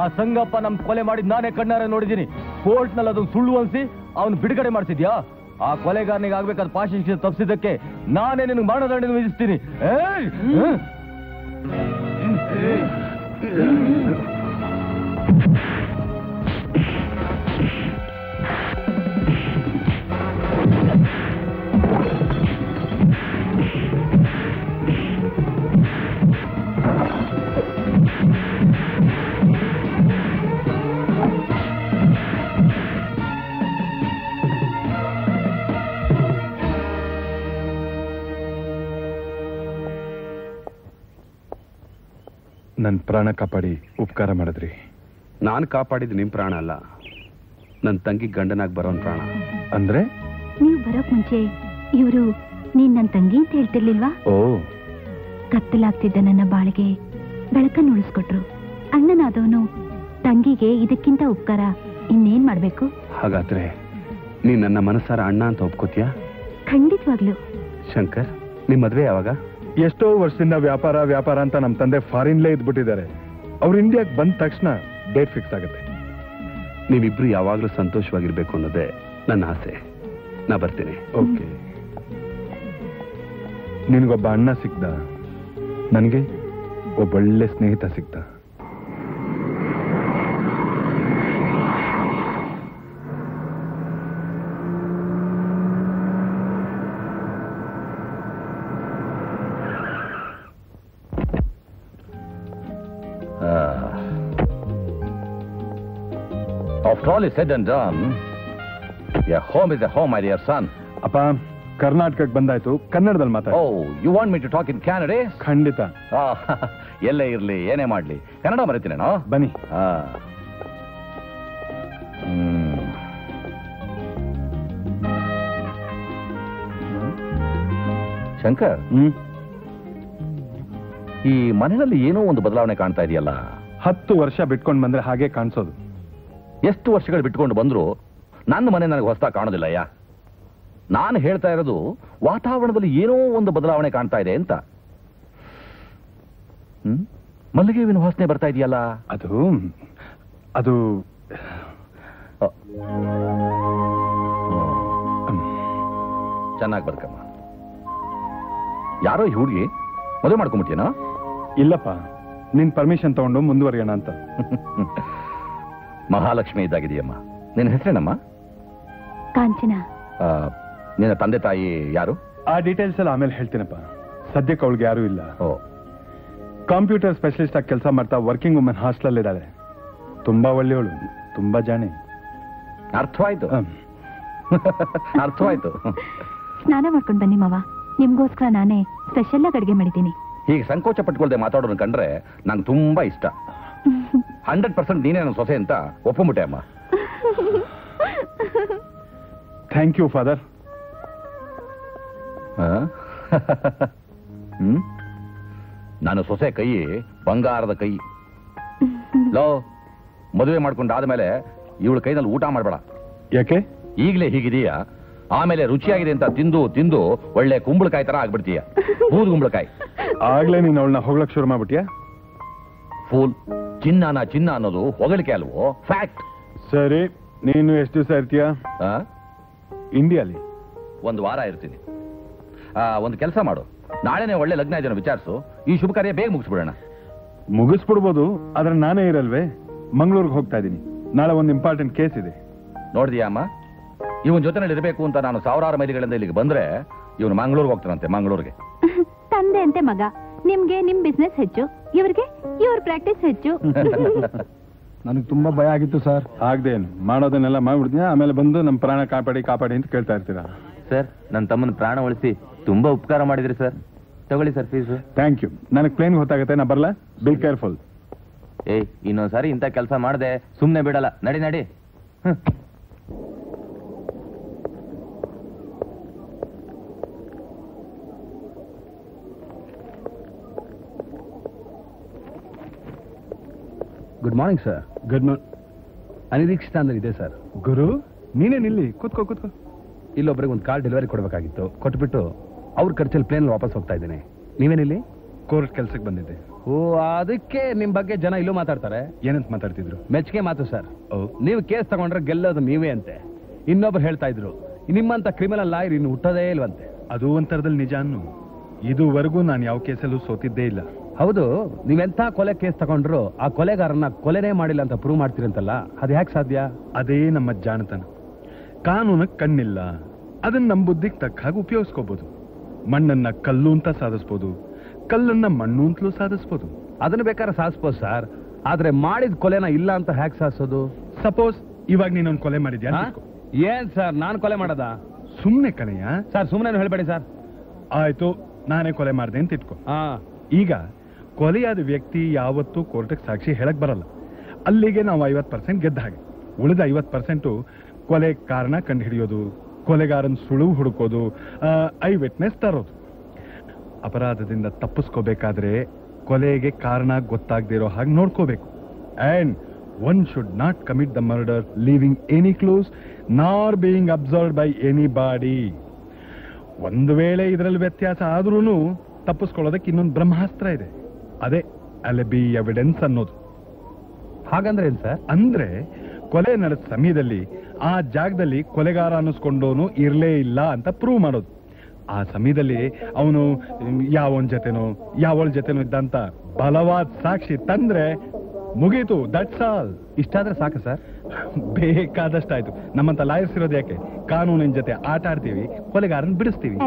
ಆ ಸಂಗಪ್ಪ ನಮ್ ಕೊಲೆ ಮಾಡಿದ್ ನಾನೇ ಕಣ್ಣಾರ ನೋಡಿದ್ದೀನಿ. ಕೋರ್ಟ್ ನಲ್ಲಿ ಅದನ್ನು ಸುಳ್ಳು ಅನ್ಸಿ ಅವನು ಬಿಡುಗಡೆ ಮಾಡ್ತಿದ್ಯಾ? ಆ ಕೊಲೆಗಾರನಿಗೆ ಆಗ್ಬೇಕಾದ ಪಾಶಿ ಶಿಕ್ಷೆ ತಪ್ಪಿಸಿದ್ದಕ್ಕೆ ನಾನೇ ನಿನಗೆ ಮರಣದಂಡನೆ ವಿಧಿಸ್ತೀನಿ. ನನ್ನ ಪ್ರಾಣ ಕಾಪಾಡಿ ಉಪಕಾರ ಮಾಡಿದ್ರಿ. ನಾನು ಕಾಪಾಡಿದ್ದು ನಿಮ್ಮ ಪ್ರಾಣ ಅಲ್ಲ, ನನ್ನ ತಂಗಿ ಗಂಡನಾಗಿ ಬರೋನ್ ಪ್ರಾಣ. ಅಂದ್ರೆ ನೀವು ಬರೋಕ್ ಮುಂಚೆ ಇವರು ನೀನ್ ನನ್ನ ತಂಗಿ ಅಂತ ಹೇಳ್ತಿರ್ಲಿಲ್ವಾ? ಓ, ಕತ್ತಲಾಗ್ತಿದ್ದ ನನ್ನ ಬಾಳಿಗೆ ಬೆಳಕನ್ನು ಉಳಿಸ್ಕೊಟ್ರು. ಅಣ್ಣನಾದವನು ತಂಗಿಗೆ ಇದಕ್ಕಿಂತ ಉಪಕಾರ ಇನ್ನೇನ್ ಮಾಡ್ಬೇಕು? ಹಾಗಾದ್ರೆ ನೀನ್ ನನ್ನ ಮನಸ್ಸಾರ ಅಣ್ಣ ಅಂತ ಒಪ್ಕೋತೀಯಾ? ಖಂಡಿತವಾಗ್ಲು. ಶಂಕರ್, ನಿಮ್ ಮದ್ವೆ ಯಾವಾಗ? ಎಷ್ಟೋ ವರ್ಷದಿಂದ ವ್ಯಾಪಾರ ವ್ಯಾಪಾರ ಅಂತ ನಮ್ಮ ತಂದೆ ಫಾರಿನ್ಲೇ ಇದ್ಬಿಟ್ಟಿದ್ದಾರೆ. ಅವ್ರು ಇಂಡಿಯಾಗೆ ಬಂದ ತಕ್ಷಣ ಡೇಟ್ ಫಿಕ್ಸ್ ಆಗುತ್ತೆ. ನೀವಿಬ್ರು ಯಾವಾಗಲೂ ಸಂತೋಷವಾಗಿರ್ಬೇಕು ಅನ್ನೋದೇ ನನ್ನ ಆಸೆ. ನಾ ಬರ್ತೀನಿ. ಓಕೆ. ನಿನಗೊಬ್ಬ ಅಣ್ಣ ಸಿಗ್ದ, ನನಗೆ ಒಬ್ಬೊಳ್ಳೆ ಸ್ನೇಹಿತ ಸಿಗ್ದ. After all is said and done, your home is a home, my dear son. Appa, Karnataka bandaitu, Kannadadalli matadu. Oh, you want me to talk in Kannada? Khandita. Ah, elle irli, ene madli. Kannada maritine no? Bani. Ah. Shankar, ಈ ಮನೆಯಲ್ಲಿ ಏನೋ ಒಂದು ಬದಲಾವಣೆ ಕಾಣ್ತಾ ಇದೆಯಲ್ಲ? 10 ವರ್ಷ ಬಿಟ್ಕೊಂಡು ಬಂದ್ರೆ ಹಾಗೆ ಕಾಣಿಸೋದು. ಎಷ್ಟು ವರ್ಷಗಳು ಬಿಟ್ಕೊಂಡು ಬಂದ್ರು ನನ್ನ ಮನೆ ನನಗೆ ಹೊಸದಾಗಿ ಕಾಣೋದಿಲ್ಲ. ಯಾ, ನಾನು ಹೇಳ್ತಾ ಇರೋದು ವಾತಾವರಣದಲ್ಲಿ ಏನೋ ಒಂದು ಬದಲಾವಣೆ ಕಾಣ್ತಾ ಇದೆ ಅಂತ. ಮಲ್ಲಿಗೆ ಹೂವಿನ ವಾಸನೆ ಬರ್ತಾ ಇದೆಯಲ್ಲ? ಅದು ಅದು ಚೆನ್ನಾಗಿ ಬರ್ಕಮ್ಮ. ಯಾರೋ ಈ ಹುಡುಗಿ ಮದುವೆ ಮಾಡ್ಕೊಂಡ್ಬಿಟ್ಟಿಯೇನಾ? ಇಲ್ಲಪ್ಪ, ನಿನ್ ಪರ್ಮಿಷನ್ ತಗೊಂಡು ಮುಂದುವರಿಯೋಣ ಅಂತ. ಮಹಾಲಕ್ಷ್ಮಿ ಇದ್ದಾಗಿದೆಯಮ್ಮ. ನಿನ್ನ ಹೆಸರೇನಮ್ಮ? ಕಾಂಚನ. ನಿನ್ನ ತಂದೆ ತಾಯಿ ಯಾರು? ಆ ಡೀಟೇಲ್ಸ್ ಎಲ್ಲ ಆಮೇಲೆ ಹೇಳ್ತೀನಪ್ಪ. ಸದ್ಯಕ್ಕೆ ಅವಳಿಗೆ ಯಾರೂ ಇಲ್ಲ. ಕಂಪ್ಯೂಟರ್ ಸ್ಪೆಷಲಿಸ್ಟ್ ಆಗಿ ಕೆಲಸ ಮಾಡ್ತಾ ವರ್ಕಿಂಗ್ ವುಮೆನ್ ಹಾಸ್ಟೆಲ್ ಇದ್ದಾಳೆ. ತುಂಬಾ ಒಳ್ಳೆಯವಳು, ತುಂಬಾ ಜಾಣೆ. ಅರ್ಥವಾಯ್ತು, ಅರ್ಥವಾಯ್ತು. ಸ್ನಾನ ಮಾಡ್ಕೊಂಡು ಬನ್ನಿ ಮಾವ. ನಿಮ್ಗೋಸ್ಕರ ನಾನೇ ಸ್ಪೆಷಲ್ ಆಗಿ ಅಡುಗೆ ಮಾಡಿದ್ದೀನಿ. ಹೀಗೆ ಸಂಕೋಚ ಪಟ್ಕೊಳ್ದೆ ಮಾತಾಡೋದನ್ನ ಕಂಡ್ರೆ ನಂಗೆ ತುಂಬಾ ಇಷ್ಟ. 100% ನೀನೇ ನನ್ನ ಸೊಸೆ ಅಂತ ಒಪ್ಕೊಂಬಿಟ್ಟೆ ಅಮ್ಮ. Thank you father. ನಾನು ಸೊಸೆ ಕೈ ಬಂಗಾರದ ಕೈ. ಲೋ, ಮದುವೆ ಮಾಡ್ಕೊಂಡಾದ್ಮೇಲೆ ಇವಳ ಕೈನಲ್ಲಿ ಊಟ ಮಾಡಬೇಡ. ಯಾಕೆ? ಈಗಲೇ ಹೀಗಿದೆಯಾ, ಆಮೇಲೆ ರುಚಿಯಾಗಿದೆ ಅಂತ ತಿಂದು ತಿಂದು ಒಳ್ಳೆ ಕುಂಬಳಕಾಯಿ ತರ ಆಗ್ಬಿಡ್ತೀಯ. ಬೂದ್ ಕುಂಬಳಕಾಯಿ. ಆಗ್ಲೇ ನೀನು ಅವಳನ್ನ ಹೊಗಳಕ್ಕೆ ಶುರು ಮಾಡ್ಬಿಟ್ಟಿಯಾ? ಫೂಲ್, ಚಿನ್ನ ಚಿನ್ನ ಅನ್ನೋದು ಹೊಗಳಿಕೆ ಅಲ್ವೋ, ಫ್ಯಾಕ್ಟ್. ಸರಿ, ನೀನು ಎಷ್ಟು ದಿವಸ ಇರ್ತೀಯ ಇಂಡಿಯಾಲಿ? 1 ವಾರ ಇರ್ತೀನಿ. ಒಂದು ಕೆಲಸ ಮಾಡು, ನಾಳೆನೆ ಒಳ್ಳೆ ಲಗ್ನ ಇದನ್ನ ವಿಚಾರಿಸು. ಈ ಶುಭ ಕಾರ್ಯ ಬೇಗ ಮುಗಿಸ್ಬಿಡೋಣ. ಮುಗಿಸ್ಬಿಡ್ಬೋದು, ಆದ್ರೆ ನಾನೇ ಇರಲ್ವೇ. ಮಂಗಳೂರಿಗೆ ಹೋಗ್ತಾ ಇದ್ದೀನಿ. ನಾಳೆ ಒಂದು ಇಂಪಾರ್ಟೆಂಟ್ ಕೇಸ್ ಇದೆ. ನೋಡಿದ್ಯಾ ಅಮ್ಮ, ಇವನ್ ಜೊತೆನಲ್ಲಿ ಇರಬೇಕು ಅಂತ ನಾನು ಸಾವಿರಾರು ಮೈಲಿಗಳಿಂದ ಇಲ್ಲಿಗೆ ಬಂದ್ರೆ ಇವನು ಮಂಗಳೂರಿಗೆ ಹೋಗ್ತಾನಂತೆ. ಮಂಗಳೂರಿಗೆ. ತಂದೆ ಅಂತೆ ಮಗ. ನಿಮ್ಗೆ ನಿಮ್ ಬಿಸ್ನೆಸ್ ಹೆಚ್ಚು, ಇವರಿಗೆ ಇವ್ರ ಪ್ರಾಕ್ಟೀಸ್ ಹೆಚ್ಚು. ನನಗೆ ತುಂಬಾ ಭಯ ಆಗಿತ್ತು ಸರ್. ಆಗದೇನು, ಮಾಡೋದನ್ನೆಲ್ಲ ಮಾಡ್ಬಿಡ್ತೀನಿ. ಆಮೇಲೆ ಬಂದು ನಮ್ಮ ಪ್ರಾಣ ಕಾಪಾಡಿ ಕಾಪಾಡಿ ಅಂತ ಕೇಳ್ತಾ ಇರ್ತೀರಾ. ಸರ್, ನನ್ನ ತಮ್ಮನ ಪ್ರಾಣ ಉಳಿಸಿ ತುಂಬಾ ಉಪಕಾರ ಮಾಡಿದ್ರಿ ಸರ್. ತಗೊಳ್ಳಿ ಸರ್ ಫೀಸ್. Thank you. ನನಗೆ ಪ್ಲೇನ್ ಹೊತ್ತಾಗುತ್ತೆ, ನಾ ಬರಲ್ಲ. Be careful. ಏಯ್ ಇನ್ನೊಂದ್ಸಾರಿ ಇಂಥ ಕೆಲಸ ಮಾಡಿದೆ ಸುಮ್ಮನೆ ಬಿಡಲ್ಲ ನಡಿ ನಡಿ good morning sir good morning ಅನಿರೀಕ್ಷಿತ ಅಂದ್ರೆ ಇದೆ ಸರ್ ಗುರು ನೀನೇನು ಇಲ್ಲಿ ಕೂತ್ಕೋ ಕೂತ್ಕೋ ಇಲ್ಲೊಬ್ರಿಗೆ ಒಂದು ಕಾರ್ ಡೆಲಿವರಿ ಕೊಡಬೇಕಾಗಿತ್ತು ಕೊಟ್ಬಿಟ್ಟು ಅವ್ರ ಖರ್ಚಲ್ಲಿ ಪ್ಲೇನ್ ವಾಪಸ್ ಹೋಗ್ತಾ ಇದ್ದೇನೆ ನೀವೇನಿಲ್ಲಿ ಕೋರ್ಟ್ ಕೆಲಸಕ್ಕೆ ಬಂದಿದ್ದೆ ಓ ಅದಕ್ಕೆ ನಿಮ್ಮ ಬಗ್ಗೆ ಜನ ಇಲ್ಲೂ ಮಾತಾಡ್ತಾರೆ ಏನಂತ ಮಾತಾಡ್ತಿದ್ರು ಮೆಚ್ಚುಗೆ ಮಾತು ಸರ್ ನೀವು ಕೇಸ್ ತಗೊಂಡ್ರೆ ಗೆಲ್ಲೋದು ನೀವೇ ಅಂತೆ ಇನ್ನೊಬ್ರು ಹೇಳ್ತಾ ಇದ್ರು ನಿಮ್ಮಂತ ಕ್ರಿಮಿನಲ್ ಲಾಯರ್ ಇನ್ನು ಹುಟ್ಟೋದೇ ಇಲ್ವಂತೆ ಅದು ಒಂಥರದಲ್ಲಿ ನಿಜಾನು ಇದುವರೆಗೂ ನಾನು ಯಾವ ಕೇಸಲ್ಲೂ ಸೋತಿದ್ದೇ ಇಲ್ಲ ಹೌದು ನೀವೆಂಥ ಕೊಲೆ ಕೇಸ್ ತಗೊಂಡ್ರು ಆ ಕೊಲೆಗಾರನ್ನ ಕೊಲೆನೇ ಮಾಡಿಲ್ಲ ಅಂತ ಪ್ರೂವ್ ಮಾಡ್ತೀರಂತಲ್ಲ ಅದು ಯಾಕೆ ಸಾಧ್ಯ ಅದೇ ನಮ್ಮ ಜಾಣತನ ಕಾನೂನಕ್ಕೆ ಕಣ್ಣಿಲ್ಲ ಅದನ್ನ ನಮ್ಮ ಬುದ್ಧಿಗೆ ತಕ್ಕ ಹಾಗೆ ಉಪಯೋಗಿಸ್ಕೋಬಹುದು ಮಣ್ಣನ್ನ ಕಲ್ಲು ಅಂತ ಸಾಧಿಸ್ಬೋದು ಕಲ್ಲನ್ನ ಮಣ್ಣು ಅಂತಲೂ ಸಾಧಿಸ್ಬೋದು ಅದನ್ನ ಬೇಕಾದ್ರೆ ಸಾಧಿಸ್ಬೋದು ಸರ್ ಆದ್ರೆ ಮಾಡಿದ ಕೊಲೆನ ಇಲ್ಲ ಅಂತ ಹ್ಯಾಕ್ ಸಾಧಿಸೋದು ಸಪೋಸ್ ಇವಾಗ ನೀನೊಂದು ಕೊಲೆ ಮಾಡಿದ್ಯಾ ಏನ್ ಸರ್ ನಾನು ಕೊಲೆ ಮಾಡೋದ ಸುಮ್ನೆ ಕಣಯ್ಯ ಸರ್ ಸುಮ್ನೆ ಹೇಳ್ಬೇಡಿ ಸರ್ ಆಯ್ತು ನಾನೇ ಕೊಲೆ ಮಾಡಿದೆ ಅಂತ ಇಟ್ಕೋ ಈಗ ಕೊಲೆಯಾದ ವ್ಯಕ್ತಿ ಯಾವತ್ತೂ ಕೋರ್ಟಿಗೆ ಸಾಕ್ಷಿ ಹೇಳಕ್ ಬರಲ್ಲ ಅಲ್ಲಿಗೆ ನಾವು 50% ಗೆದ್ದ ಹಾಗೆ ಉಳಿದ 50% ಕೊಲೆ ಕಾರಣ ಕಂಡು ಹಿಡಿಯೋದು ಕೊಲೆಗಾರನ ಸುಳುವು ಹುಡುಕೋದು ಐ ವಿಟ್ನೆಸ್ ತರೋದು ಅಪರಾಧದಿಂದ ತಪ್ಪಿಸ್ಕೋಬೇಕಾದ್ರೆ ಕೊಲೆಗೆ ಕಾರಣ ಗೊತ್ತಾಗದಿರೋ ಹಾಗೆ ನೋಡ್ಕೋಬೇಕು and one should not commit the murder leaving any clues nor being observed by anybody ಒಂದು ವೇಳೆ ಇದರಲ್ಲಿ ವ್ಯತ್ಯಾಸ ಆದ್ರೂ ತಪ್ಪಿಸ್ಕೊಳ್ಳೋದಕ್ಕೆ ಇನ್ನೊಂದು ಬ್ರಹ್ಮಾಸ್ತ್ರ ಇದೆ ಅದೇ ಅಲೆಬಿ ಎವಿಡೆನ್ಸ್ ಅನ್ನೋದು ಹಾಗಂದ್ರೆ ಏನು ಸರ್ ಅಂದ್ರೆ ಕೊಲೆ ನಡೆದ ಸಮಯದಲ್ಲಿ ಆ ಜಾಗದಲ್ಲಿ ಕೊಲೆಗಾರ ಅನ್ನಿಸ್ಕೊಂಡೋನು ಇರಲೇ ಇಲ್ಲ ಅಂತ ಪ್ರೂವ್ ಮಾಡೋದು ಆ ಸಮಯದಲ್ಲಿ ಅವನು ಯಾವನ ಜೊತೆನೋ ಯಾವಳ ಜೊತೆನೋ ಇದ್ದಂತ ಬಲವಾದ ಸಾಕ್ಷಿ ತಂದ್ರೆ ಮುಗೀತು ದಟ್ಸ್ ಆಲ್ ಇಷ್ಟಾದ್ರೆ ಸಾಕು ಸರ್ ಬೇಕಾದಷ್ಟಾಯ್ತು ನಮ್ಮಂತ ಲಾಯರ್ಸ್ ಇರೋದು ಯಾಕೆ ಕಾನೂನಿನ ಜೊತೆ ಆಟ ಆಡ್ತೀವಿ ಕೊಲೆಗಾರನ್ ಬಿಡಿಸ್ತೀವಿ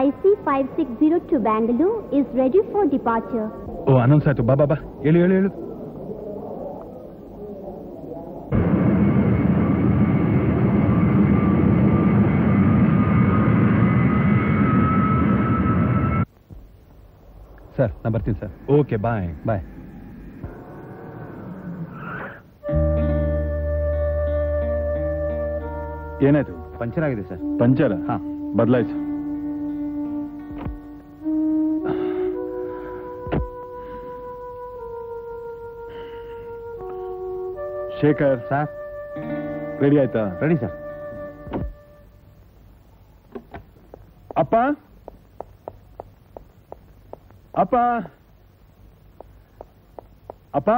IC 560 to Bangalore is ready for departure. Oh, announce ಆಯ್ತು ಬಾ ಬಾ ಹೇಳು ಹೇಳು ಹೇಳು ಸರ್ ನಾನು ಬರ್ತೀನಿ ಸರ್ ಓಕೆ ಬಾಯ್ ಬಾಯ್ ಏನಾಯ್ತು ಪಂಚರ್ ಆಗಿದೆ ಸರ್ ಪಂಚರ್ ಹಾ ಬದಲಾಯ್ತು ಶೇಖರ್ ಸರ್ ರೆಡಿ ಆಯ್ತಾ ರೆಡಿ ಸರ್ ಅಪ್ಪ ಅಪ್ಪ ಅಪ್ಪ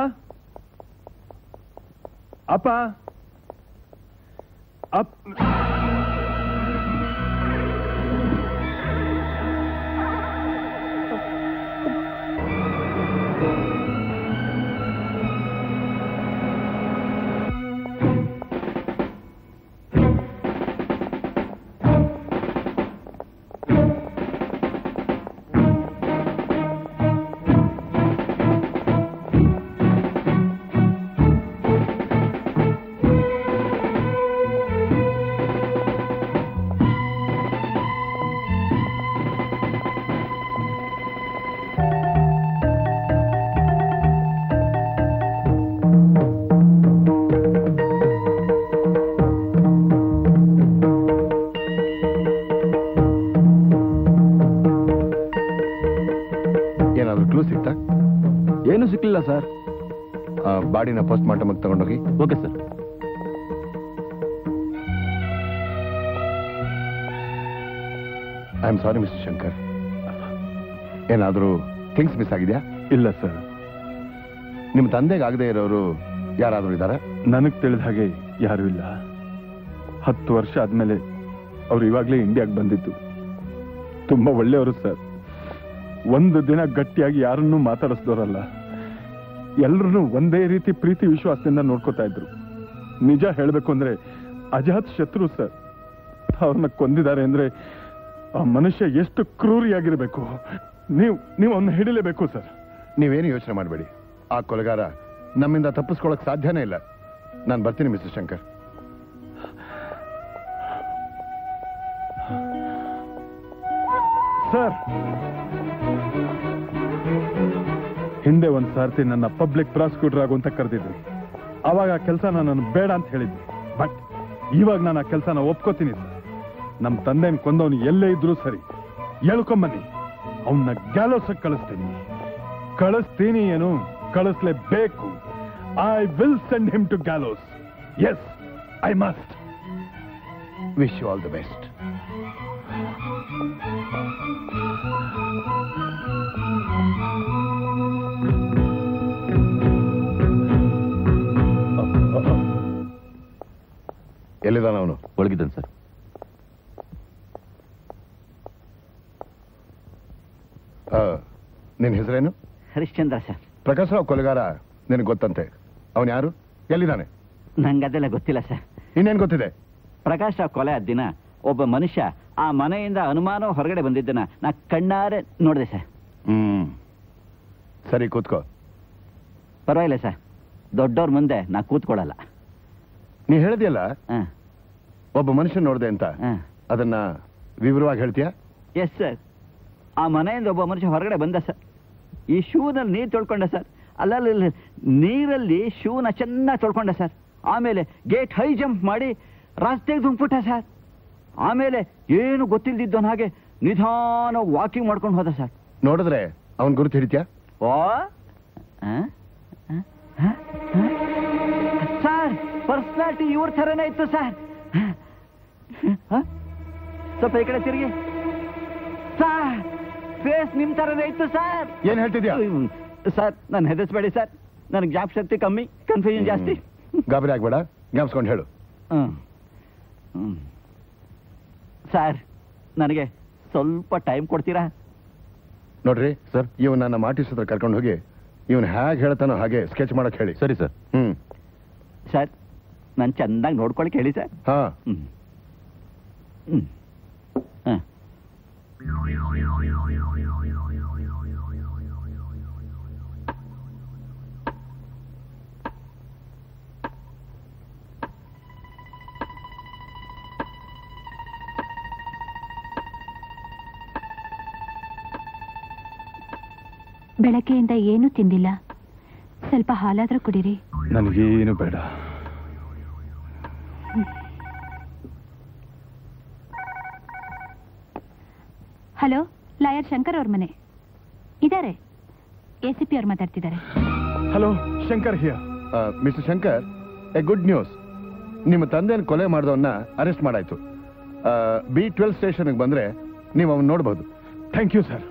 ಅಪ್ಪ ಅಪ್ ಸರ್ ಬಾಡಿನ ಪೋಸ್ಟ್ ಮಾರ್ಟಮ್ ತಗೊಂಡೋಗಿ okay sir I am sorry mister Shankar ಏನಾದರೂ ಥಿಂಗ್ಸ್ ಮಿಸ್ ಆಗಿದೆಯಾ ಇಲ್ಲ ಸರ್ ನಿಮ್ಮ ತಂದೆಗೆ ಆಗದೆ ಇರೋರು ಯಾರಾದರೂ ಇದ್ದಾರಾ ನನಗೆ ತಿಳಿದ ಹಾಗೆ ಯಾರೂ ಇಲ್ಲ 10 ವರ್ಷ ಆದಮೇಲೆ ಅವರು ಇವಾಗಲೇ ಇಂಡಿಯಾಗೆ ಬಂದಿತ್ತು ತುಂಬ ಒಳ್ಳೆಯವರು ಸರ್ ಒಂದು ದಿನ ಗಟ್ಟಿಯಾಗಿ ಯಾರನ್ನೂ ಮಾತಾಡಿಸಿದವರಲ್ಲ ಎಲ್ಲರೂ ಒಂದೇ ರೀತಿ ಪ್ರೀತಿ ವಿಶ್ವಾಸದಿಂದ ನೋಡ್ಕೋತಾ ಇದ್ರು ನಿಜ ಹೇಳಬೇಕು ಅಂದ್ರೆ ಅಜಾತ್ ಶತ್ರು ಸರ್ ಅವ್ರನ್ನ ಕೊಂದಿದ್ದಾರೆ ಅಂದ್ರೆ ಆ ಮನುಷ್ಯ ಎಷ್ಟು ಕ್ರೂರಿಯಾಗಿರ್ಬೇಕು ನೀವು ಅವನ್ನ ಹಿಡಿಲೇಬೇಕು ಸರ್ ನೀವೇನು ಯೋಚನೆ ಮಾಡಬೇಡಿ ಆ ಕೊಲೆಗಾರ ನಮ್ಮಿಂದ ತಪ್ಪಿಸ್ಕೊಳಕ್ ಸಾಧ್ಯನೇ ಇಲ್ಲ ನಾನು ಬರ್ತೀನಿ ಮಿಸ್ಟರ್ ಶಂಕರ್ ಸರ್ ಹಿಂದೆ ಒಂದು ಸಾರ್ತಿ ನನ್ನ ಪಬ್ಲಿಕ್ ಪ್ರಾಸಿಕ್ಯೂಟರ್ ಆಗುವಂತ ಕರೆದಿದ್ರು. ಆವಾಗ ಆ ಕೆಲಸ ನಾನು ಬೇಡ ಅಂತ ಹೇಳಿದ್ದೆ. ಬಟ್ ಇವಾಗ ನಾನು ಆ ಕೆಲಸನ ಒಪ್ಕೋತೀನಿ. ನಮ್ಮ ತಂದೆನ ಕೊಂದವನು ಎಲ್ಲೇ ಇದ್ರೂ ಸರಿ, ಹೇಳ್ಕೊಂಬನ್ನಿ, ಅವನ್ನ ಗ್ಯಾಲೋಸಕ್ಕೆ ಕಳಿಸ್ತೀನಿ. ಕಳಿಸ್ತೀನಿ ಏನು, ಕಳಿಸ್ಲೇಬೇಕು. I will send him to gallows. Yes, I must. Wish you all the best. ಎಲ್ಲಿದ್ದಾನ ಅವನು? ಒಳಗಿದ್ದಾನೆ ಸರ್. ನಿನ್ನ ಹೆಸರೇನು? ಹರಿಶ್ಚಂದ್ರ ಸರ್. ಪ್ರಕಾಶ್ ರಾವ್ ಕೊಲೆಗಾರ ನಿನಗೆ ಗೊತ್ತಂತೆ. ಅವನು ಯಾರು, ಎಲ್ಲಿದ್ದಾನೆ? ನಂಗೆ ಅದೆಲ್ಲ ಗೊತ್ತಿಲ್ಲ ಸರ್. ಇನ್ನೇನು ಗೊತ್ತಿದೆ? ಪ್ರಕಾಶ್ ರಾವ್ ಕೊಲೆ ಆದ ದಿನ ಒಬ್ಬ ಮನುಷ್ಯ ಆ ಮನೆಯಿಂದ ಅನುಮಾನ ಹೊರಗಡೆ ಬಂದಿದ್ದನ್ನ ನಾ ಕಣ್ಣಾರೆ ನೋಡಿದೆ ಸರ್. ಸರಿ, ಕೂತ್ಕೋ. ಪರವಾಗಿಲ್ಲ ಸರ್, ದೊಡ್ಡವ್ರ ಮುಂದೆ ನಾ ಕೂತ್ಕೊಳ್ಳಲ್ಲ. ನೀ ಹೇಳಿದೆಯಲ್ಲ ಒಬ್ಬ ಮನುಷ್ಯ ನೋಡಿದೆ ಅಂತ, ಅದನ್ನ ವಿವರವಾಗಿ ಹೇಳ್ತೀಯಾ? Yes sir. ಆ ಮನೆಯಿಂದ ಒಬ್ಬ ಮನುಷ್ಯ ಹೊರಗಡೆ ಬಂದ ಸರ್. ಈ ಶೂನಲ್ಲಿ ನೀರು ತೊಳ್ಕೊಂಡ ಸರ್. ಅಲ್ಲ, ನೀರಲ್ಲಿ ಶೂನ ಚೆನ್ನಾಗಿ ತೊಳ್ಕೊಂಡ ಸರ್. ಆಮೇಲೆ ಗೇಟ್ ಹೈ ಜಂಪ್ ಮಾಡಿ ರಸ್ತೆಗೆ ದುಂಕ್ಬಿಟ್ಟ ಸರ್. ಆಮೇಲೆ ಏನು ಗೊತ್ತಿಲ್ದಿದ್ದವನ ಹಾಗೆ ನಿಧಾನ ವಾಕಿಂಗ್ ಮಾಡ್ಕೊಂಡು ಹೋದ ಸರ್. ನೋಡಿದ್ರೆ ಅವನ್ ಗುರುತು ಹಿಡಿತ್ಯಾ? ಓ ಸರ್, ಪರ್ಸನಾಲಿಟಿ ಇವ್ರ ಥರನೇ ಇತ್ತು ಸರ್. ಸ್ವಲ್ಪ ಈ ಕಡೆ ತಿರುಗಿ ಸರ್. ಫೇಸ್ ನಿಮ್ ಥರನೇ ಇತ್ತು ಸರ್. ಏನ್ ಹೇಳ್ತಿದ್ಯಾ ಸರ್? ನಾನು ಹೆದರ್ಸ್ಬೇಡಿ ಸರ್, ನನಗೆ ಜ್ಞಾಪ ಶಕ್ತಿ ಕಮ್ಮಿ, ಕನ್ಫ್ಯೂಷನ್ ಜಾಸ್ತಿ. ಗಾಬರಿ ಆಗ್ಬೇಡ, ಜ್ಞಾಪಿಸ್ಕೊಂಡು ಹೇಳು. ಸರ್, ನನಗೆ ಸ್ವಲ್ಪ ಟೈಮ್ ಕೊಡ್ತೀರಾ? ನೋಡ್ರಿ ಸರ್, ಇವನ್ ನನ್ನ ಆಫೀಸ್ ಹತ್ರ ಕರ್ಕೊಂಡು ಹೋಗಿ ಇವನ್ ಹೇಗೆ ಹೇಳ್ತಾನೋ ಹಾಗೆ ಸ್ಕೆಚ್ ಮಾಡಕ್ ಹೇಳಿ. ಸರಿ ಸರ್. ಸರ್, ನಾನು ಚೆನ್ನಾಗಿ ನೋಡ್ಕೊಳಕ್ ಹೇಳಿ ಸರ್. ಹಾ. ಬೆಳಗ್ಗೆಯಿಂದ ಏನು ತಿಂದಿಲ್ಲ, ಸ್ವಲ್ಪ ಹಾಲಾದ್ರೂ ಕುಡೀರಿ. ನನಗೇನು ಬೇಡ. ಹಲೋ, ಲಾಯರ್ ಶಂಕರ್ ಅವ್ರ ಮನೆ ಇದ್ದಾರೆ, ಎಸಿಪಿ ಅವ್ರು ಮಾತಾಡ್ತಿದ್ದಾರೆ. Hello, Shankar here. Mister Shankar, a good news. ನಿಮ್ಮ ತಂದೆಯನ್ನು ಕೊಲೆ ಮಾಡಿದವನ್ನ ಅರೆಸ್ಟ್ ಮಾಡಾಯ್ತು. B12 ಸ್ಟೇಷನ್ಗೆ ಬಂದ್ರೆ ನೀವು ಅವನ್ನ ನೋಡಬಹುದು. Thank you sir.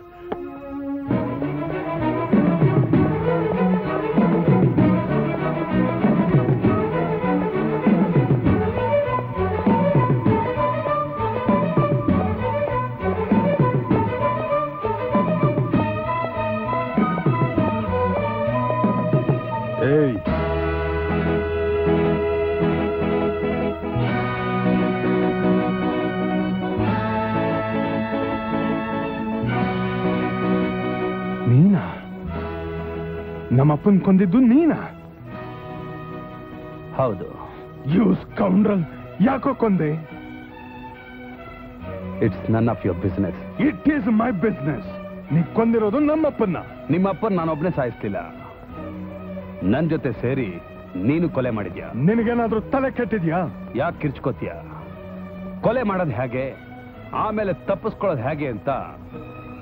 ನಮ್ಮಪ್ಪನ್ ಕೊಂದಿದ್ದು ನೀನಾ? ಹೌದು. ಯು ಸ್ಕೌಂಡ್ರಲ್, ಯಾಕೋ ಕೊಂದೆ? It's none of your business. It is my business. ನೀ ಕೊಂದಿರೋದು ನಮ್ಮಪ್ಪನ್ನ. ನಿಮ್ಮಪ್ಪನ್ ನಾನೊಬ್ನೇ ಸಾಯಿಸ್ತಿಲ್ಲ, ನನ್ ಜೊತೆ ಸೇರಿ ನೀನು ಕೊಲೆ ಮಾಡಿದ್ಯಾ. ನಿನಗೇನಾದ್ರೂ ತಲೆ ಕೆಟ್ಟಿದ್ಯಾ? ಯಾಕೆ ಕಿರ್ಚ್ಕೋತೀಯ? ಕೊಲೆ ಮಾಡೋದ್ ಹೇಗೆ, ಆಮೇಲೆ ತಪ್ಪಿಸ್ಕೊಳ್ಳೋದ್ ಹೇಗೆ ಅಂತ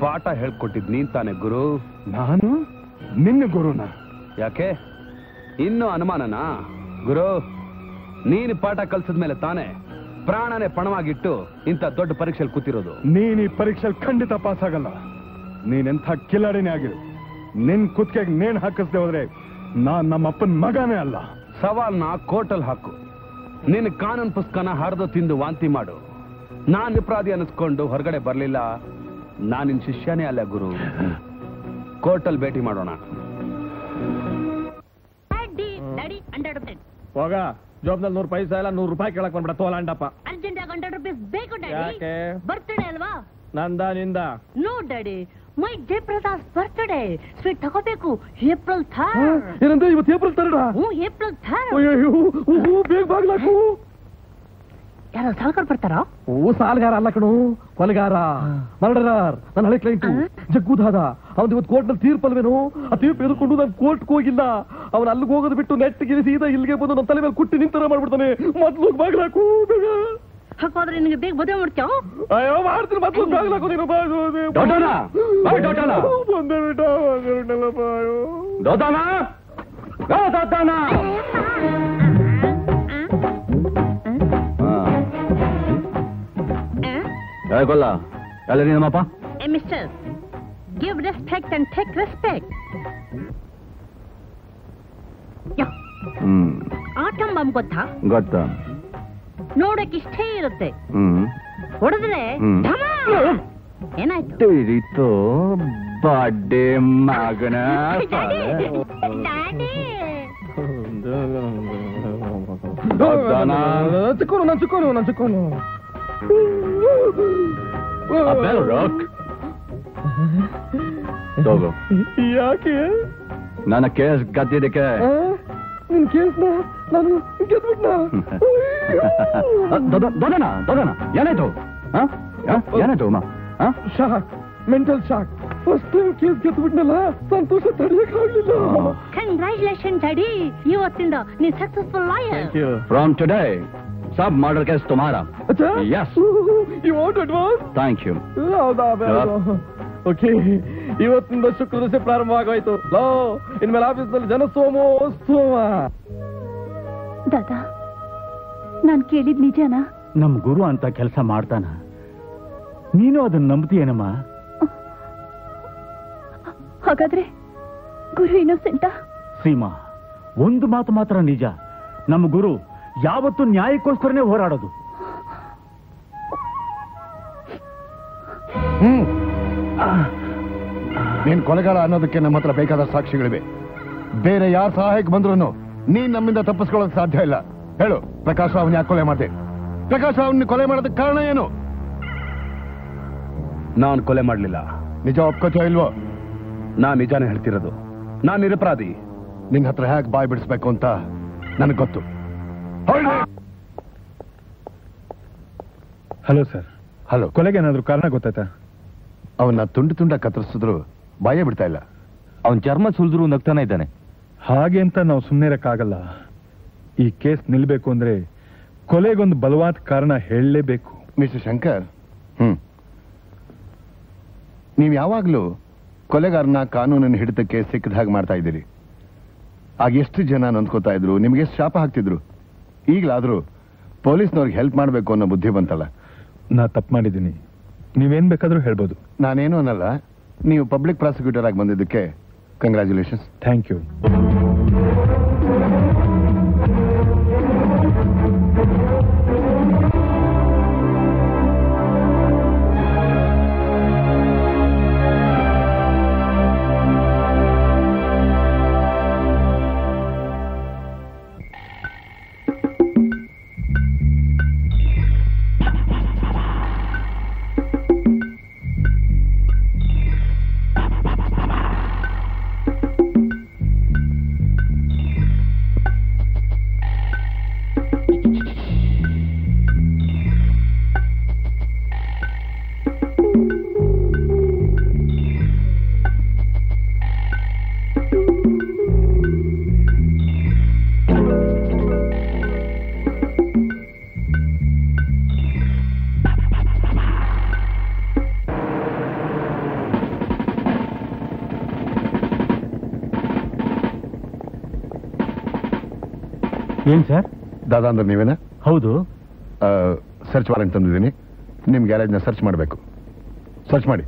ಪಾಠ ಹೇಳ್ಕೊಟ್ಟಿದ್ ನೀನ್ ತಾನೇ ಗುರು. ನಾನು ನಿನ್ನ ಗುರುನ? ಯಾಕೆ ಇನ್ನು ಅನುಮಾನನಾ? ಗುರು, ನೀನು ಪಾಠ ಕಲ್ಸಿದ ಮೇಲೆ ತಾನೇ ಪ್ರಾಣನೇ ಪಣವಾಗಿಟ್ಟು ಇಂಥ ದೊಡ್ಡ ಪರೀಕ್ಷೆಯಲ್ಲಿ ಕೂತಿರೋದು. ನೀನ್ ಈ ಪರೀಕ್ಷೆಯಲ್ಲಿ ಖಂಡಿತ ಪಾಸ್ ಆಗಲ್ಲ. ನೀನೆಂಥ ಕಿಲಾಡಿನೇ ಆಗಿರು, ನಿನ್ ಕುತ್ತಿಗೆ ನೇಣು ಹಾಕಿಸ್ದೆ ಹೋದ್ರೆ ನಾನ್ ನಮ್ಮಪ್ಪನ ಮಗನೇ ಅಲ್ಲ. ಸವಾಲ್ನ ಕೋರ್ಟಲ್ಲಿ ಹಾಕು, ನಿನ್ನ ಕಾನೂನು ಪುಸ್ತಕನ ಹರಿದು ತಿಂದು ವಾಂತಿ ಮಾಡು. ನಾನ್ ಅಪರಾಧಿ ಅನ್ನಿಸ್ಕೊಂಡು ಹೊರಗಡೆ ಬರಲಿಲ್ಲ, ನಾನು ನಿನ್ನ ಶಿಷ್ಯನೇ ಅಲ್ಲ ಗುರು. ಕೋರ್ಟಲ್ಲಿ ಭೇಟಿ ಮಾಡೋಣ. ಹೋಗ ಜಾಬ್ನಲ್ಲಿ 100 ಪೈಸಾ ಇಲ್ಲ, 100 ರೂಪಾಯಿ ಕೇಳಕ್ ಬಂದ್ಬಿಡ. ತೋಲಾಂಡಪ್ಪ, ಅರ್ಜೆಂಟ್ ಆಗಿ 100 ರೂಪಾಯಿ ಬೇಕು ಡ್ಯಾಡಿ. ಯಾಕೆ? ಬರ್ತಡೇ ಅಲ್ವಾ ನಂದಾ ನಿಂದ? No daddy, my Jayaprakash birthday, sweet ತಗೋಬೇಕು. April 3rd. ಏನಂದ್ರೆ ಇವತ್ತು April 3rd? ಹ್ಞೂ, April 3rd. ಬೇಗ ಬಾಗ್ಲಾಕು. ಯಾರು ಸಾಲ್ಕರ್ ಬರ್ತಾರಾ? ಓ ಸಾಲ್ಗಾರ ಅಲ್ಲ ಕಣೋ, ಕೊಲೆಗಾರ, ಮರ್ಡರರ್. ನನ್ನ ಹಳೆ ಕ್ಲೈಂಟ್ ಜಗ್ಗುದಾದ ಅವನು ಇವತ್ತು ಕೋರ್ಟ್ ನಲ್ಲಿ ತೀರ್ಪಲ್ವೇನೋ, ಆ ತೀರ್ಪು ಎದುರ್ಕೊಂಡು ನಾನು ಕೋರ್ಟ್ ಹೋಗಿಲ್ಲ. ಅವನು ಅಲ್ಲಿಗೆ ಹೋಗೋದು ಬಿಟ್ಟು ನೆಟ್ ಗೆ ಸೀದಾ ಇಲ್ಲಿಗೆ ಬಂದು ನನ್ನ ತಲೆ ಮೇಲೆ ಕುಟ್ಟಿ ನಿಂತರ ಮಾಡ್ಬಿಡ್ತಾನೆ. ಮೊದಲು ಬಾಗ್ಲಾಕು ಬೇಗ. ಹಾಗಾದ್ರೆ ನಿಮಗೆ ಬೇಗ ಬದನೆ ಮಾಡ್ತೀಯಾ? ಅಯ್ಯೋ ಮಾಡ್ತೀನಿ, ಮೊದಲು ಬಾಗ್ಲಾಕು ನೀನು ಬಾಗು. ದೊಡ್ಡಣ್ಣ ಬಾಯ್ ದೊಡ್ಡಣ್ಣ ಬಂದೆ ಬಿಡ ಬಂದೆಲ್ಲ ಬಾಯ್ ದೊಡ್ಡಣ್ಣ ಬಾ ದೊಡ್ಡಣ್ಣ. Hey, mister, give respect and take respect. Yeah. Aatambam gotta. Gotta. Nodak ishte irutte. Odadre dhama. Enaitu. Tirito badde magana. Daddy. Daddy. Dadana. Chikonu. अबे रख दोगो या के नाना केस गद्दी देके इन केस ना नानु गद्दी ना दोगो ना याने तो हां याने तो मां हां shock mental shock first time case गद्दी ना संतोष तड़िया खागलिल्ल कांग्रेचुलेशन डैडी यू अतिंदा नी successful lawyer thank you from today सब मर्डर केस तुम्हारा. अच्छा? Yes. You want advance? Thank you. Okay. ಇವತ್ತಿಂದ ಶುಕ್ರವಾರ से ಪ್ರಾರಂಭ ಆಗೋಯ್ತು. ಲೋ ಇನ್ಮೇಲೆ ಆಫೀಸ್ನಲ್ಲಿ ಜನಸೋಮೋ ಸೋಮ. ದಾದಾ ನಾನು ಕೇಳಿದ ನಿಜನಾ? ನಮ್ಮ ಗುರು ಅಂತ ಕೆಲಸ ಮಾಡ್ತಾನ, ನೀನು ಅದನ್ನ ನಂಬ್ತೀಯೇನಮ್ಮ? ಹಾಗಾದ್ರೆ ಗುರು ಇನ್ನೋಸೆಂಟಾ? ಸೀಮಾ, ಒಂದು ಮಾತು ಮಾತ್ರ ನಿಜ, ನಮ್ಮ ಗುರು ಯಾವತ್ತು ನ್ಯಾಯಕ್ಕೋಸ್ಕರನೇ ಹೋರಾಡೋದು. ನೀನ್ ಕೊಲೆಗಾರ ಅನ್ನೋದಕ್ಕೆ ನಮ್ಮ ಹತ್ರ ಬೇಕಾದ ಸಾಕ್ಷಿಗಳಿವೆ. ಬೇರೆ ಯಾರ ಸಹಾಯಕ್ಕೆ ಬಂದ್ರು ನೀನ್ ನಮ್ಮಿಂದ ತಪ್ಪಿಸ್ಕೊಳ್ಳೋಕ್ ಸಾಧ್ಯ ಇಲ್ಲ. ಹೇಳು, ಪ್ರಕಾಶ್ ರಾವ್ನ ಯಾಕೆ ಕೊಲೆ ಮಾಡಿದೆ? ಪ್ರಕಾಶ್ ರಾವ್ನ ಕೊಲೆ ಮಾಡೋದಕ್ಕೆ ಕಾರಣ ಏನು? ನಾನು ಕೊಲೆ ಮಾಡಲಿಲ್ಲ. ನಿಜ ಒಪ್ಕೋತೀಯೋ ಇಲ್ವೋ? ನಾನ್ ನಿಜಾನೇ ಹೇಳ್ತಿರೋದು. ನಾನು ನಿರಪರಾಧಿ. ನಿನ್ನ ಹತ್ರ ಹೇಗೆ ಬಾಯ್ ಬಿಡಿಸ್ಬೇಕು ಅಂತ ನನಗೆ ಗೊತ್ತು. Hello sir. ಹಲೋ, ಕೊಲೆಗೆ ಏನಾದ್ರೂ ಕಾರಣ ಗೊತ್ತಾಯ್ತಾ? ಅವನ್ನ ತುಂಡು ತುಂಡ ಕತ್ತರಿಸಿದ್ರು ಬಾಯ ಬಿಡ್ತಾ ಇಲ್ಲ. ಅವನ್ ಚರ್ಮ ಸುಲಿದ್ರು ನಗ್ತಾನೆ ಇದ್ದಾನೆ. ಹಾಗೆ ಅಂತ ನಾವು ಸುಮ್ಮನೆ ಇರಕ್ಕಾಗಲ್ಲ. ಈ ಕೇಸ್ ನಿಲ್ಬೇಕು ಅಂದ್ರೆ ಕೊಲೆಗೊಂದು ಬಲವಾದ ಕಾರಣ ಹೇಳಲೇಬೇಕು. ಮಿಸ್ಟರ್ ಶಂಕರ್, ನೀವು ಯಾವಾಗ್ಲೂ ಕೊಲೆಗಾರನ ಕಾನೂನನ್ನು ಹಿಡಿತಕ್ಕೆ ಸಿಕ್ಕದ ಹಾಗೆ ಮಾಡ್ತಾ ಇದ್ದೀರಿ. ಆಗ ಎಷ್ಟು ಜನ ನೊಂದ್ಕೋತಾ ಇದ್ರು, ನಿಮ್ಗೆ ಎಷ್ಟು ಶಾಪ ಹಾಕ್ತಿದ್ರು. ಈಗಲಾದರೂ ಪೊಲೀಸ್ನವ್ರಿಗೆ ಹೆಲ್ಪ್ ಮಾಡಬೇಕು ಅನ್ನೋ ಬುದ್ಧಿ ಬಂತಲ್ಲ. ನಾ ತಪ್ಪು ಮಾಡಿದ್ದೀನಿ, ನೀವೇನು ಬೇಕಾದರೂ ಹೇಳ್ಬೋದು. ನಾನೇನು ಅನ್ನಲ್ಲ. ನೀವು ಪಬ್ಲಿಕ್ ಪ್ರಾಸಿಕ್ಯೂಟರ್ ಆಗಿ ಬಂದಿದ್ದಕ್ಕೆ ಕಂಗ್ರ್ಯಾಚುಲೇಷನ್ಸ್. Thank you. ಏನ್ ಸರ್ ದಾದಾ ಅಂದ್ರೆ ನೀವೇನಾ? ಹೌದು. ಸರ್ಚ್ ವಾರೆಂಟ್ ತಂದಿದ್ದೀನಿ, ನಿಮ್ಮ ಗ್ಯಾರೇಜ್ನ ಸರ್ಚ್ ಮಾಡಬೇಕು. ಸರ್ಚ್ ಮಾಡಿ.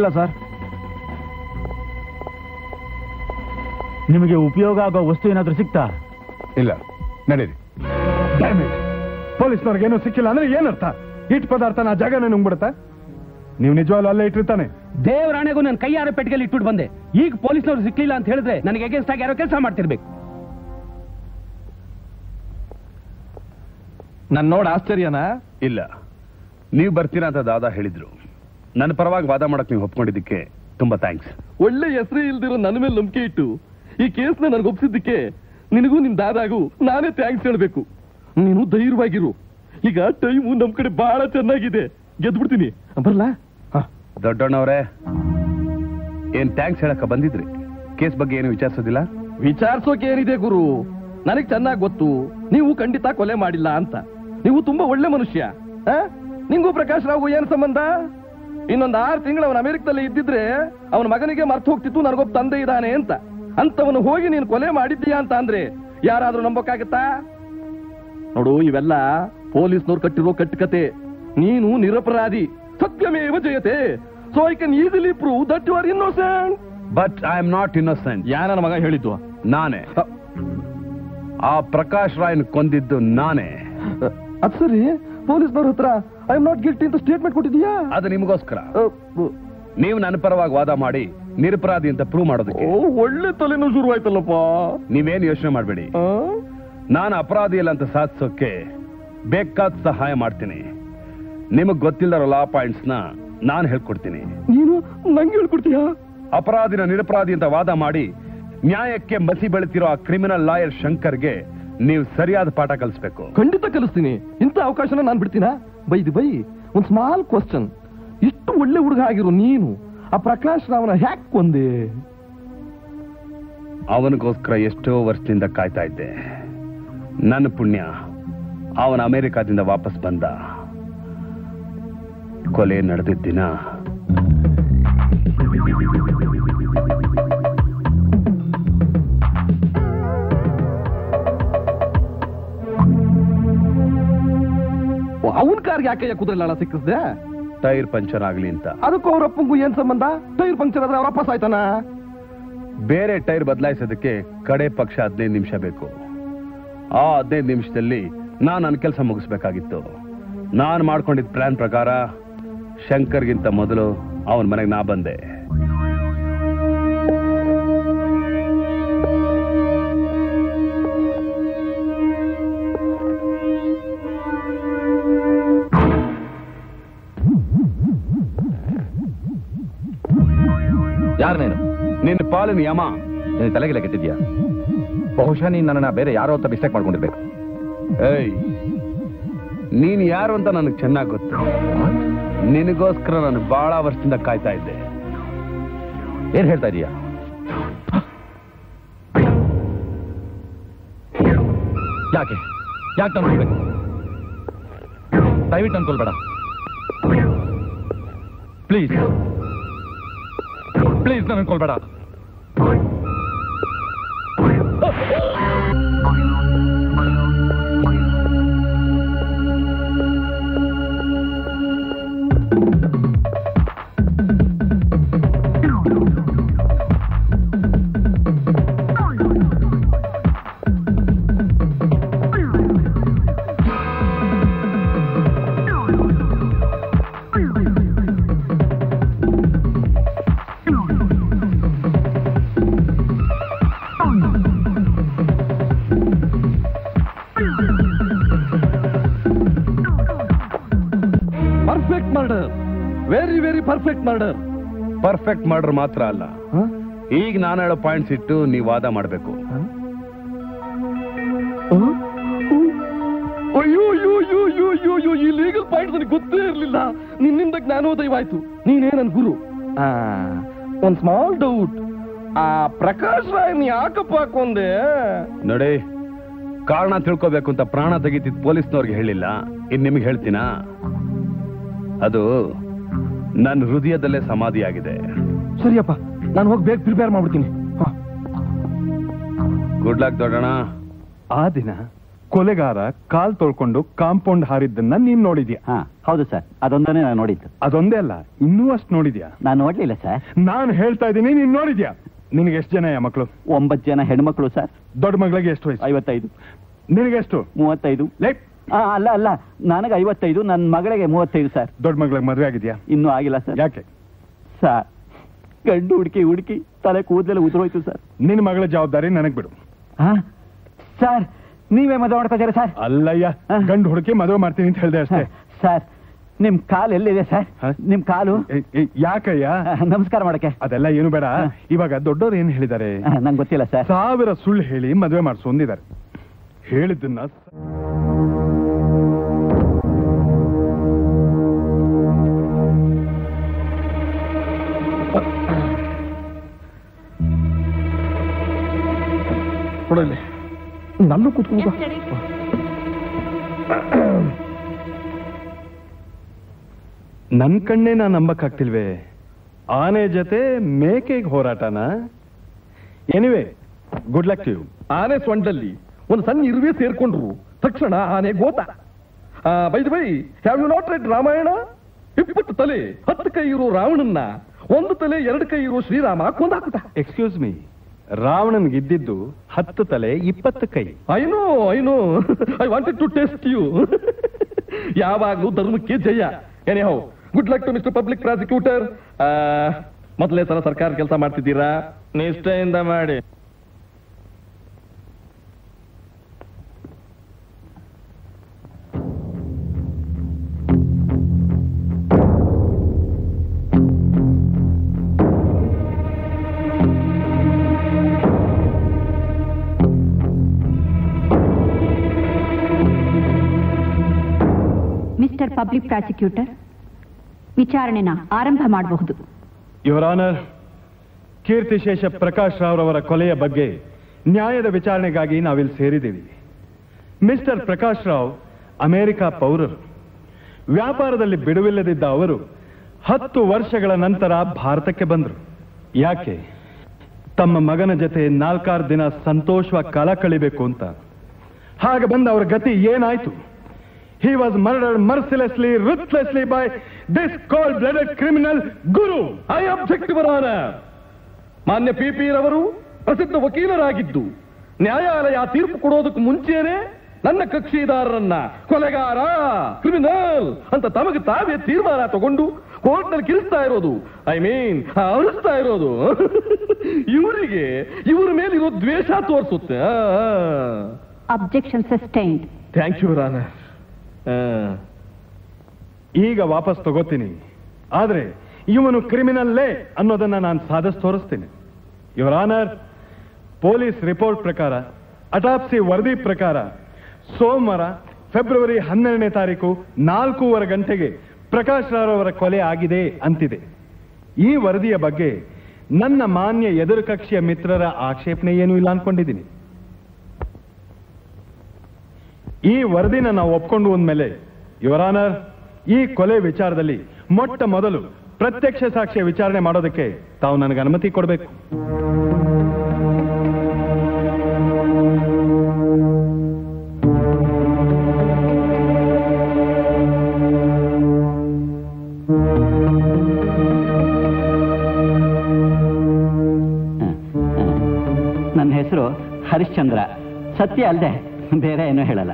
ಇಲ್ಲ ಸರ್, ನಿಮಗೆ ಉಪಯೋಗ ಆಗೋ ವಸ್ತು ಏನಾದ್ರೂ ಸಿಕ್ತಾ? ಇಲ್ಲ. ನಡೀರಿ. ಪೊಲೀಸ್ನವ್ರಿಗೇನು ಸಿಕ್ಕಿಲ್ಲ ಅಂದ್ರೆ ಏನರ್ಥ? ಹಿಟ್ ಪದಾರ್ಥನ ಜಾಗನೇ ನುಂಗ್ಬಿಡುತ್ತೆ ನೀವು ನಿಜವಾಗ್ಲೂ ಅಲ್ಲೇ ಇಟ್ಟಿರ್ತಾನೆ ದೇವರಾಣೆಗೂ ನನ್ನ ಕೈಯಾರೆ ಪೆಟ್ಟಿಗೆಲಿ ಇಟ್ಬಿಟ್ಟು ಬಂದೆ ಈಗ ಪೊಲೀಸ್ನವರು ಸಿಕ್ಕಲಿಲ್ಲ ಅಂತ ಹೇಳಿದ್ರೆ ನನಗೆ ಅಗೇನ್ಸ್ಟ್ ಆಗಿ ಯಾರೋ ಕೆಲಸ ಮಾಡ್ತಿರ್ಬೇಕು ನಾನು ನೋಡ ಆಶ್ಚರ್ಯನಾ ಇಲ್ಲ ನೀವು ಬರ್ತೀರಾ ಅಂತ ದಾದಾ ಹೇಳಿದ್ರು ನನ್ನ ಪರವಾಗಿ ವಾದ ಮಾಡಕ್ಕೆ ನೀವು ಒಪ್ಪಿಕೊಂಡಿದ್ದಕ್ಕೆ ತುಂಬಾ ಥ್ಯಾಂಕ್ಸ್ ಒಳ್ಳೆ ಹೆಸರು ಇಲ್ದಿರೋ ನನ್ನ ಮೇಲೆ ನಂಬಿಕೆ ಇಟ್ಟು ಈ ಕೇಸ್ನ ನನಗೆ ಒಪ್ಪಿಸಿದ್ದಕ್ಕೆ ನಿನಗೂ ನಿಮ್ಮ ದಾದಾಗೂ ನಾನೇ ಥ್ಯಾಂಕ್ಸ್ ಹೇಳಬೇಕು ನೀನು ಧೈರ್ಯವಾಗಿರು ಈಗ ಟೈಮ್ ನಮ್ಮ ಕಡೆ ಬಹಳ ಚೆನ್ನಾಗಿದೆ ಗೆದ್ಬಿಡ್ತೀನಿ ಬರಲ್ಲ ದೊಡ್ಡಣ್ಣವರೇ ಏನ್ ಥ್ಯಾಂಕ್ಸ್ ಹೇಳಕ ಬಂದಿದ್ರಿ ಕೇಸ್ ಬಗ್ಗೆ ಏನು ವಿಚಾರಿಸೋದಿಲ್ಲ ವಿಚಾರಿಸೋಕೆ ಏನಿದೆ ಗುರು ನನಗೆ ಚೆನ್ನಾಗಿ ಗೊತ್ತು ನೀವು ಖಂಡಿತ ಕೊಲೆ ಮಾಡಿಲ್ಲ ಅಂತ ನೀವು ತುಂಬಾ ಒಳ್ಳೆ ಮನುಷ್ಯ ನಿಂಗೂ ಪ್ರಕಾಶ್ ರಾವ್ಗೂ ಏನು ಸಂಬಂಧ ಇನ್ನೊಂದು 6 ತಿಂಗಳು ಅವನು ಅಮೆರಿಕದಲ್ಲಿ ಇದ್ದಿದ್ರೆ ಅವನ ಮಗನಿಗೆ ಮರ್ತು ಹೋಗ್ತಿತ್ತು ನನಗೊಬ್ಬ ತಂದೆ ಇದ್ದಾನೆ ಅಂತ ಅಂತವನು ಹೋಗಿ ನೀನು ಕೊಲೆ ಮಾಡಿದ್ದೀಯಾ ಅಂತ ಅಂದ್ರೆ ಯಾರಾದ್ರೂ ನಂಬಕ್ಕಾಗತ್ತಾ ನೋಡು ಇವೆಲ್ಲ ಪೊಲೀಸ್ನವ್ರು ಕಟ್ಟಿರೋ ಕಟ್ಟುಕತೆ ನೀನು ನಿರಪರಾಧಿ ಸತ್ಯಮೇವ ಜಯತೆ so I can easily prove that you are innocent but I am not innocent ಯಾ ನನ್ನ ಮಗ ಹೇಳಿದ್ದು ನಾನೇ ಆ ಪ್ರಕಾಶ್ ರಾಯ್ನ ಕೊಂದಿದ್ದು ನಾನೇ ಅದು ಸರಿ ಪೊಲೀಸ್ನವ್ರ ಹತ್ರ ಐ ಆಮ್ ನಾಟ್ ಗಿಲ್ಟಿ ಅಂತ ಸ್ಟೇಟ್ಮೆಂಟ್ ಕೊಟ್ಟಿದ್ಯಾ ಅದು ನಿಮಗೋಸ್ಕರ ನೀವು ನನ್ನ ಪರವಾಗಿ ವಾದ ಮಾಡಿ ನಿರಪರಾಧಿ ಅಂತ ಪ್ರೂವ್ ಮಾಡೋದಕ್ಕೆ ಒಳ್ಳೆ ತಲೆನೂ ಶುರುವಾಯ್ತಲ್ಲಪ್ಪ ನೀವೇನು ಯೋಚನೆ ಮಾಡಬೇಡಿ ನಾನು ಅಪರಾಧಿ ಇಲ್ಲ ಅಂತ ಸಾಧಿಸೋಕೆ ಬೇಕಾದ ಸಹಾಯ ಮಾಡ್ತೀನಿ ನಿಮಗೆ ಗೊತ್ತಿಲ್ಲದ ಲಾ ಪಾಯಿಂಟ್ಸ್ ನಾನು ಹೇಳ್ಕೊಡ್ತೀನಿ ನೀನು ನಂಗೆ ಹೇಳ್ಕೊಡ್ತೀಯಾ ಅಪರಾಧಿನ ನಿರಪರಾಧಿ ಅಂತ ವಾದ ಮಾಡಿ ನ್ಯಾಯಕ್ಕೆ ಮಸಿ ಬೆಳೆತಿರೋ ಆ ಕ್ರಿಮಿನಲ್ ಲಾಯರ್ ಶಂಕರ್ಗೆ ನೀವು ಸರಿಯಾದ ಪಾಠ ಕಲಿಸ್ಬೇಕು ಖಂಡಿತ ಕಲಿಸ್ತೀನಿ ಇಂಥ ಅವಕಾಶನ ನಾನು ಬಿಡ್ತೀನಾ ಬೈದು ಬೈ ಒಂದು ಸ್ಮಾಲ್ ಕ್ವಶನ್ ಇಷ್ಟು ಒಳ್ಳೆ ಹುಡುಗ ಆಗಿರೋ ನೀನು ಆ ಪ್ರಕಾಶ್ ರಾವ್ನ ಹ್ಯಾಕ್ ಕೊಂದೆ ಅವನಿಗೋಸ್ಕರ ಎಷ್ಟೋ ವರ್ಷದಿಂದ ಕಾಯ್ತಾ ಇದ್ದೆ ನನ್ನ ಪುಣ್ಯ ಅವನ ಅಮೆರಿಕಾದಿಂದ ವಾಪಸ್ ಬಂದ ಕೊಲೆ ನಡೆದಿದ್ದ ದಿನ ಅವನ ಕಾರ್ ಯಾಕೆ ಕುದುರೆಲಾಳ ಸಿಕ್ಕಿಸ್ದೆ ಟೈರ್ ಪಂಚರ್ ಆಗ್ಲಿ ಅಂತ ಅದಕ್ಕೂ ಅವ್ರ ಅಪ್ಪಂಗೂ ಏನ್ ಸಂಬಂಧ ಟೈರ್ ಪಂಕ್ಚರ್ ಆದ್ರೆ ಅವ್ರ ಅಪ್ಪ ಸಾಯ್ತಾನ ಬೇರೆ ಟೈರ್ ಬದಲಾಯಿಸೋದಕ್ಕೆ ಕಡೆ ಪಕ್ಷ 15 ನಿಮಿಷ ಬೇಕು ಆ 15 ನಿಮಿಷದಲ್ಲಿ ನಾನು ನನ್ನ ಕೆಲಸ ಮುಗಿಸ್ಬೇಕಾಗಿತ್ತು ನಾನು ಮಾಡ್ಕೊಂಡಿದ್ದ ಪ್ಲಾನ್ ಪ್ರಕಾರ ಶಂಕರ್ಗಿಂತ ಮೊದಲು ಅವನ ಮನೆಗೆ ನಾ ಬಂದೆ ಯಾರು ನೀನು ನಿನ್ನ ಪಾಲಿನ ಯಮ ನಿನ್ನ ತಲೆಗೆಲ್ಲ ಕೆಟ್ಟಿದ್ಯಾ ಬಹುಶಃ ನೀನು ನನ್ನನ್ನು ಬೇರೆ ಯಾರೋ ಅಂತ ಮಿಸ್ಟೇಕ್ ಮಾಡ್ಕೊಂಡಿರ್ಬೇಕು ಏಯ್ ನೀನು ಯಾರು ಅಂತ ನನಗೆ ಚೆನ್ನಾಗಿ ಗೊತ್ತು ನಿನಗೋಸ್ಕರ ನಾನು ಬಹಳ ವರ್ಷದಿಂದ ಕಾಯ್ತಾ ಇದ್ದೆ ಏನು ಹೇಳ್ತಾ ಇದೀಯಾ ಯಾಕೆ ಯಾಕೆ ತಂದ್ಕೊಳ್ಬೇಕು ದಯವಿಟ್ಟು ಅಂದ್ಕೊಳ್ಬೇಡ ಪ್ಲೀಸ್ ಪ್ಲೀಸ್ ನಾನು ಅನ್ಕೊಳ್ಬೇಡ ಪರ್ಫೆಕ್ಟ್ ಮರ್ಡರ್ ಪರ್ಫೆಕ್ಟ್ ಮರ್ಡರ್ ಮಾತ್ರ ಅಲ್ಲ ಈಗ ನಾನು ಹೇಳೋ ಪಾಯಿಂಟ್ಸ್ ಇಟ್ಟು ನೀವು ವಾದ ಮಾಡಬೇಕು ಈ ಲೀಗಲ್ ಪಾಯಿಂಟ್ಸ್ ನನಗೆ ಗೊತ್ತೇ ಇರಲಿಲ್ಲ ನಿನ್ನಿಂದ ಜ್ಞಾನೋದಯವಾಯ್ತು ನೀನೇ ನನ್ನ ಗುರು ಒಂದು ಸ್ಮಾಲ್ ಡೌಟ್ ಆ ಪ್ರಕಾಶ್ ರಾಯ್ ನೀ ಯಾಕಪ್ಪ ಹಾಕೊಂಡೆ ನೋಡಿ ಕಾರಣ ತಿಳ್ಕೋಬೇಕು ಅಂತ ಪ್ರಾಣ ತೆಗಿತಿದ್ದ ಪೊಲೀಸ್ನವ್ರಿಗೆ ಹೇಳಿಲ್ಲ ಇನ್ನು ನಿಮಗೆ ಹೇಳ್ತೀನಾ ಅದು ನನ್ನ ಹೃದಯದಲ್ಲೇ ಸಮಾಧಿಯಾಗಿದೆ ಸರಿಯಪ್ಪ ನಾನು ಹೋಗಿ ಬೇಗ ಪ್ರಿಪೇರ್ ಮಾಡ್ಬಿಡ್ತೀನಿ ಗುಡ್ ಲಕ್ ದೊಡ್ಡಣ್ಣ ಆ ದಿನ ಕೊಲೆಗಾರ ಕಾಲ್ ತೊಳ್ಕೊಂಡು ಕಾಂಪೌಂಡ್ ಹಾರಿದ್ದನ್ನ ನೀನ್ ನೋಡಿದ್ಯಾ ಹಾ ಹೌದು ಸರ್ ಅದೊಂದನೇ ನಾನು ನೋಡಿದ್ದು ಅದೊಂದೇ ಅಲ್ಲ ಇನ್ನೂ ಅಷ್ಟು ನೋಡಿದ್ಯಾ ನಾನು ನೋಡ್ಲಿಲ್ಲ ಸರ್ ನಾನು ಹೇಳ್ತಾ ಇದ್ದೀನಿ ನೀನ್ ನೋಡಿದ್ಯಾ ನಿನಗೆ ಎಷ್ಟು ಜನ ಮಕ್ಕಳು 9 ಜನ ಹೆಣ್ಮಕ್ಳು ಸರ್ ದೊಡ್ಡ ಮಗಳಿಗೆ ಎಷ್ಟು ವಯಸ್ಸು 55 ನಿನಗೆಷ್ಟು 35 ಲೇಟ್ अल अल नन नन मगे सर दौड़ मग मद्वेद इन आगे सर याके सर गंड हुड़की हुड़की तले कूदले उद्रोय्तु सर निन्न मगळ जवाबदारी ನನಗೆ ಬಿಡು हां सर ನೀವೇ ಮದುವೆ ಮಾಡ್ತಾ ಇದ್ದೀರಾ ಸರ್ ಅಲ್ಲಯ್ಯ ಗಂಡ ಹುಡುಕಿ ಮದುವೆ ಮಾಡ್ತೀನಿ ಅಂತ ಹೇಳ್ದೆ ಅಷ್ಟೇ ಸರ್ ನಿಮ್ಮ ಕಾಲು ಎಲ್ಲಿದೆ ಸರ್ ನಿಮ್ಮ ಕಾಲು ಯಾಕಯ್ಯ ನಮಸ್ಕಾರ ಮಾಡಕ್ಕೆ ಅದೆಲ್ಲ ಏನು ಬೇಡ ಇವಾಗ ದೊಡ್ಡವರು ಏನು ಹೇಳಿದ್ದಾರೆ ನನಗೆ ಗೊತ್ತಿಲ್ಲ ಸರ್ ಸಾವಿರ ಸುಳ್ಳು ಹೇಳಿ ಮದುವೆ ಮಾಡ್ಸೋಂದಿದ್ದಾರೆ ಹೇಳಿದನ್ನ ಕೊಡಲಿ नल्लू कूद नन्े ना नंबक आगतिल्वे आने जते मेके होराटना anyway good luck to you आने स्वंडल्ली ओंदु सण्ण इरुवे सेर्कोंड्रु तक्षण आने गोता by the way have you not read Ramayana 20 तले 10 कई इरो रावणन्न 1 तले 2 कई इरो श्रीराम ಕೊಂದು ಹಾಕುತ್ತ एक्सक्यूज मी रावणन गिद्दिद्दु 10 तले 20 कई I know I wanted to test you यावागलू धर्मक्के जय anyhow good luck to mister public prosecutor ಮೊದಲೇ ತರ ಸರ್ಕಾರ ಕೆಲಸ ಮಾಡ್ತಿದ್ದೀರಾ ನಿಷ್ಠೆಯಿಂದ ಮಾಡಿ पब्लिक ಪ್ರಾಸಿಕ್ಯೂಟರ್ ವಿಚಾರಣೆನ ಆರಂಭ ಮಾಡಬಹುದು ಯುವರ್ ಆನರ್ ಕೀರ್ತಿಶೇಷ ಪ್ರಕಾಶ್ ರಾವ್ರವರ ಕೊಲೆಯ ಬಗ್ಗೆ ನ್ಯಾಯದ ವಿಚಾರಣೆಗಾಗಿ ನಾವಿಲ್ಲಿ ಸೇರಿದ್ದೀವಿ ಮಿಸ್ಟರ್ ಪ್ರಕಾಶ್ ರಾವ್ ಅಮೆರಿಕ ಪೌರರು ವ್ಯಾಪಾರದಲ್ಲಿ ಬಿಡುವಿಲ್ಲದಿದ್ದ ಅವರು 10 ವರ್ಷಗಳ ನಂತರ ಭಾರತಕ್ಕೆ ಬಂದರು ಯಾಕೆ ತಮ್ಮ ಮಗನ ಜೊತೆ 4-5 ದಿನ ಸಂತೋಷವಾಗಿ ಕಾಲ ಕಳೆಯಬೇಕು ಅಂತ ಹಾಗೆ ಬಂದ ಅವರ ಗತಿ ಏನಾಯಿತು He was murdered mercilessly, ruthlessly by this cold-blooded criminal Guru. I object, Your Honor. Manya PP Ravaru prasiddha vakeelaragiddu ನ್ಯಾಯಾಲಯ ತೀರ್ಪು ಕೊಡೋದಕ್ಕೆ ಮುಂಚೆನೇ ನನ್ನ ಕಕ್ಷಿದಾರರನ್ನ ಕೊಲೆಗಾರ ಕ್ರಿಮಿನಲ್ ಅಂತ ತಮಗೆ ತಾವೇ ತೀರ್ಮಾನ ತಗೊಂಡು ಕೋರ್ಟ್ನಲ್ಲಿ ಕಿರಿಸ್ತಾ ಇರೋದು ಐ ಮೀನ್ ಅವರಿಸ್ತಾ ಇರೋದು ಇವರಿಗೆ ಇವರ ಮೇಲೆ ಇರೋ ದ್ವೇಷ ತೋರಿಸುತ್ತೆ Objection sustained. Thank you, Your Honor. ಈಗ ವಾಪಸ್ ತಗೋತೀನಿ ಆದರೆ ಇವನು ಕ್ರಿಮಿನಲ್ಲೇ ಅನ್ನೋದನ್ನ ನಾನು ಸಾಧಿಸಿ ತೋರಿಸ್ತೀನಿ ಯುವರ್ ಆನರ್ ಪೊಲೀಸ್ ರಿಪೋರ್ಟ್ ಪ್ರಕಾರ ಅಟಾಪ್ಸಿ ವರದಿ ಪ್ರಕಾರ ಸೋಮವಾರ ಫೆಬ್ರವರಿ 12ನೇ ತಾರೀಕು 4:15 ಗಂಟೆಗೆ ಪ್ರಕಾಶ್ ರಾವ್ ಅವರ ಕೊಲೆ ಆಗಿದೆ ಅಂತಿದೆ ಈ ವರದಿಯ ಬಗ್ಗೆ ನನ್ನ ಮಾನ್ಯ ಎದುರು ಕಕ್ಷಿಯ ಮಿತ್ರರ ಆಕ್ಷೇಪಣೆ ಏನೂ ಇಲ್ಲ ಅನ್ಕೊಂಡಿದ್ದೀನಿ ಈ ವರದಿನ ನಾವು ಒಪ್ಪಿಕೊಂಡು ಒಂದಮೇಲೆ ಯುವರ್ ಆನರ್ ಈ ಕೊಲೆ ವಿಚಾರದಲ್ಲಿ ಮೊಟ್ಟ ಮೊದಲು ಪ್ರತ್ಯಕ್ಷ ಸಾಕ್ಷಿಯ ವಿಚಾರಣೆ ಮಾಡೋದಕ್ಕೆ ತಾವು ನನಗೆ ಅನುಮತಿ ಕೊಡಬೇಕು ನನ್ನ ಹೆಸರು ಹರಿಶ್ಚಂದ್ರ ಸತ್ಯ ಅಲ್ಲದೆ ಬೇರೆ ಏನೂ ಹೇಳಲ್ಲ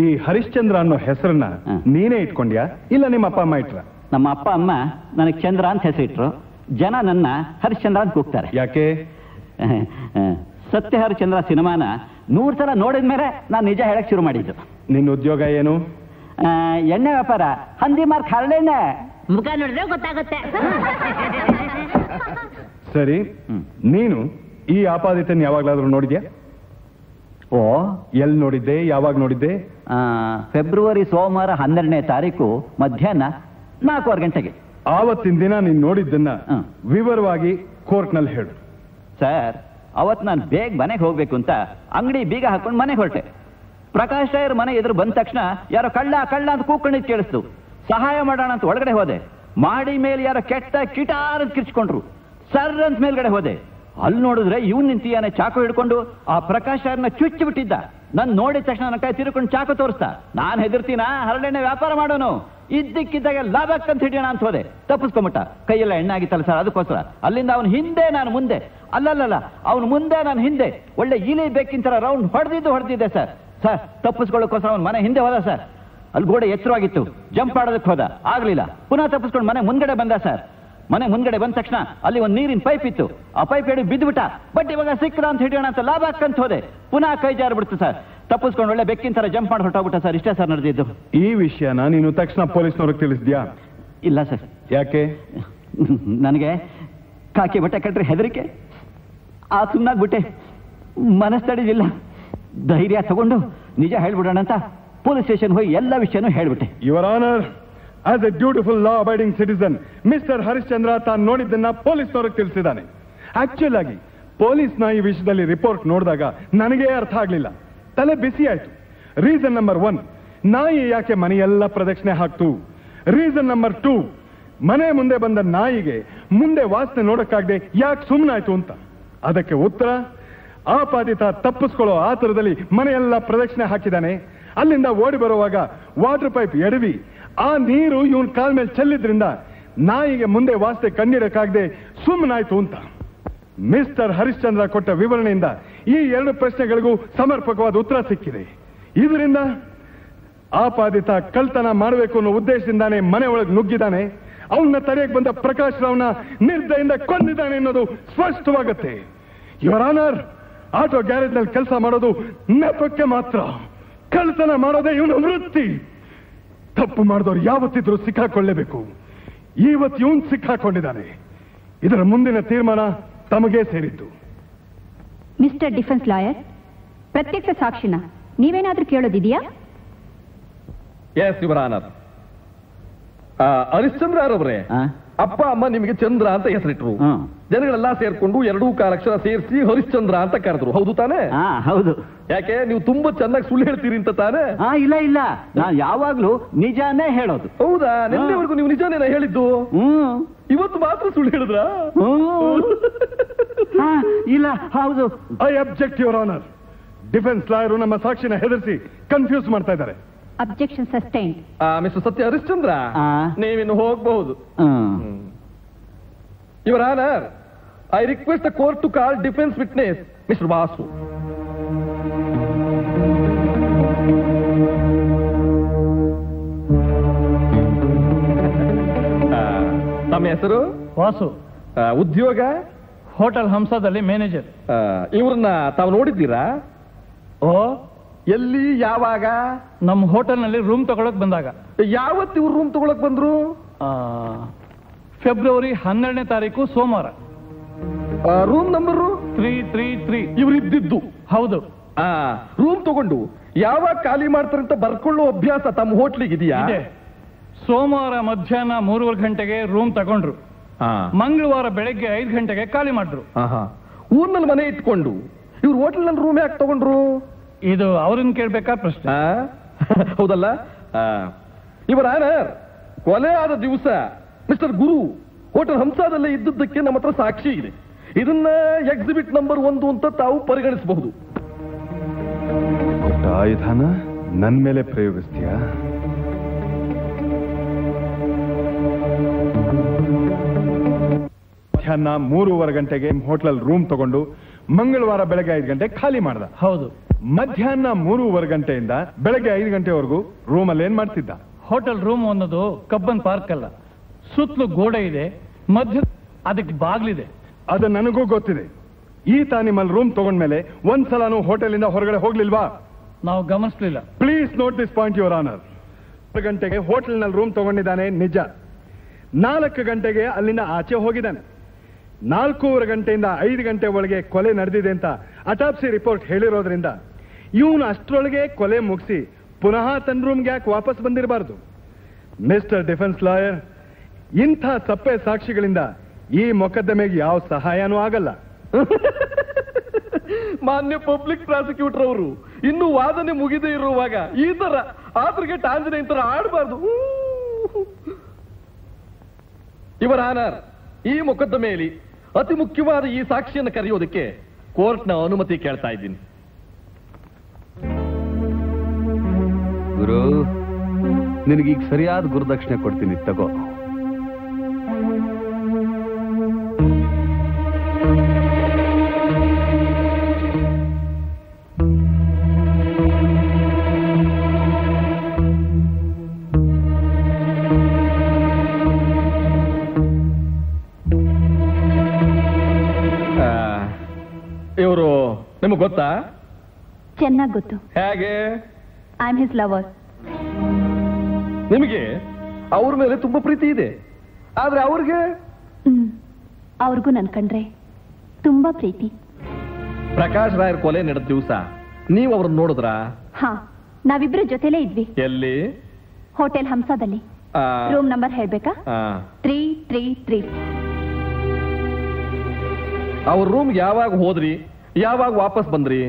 ಈ ಹರಿಶ್ಚಂದ್ರ ಅನ್ನೋ ಹೆಸರನ್ನ ನೀನೇ ಇಟ್ಕೊಂಡ್ಯಾ ಇಲ್ಲ ನಿಮ್ಮ ಅಪ್ಪ ಅಮ್ಮ ಇಟ್ರ ನಮ್ಮ ಅಪ್ಪ ಅಮ್ಮ ನನಗೆ ಚಂದ್ರ ಅಂತ ಹೆಸರಿಟ್ರು ಜನ ನನ್ನ ಹರಿಶ್ಚಂದ್ರ ಅಂತ ಕೂಗ್ತಾರೆ ಯಾಕೆ ಸತ್ಯ ಹರಿಶ್ಚಂದ್ರ ಸಿನಿಮಾನ 100 ಸಲ ನೋಡಿದ ಮೇಲೆ ನಾನು ನಿಜ ಹೇಳಕ್ಕೆ ಶುರು ಮಾಡಿದ್ದು ನಿನ್ನ ಉದ್ಯೋಗ ಏನು ಎಣ್ಣೆ ವ್ಯಾಪಾರ ಹಂದಿ ಮಾರ್ಕ್ ಹರಳೆಣ್ಣೆ ಮುಖ ನೋಡಿದ್ರೆ ಗೊತ್ತಾಗುತ್ತೆ ಸರಿ ನೀನು ಈ ಆಪಾದಿತನ ಯಾವಾಗಲಾದರೂ ನೋಡಿದ್ಯಾ ಓ ಎಲ್ಲಿ ನೋಡಿದ್ದೆ ಯಾವಾಗ ನೋಡಿದ್ದೆ ಫೆಬ್ರವರಿ ಸೋಮವಾರ 12ನೇ ತಾರೀಕು ಮಧ್ಯಾಹ್ನ 4:15 ಗಂಟೆಗೆ ಆವತ್ತಿನ ದಿನ ನೀನು ನೋಡಿದ್ದನ್ನ ವಿವರವಾಗಿ ಕೋರ್ಟ್ನಲ್ಲಿ ಹೇಳು ಸರ್ ಅವತ್ತು ನಾನು ಬೇಗ ಮನೆಗೆ ಹೋಗಬೇಕು ಅಂತ ಅಂಗಡಿ ಬೀಗ ಹಾಕೊಂಡು ಮನೆಗೆ ಹೊರಟೆ ಪ್ರಕಾಶ್ ರಾಯರ ಮನೆ ಎದುರು ಬಂದ ತಕ್ಷಣ ಯಾರೋ ಕಳ್ಳ ಕಳ್ಳ ಅಂತ ಕೂಗ್ಕೊಂಡಿದ್ದು ಕೇಳಿಸ್ತು ಸಹಾಯ ಮಾಡೋಣ ಅಂತ ಒಳಗಡೆ ಹೋದೆ ಮಾಡಿ ಮೇಲೆ ಯಾರೋ ಕೆಟ್ಟ ಕಿಟಾರ್ ಅಂತ ಕಿರ್ಚ್ಕೊಂಡ್ರು ಸರ್ ಅಂತ ಮೇಲ್ಗಡೆ ಹೋದೆ ಅಲ್ಲಿ ನೋಡಿದ್ರೆ ಇವನು ನಿಂತಿಯಾನೆ ಚಾಕು ಹಿಡ್ಕೊಂಡು ಆ ಪ್ರಕಾಶ್ ರಾಯರನ್ನ ಚುಚ್ಚಿ ಬಿಟ್ಟಿದ್ದ नन नोड़ तक तीरक चाकु तोर्ता नान हेदर्तीन हरडेण्णे व्यापार माडोनु इद्दक्किद्दागे लाभक्कंत हिडियोण अंत होदे तप्पिस्कोंबिट्ट कैयेल्ल एण्णे आगित्तल्ल सर अदक्कोस्कर अल्लिंद अवन हिंदे नानु मुंदे अल्लल्ल अवन मुंदे नानु हिंदे ओळ्ळे ईले बेकिन तर रौंड होडेदिद्दे सर सर तप्पिस्कोळ्ळक्कोस्कर अवन मने हिंदे होद सर अल्लि गोडे एत्तरवागित्तु जंप आडोदक्के होद आगलिल्ल पुनः तप्पिस्कोंडु मने मुंदगडे बंद सर मने मुंदगडे बंद तक्षण अल्लि ओंदु नीरिन पैप इत्तु आ पैप एडि बिद्दुबिट्ट बट इवाग सिक्किद अंत हिडियोण अंत लाभक्कंत होदे पुनः कೈ ಜಾರಿಬಿಡ್ತು ಸರ್ तपस्कोंड ಒಳ್ಳೆ ಬೆಕ್ಕಿನ ತರ ಜಂಪ್ ಮಾಡಿ ಹೊರಟೋಬಿಟ್ಟ ಸರ್ ಇಷ್ಟೇ ಸರ್ ನಡೆದಿದ್ದು ಈ ವಿಷಯನ ನೀನು ತಕ್ಷಣ ಪೊಲೀಸ್ನವರಿಗೆ ತಿಳಿಸಿದ್ಯಾ ಇಲ್ಲ ಸರ್ ಯಾಕೆ ನನಗೆ ಕಾಕಿ ಬಟ್ಟೆ ಕಟ್ಟ್ರೆ ಹೆದರಿಕೆ ಆ ಸುಮ್ಮನಾಗಿ ಬಿಟ್ಟೆ ಮನಸ್ತಡಿದಿಲ್ಲ ಧೈರ್ಯ ತಗೊಂಡು ನಿಜ ಹೇಳಿಬಿಡೋಣ ಅಂತ ಪೊಲೀಸ್ ಸ್ಟೇಷನ್ ಹೋಗಿ ಎಲ್ಲ ವಿಷಯನೂ ಹೇಳಿಬಿಟ್ಟೆ your honour as a beautiful law abiding citizen mister Harishchandra ತಾನು ನೋಡಿದ್ದನ್ನ ಪೊಲೀಸ್ನವರಿಗೆ ತಿಳಿಸಿದಾನೆ ಆಕ್ಚುಲ್ ಆಗಿ ಪೊಲೀಸ್ನ ಈ ವಿಷಯದಲ್ಲಿ ರಿಪೋರ್ಟ್ ನೋಡಿದಾಗ ನನಗೆ ಅರ್ಥ ಆಗಲಿಲ್ಲ तले बिसी आयतु रीजन नंबर 1 नायी याके मनेयल्ल प्रदक्षिणे हाक्तु रीजन नंबर 2 मने मुंदे बंद नायिगे मुंदे वासने नोडक्कागदे याके सुम्नायतु अंत अदक्के उत्तर आपादित तप्पिसिಕೊಳ್ಳೋ ಆತರದಲ್ಲಿ ಮನೆಯೆಲ್ಲ ಪ್ರದಕ್ಷಿಣೆ ಹಾಕಿದಾನೆ ಅಲ್ಲಿಂದ ಓಡಿ ಬರುವಾಗ ವಾಟರ್ ಪೈಪ್ ಎಡವಿ ಆ ನೀರು ಇವನ್ ಕಾಲ್ ಮೇಲೆ ಚೆಲ್ಲಿದ್ರಿಂದ ನಾಯಿಗೆ ಮುಂದೆ ವಾಸನೆ ಕಣ್ಣಿರಕಾಗದೆ ಸುಮ್ನಾಯ್ತು ಅಂತ ಮಿಸ್ಟರ್ ಹರಿಶ್ಚಂದ್ರ ಕೊಟ್ಟ ವಿವರಣೆಯಿಂದ ಈ ಎರಡು ಪ್ರಶ್ನೆಗಳಿಗೂ ಸಮರ್ಪಕವಾದ ಉತ್ತರ ಸಿಕ್ಕಿದೆ ಇದರಿಂದ ಆಪಾದಿತ ಕಲ್ತನ ಮಾಡಬೇಕು ಅನ್ನೋ ಉದ್ದೇಶದಿಂದಾನೆ ಮನೆ ಒಳಗೆ ನುಗ್ಗಿದಾನೆ ಅವನ್ನ ತಡೆಯಕ್ಕೆ ಬಂದ ಪ್ರಕಾಶ್ ರಾವ್ನ ನಿರ್ದಯಿಂದ ಕೊಂದಿದ್ದಾನೆ ಅನ್ನೋದು ಸ್ಪಷ್ಟವಾಗುತ್ತೆ ಯುವರ್ ಆನರ್ ಆಟೋ ಗ್ಯಾರೇಜ್ ನಲ್ಲಿ ಕೆಲಸ ಮಾಡೋದು ನೆಪಕ್ಕೆ ಮಾತ್ರ ಕಲ್ತನ ಮಾಡೋದೇ ಇವನ ವೃತ್ತಿ ತಪ್ಪು ಮಾಡಿದವರು ಯಾವತ್ತಿದ್ರೂ ಸಿಕ್ಕಾಕೊಳ್ಳಬೇಕು ಇವತ್ತು ಇವನು ಸಿಕ್ಕಾಕೊಂಡಿದ್ದಾನೆ ಇದರ ಮುಂದಿನ ತೀರ್ಮಾನ तमगे सेरितु मिस्टर डिफेंस लॉयर प्रत्यक्ष साक्षिण नीवेनादरू केळोदिद्या यस युवर आनर हरिश्चंद्र अवरे अप्प अम्म निमगे चंद्र ಅಂತ ಹೆಸರಿಟ್ಟರು ಜನಗಳೆಲ್ಲ ಸೇರಿಕೊಂಡು ಎರಡೂ ಕಾಲಕ್ಷರ ಸೇರಿಸಿ ಹರಿಶ್ಚಂದ್ರ ಅಂತ ಕರೆದರು ಹೌದು ತಾನೇ ಹಾ ಹೌದು ಯಾಕೆ ನೀವು ತುಂಬಾ ಚೆನ್ನಾಗಿ ಸುಳ್ಳು ಹೇಳ್ತೀರಿ ಅಂತ ತಾನೇ ಹಾ ಇಲ್ಲ ಇಲ್ಲ ನಾನು ಯಾವಾಗಲೂ ನಿಜಾನೇ ಹೇಳೋದು ಹೌದಾ ನಿನ್ನೆವರೆಗೂ ನೀವು ನಿಜಾನೇ ಹೇಳಿದ್ದು ಇವತ್ತು ಮಾತ್ರ ಸುಳ್ಳು ಹೇಳಿದ್ರಾ ಹಾ ಇಲ್ಲ ಹೌದು I object your honour defence lawyer ನಮ್ಮ ಸಾಕ್ಷಿನ ಹೆದರಿಸಿ ಕನ್ಫ್ಯೂಸ್ ಮಾಡ್ತಾ ಇದ್ದಾರೆ ಅಬ್ಜೆಕ್ಷನ್ ಸಸ್ಟೈನ್ಡ್ ಮಿಸ್ಟರ್ ಸತ್ಯ ಹರಿಶ್ಚಂದ್ರ ನೀವಿನ್ನು ಹೋಗಬಹುದು your honour I request the court to call defence witness mister Vasu ತಮ್ಮ ಹೆಸರು ವಾಸು ಉದ್ಯೋಗ ಹೋಟೆಲ್ ಹಂಸದಲ್ಲಿ ಮ್ಯಾನೇಜರ್ ಇವರನ್ನ ತಾವು ನೋಡಿದ್ದೀರಾ ಓ ಎಲ್ಲಿ ಯಾವಾಗ ನಮ್ಮ ಹೋಟೆಲ್ ನಲ್ಲಿ ರೂಮ್ ತಗೊಳ್ಳೋಕೆ ಬಂದಾಗ ಯಾವತ್ತು ಇವರು ರೂಮ್ ತಗೊಳ್ಳೋಕೆ ಬಂದ್ರು ಫೆಬ್ರವರಿ 12ನೇ ತಾರೀಕು ಸೋಮವಾರ ರೂಮ್ ನಂಬರ್ 333 ಇವರು ಇದ್ದಿದ್ದು ಹೌದು ರೂಮ್ ತಗೊಂಡು ಯಾವಾಗ ಖಾಲಿ ಮಾಡ್ತಾರೆ ಅಂತ ಬರ್ಕೊಳ್ಳೋ ಅಭ್ಯಾಸ ತಮ್ಮ ಹೋಟೆಲಿಗೆ ಇದೆಯಾ ಸೋಮವಾರ ಮಧ್ಯಾಹ್ನ 3:30 ಗಂಟೆಗೆ ರೂಮ್ ತಗೊಂಡ್ರು ಮಂಗಳವಾರ ಬೆಳಗ್ಗೆ 5 ಗಂಟೆಗೆ ಖಾಲಿ ಮಾಡಿದ್ರು ಊರಿನಲ್ಲಿ ಮನೆ ಇಟ್ಕೊಂಡು ಇವರು ಹೋಟೆಲ್ ನಲ್ಲಿ ರೂಮ್ ಯಾಕೆ ತಗೊಂಡ್ರು ಇದು ಅವರನ್ನು ಕೇಳಬೇಕಾ ಪ್ರಶ್ನೆ ಹೌದಲ್ಲ ಇವರ ಆನರ್ ಕೊಲೆ ಆದ ದಿವಸ ಮಿಸ್ಟರ್ ಗುರು ಹೋಟೆಲ್ ಹಂಸಾದಲ್ಲೇ ಇದ್ದದ್ದಕ್ಕೆ ನಮ್ಮ ಹತ್ರ ಸಾಕ್ಷಿ ಇದೆ ಇದನ್ನ ಎಕ್ಸಿಬಿಟ್ ನಂಬರ್ 1 ಅಂತ ತಾವು ಪರಿಗಣಿಸಬಹುದು ಆಯುಧನ ನನ್ನ ಮೇಲೆ ಪ್ರಯೋಗಿಸ್ತೀಯಾ ಮಧ್ಯಾಹ್ನ 3:15 ಗಂಟೆಗೆ ಹೋಟೆಲ್ ರೂಮ್ ತಗೊಂಡು ಮಂಗಳವಾರ ಬೆಳಗ್ಗೆ 5 ಗಂಟೆ ಖಾಲಿ ಮಾಡ್ದ ಹೌದು ಮಧ್ಯಾಹ್ನ 3:15 ಗಂಟೆಯಿಂದ ಬೆಳಗ್ಗೆ 5 ಗಂಟೆವರೆಗೂ ರೂಮ್ ಅಲ್ಲಿ ಏನ್ ಮಾಡ್ತಿದ್ದ ಹೋಟೆಲ್ ರೂಮ್ ಅನ್ನೋದು ಕಬ್ಬನ್ ಪಾರ್ಕ್ ಅಲ್ಲ ಸುತ್ತಲೂ ಗೋಡೆ ಇದೆ ಮಧ್ಯ ಅದಕ್ಕೆ ಬಾಗ್ಲಿದೆ ಅದು ನನಗೂ ಗೊತ್ತಿದೆ ಈತ ನಿಮ್ಮಲ್ಲಿ ರೂಮ್ ತಗೊಂಡ್ಮೇಲೆ ಒಂದ್ಸಲನೂ ಹೋಟೆಲಿಂದ ಹೊರಗಡೆ ಹೋಗ್ಲಿಲ್ವಾ ನಾವು ಗಮನಿಸ್ಲಿಲ್ಲ please note this point your honour 4 ಗಂಟೆಗೆ ಹೋಟೆಲ್ನಲ್ಲಿ ರೂಮ್ ತಗೊಂಡಿದ್ದಾನೆ ನಿಜ 4 ಗಂಟೆಗೆ ಅಲ್ಲಿಂದ ಆಚೆ ಹೋಗಿದ್ದಾನೆ 4:15 ಗಂಟೆಯಿಂದ 5 ಗಂಟೆ ಒಳಗೆ ಕೊಲೆ ನಡೆದಿದೆ ಅಂತ ಅಟಾಪ್ಸಿ ರಿಪೋರ್ಟ್ ಹೇಳಿರೋದ್ರಿಂದ ಇವನು ಅಷ್ಟರೊಳಗೆ ಕೊಲೆ ಮುಗಿಸಿ ಪುನಃ ತನ್ನ ರೂಮ್ಗೆ ಯಾಕೆ ವಾಪಸ್ ಬಂದಿರಬಾರ್ದು ಮಿಸ್ಟರ್ ಡಿಫೆನ್ಸ್ ಲಾಯರ್ ಇಂಥ ತಪ್ಪೆ ಸಾಕ್ಷಿಗಳಿಂದ ಈ ಮೊಕದ್ದಮೆಗೆ ಯಾವ ಸಹಾಯನೂ ಆಗಲ್ಲ ಮಾನ್ಯ ಪಬ್ಲಿಕ್ ಪ್ರಾಸಿಕ್ಯೂಟರ್ ಅವರು ಇನ್ನೂ ವಾದನೆ ಮುಗಿದೇ ಇರುವಾಗ ಈ ತರ ಆತರಿಗೆ ಟಾಂಜನೆ ಈ ತರ ಆಡಬಾರ್ದು ಯುವರ್ ಆನರ್ ಈ ಮೊಕದ್ದಮೆಯಲ್ಲಿ ಅತಿ ಮುಖ್ಯವಾದ ಈ ಸಾಕ್ಷಿಯನ್ನು ಕರೆಯೋದಕ್ಕೆ ಕೋರ್ಟ್ನ ಅನುಮತಿ ಕೇಳ್ತಾ ಇದ್ದೀನಿ ಗುರು ನಿನಗೆ ಈಗ ಸರಿಯಾದ ಗುರುದಕ್ಷಿಣೆ ಕೊಡ್ತೀನಿ ತಗೋ. ಇವರು ನಿಮಗೆ ಗೊತ್ತಾ? ಚೆನ್ನಾಗಿ ಗೊತ್ತು. ಹೇಗೆ? I am his lover. ನಿಮಗೆ ಅವ್ರ ಮೇಲೆ ತುಂಬಾ ಪ್ರೀತಿ ಇದೆ, ಆದ್ರೆ ಅವ್ರಿಗೆ? ಅವ್ರಿಗೂ ನನ್ ಕಂಡ್ರೆ ತುಂಬಾ ಪ್ರೀತಿ. ಪ್ರಕಾಶ್ ರಾಯರ್ ಕೊಲೆ ನಡೆದ ದಿವಸ ನೀವು ಅವ್ರನ್ನ ನೋಡಿದ್ರಾ? ಹಾ, ನಾವಿಬ್ರು ಜೊತೆಲೇ ಇದ್ವಿ. ಎಲ್ಲಿ? ಹೋಟೆಲ್ ಹಂಸದಲ್ಲಿ. ರೂಮ್ ನಂಬರ್ ಹೇಳ್ಬೇಕಾ? 333. ಅವ್ರ ರೂಮ್ ಯಾವಾಗ ಹೋದ್ರಿ, ಯಾವಾಗ ವಾಪಸ್ ಬಂದ್ರಿ?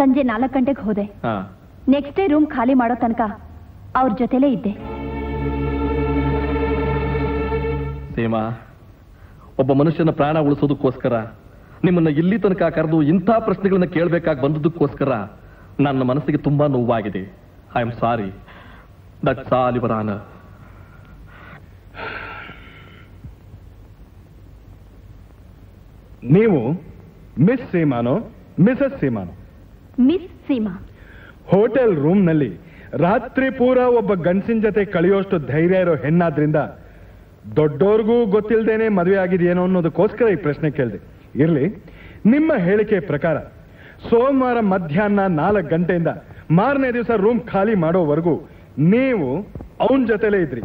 ಸಂಜೆ 4 ಗಂಟೆಗೆ ಹೋದೆ. ನೆಕ್ಸ್ಟ್ ಡೇ ರೂಮ್ ಖಾಲಿ ಮಾಡೋ ತನಕ ಅವ್ರ ಜೊತೆಲೇ ಇದ್ದೆ. ಸೀಮಾ, ಒಬ್ಬ ಮನುಷ್ಯನ ಪ್ರಾಣ ಉಳಿಸೋದಕ್ಕೋಸ್ಕರ ನಿಮ್ಮನ್ನ ಇಲ್ಲಿ ತನಕ ಕರೆದು ಇಂಥ ಪ್ರಶ್ನೆಗಳನ್ನ ಕೇಳಬೇಕಾಗಿ ಬಂದದಕ್ಕೋಸ್ಕರ ನನ್ನ ಮನಸ್ಸಿಗೆ ತುಂಬಾ ನೋವಾಗಿದೆ. I am sorry. That's all your honour. ನೀವು ಮಿಸ್ ಸೀಮಾನೋ ಮಿಸಸ್ ಸೀಮಾನೋ? ಮಿಸ್ ಸೀಮಾ. ಹೋಟೆಲ್ ರೂಮ್ ನಲ್ಲಿ ರಾತ್ರಿ ಪೂರ ಒಬ್ಬ ಗಂಡಸಿನ ಜೊತೆ ಕಳೆಯೋಷ್ಟು ಧೈರ್ಯ ಇರೋ ಹೆಣ್ಣಾದ್ರಿಂದ ದೊಡ್ಡೋರ್ಗೂ ಗೊತ್ತಿಲ್ದೇನೆ ಮದುವೆ ಆಗಿದೆಯೇನೋ ಅನ್ನೋದಕ್ಕೋಸ್ಕರ ಈ ಪ್ರಶ್ನೆ ಕೇಳಿದೆ. ಇರ್ಲಿ, ನಿಮ್ಮ ಹೇಳಿಕೆ ಪ್ರಕಾರ ಸೋಮವಾರ ಮಧ್ಯಾಹ್ನ 4 ಗಂಟೆಯಿಂದ ಮಾರನೇ ದಿವಸ ರೂಮ್ ಖಾಲಿ ಮಾಡೋವರೆಗೂ ನೀವು ಅವನ ಜೊತೆಲೇ ಇದ್ರಿ.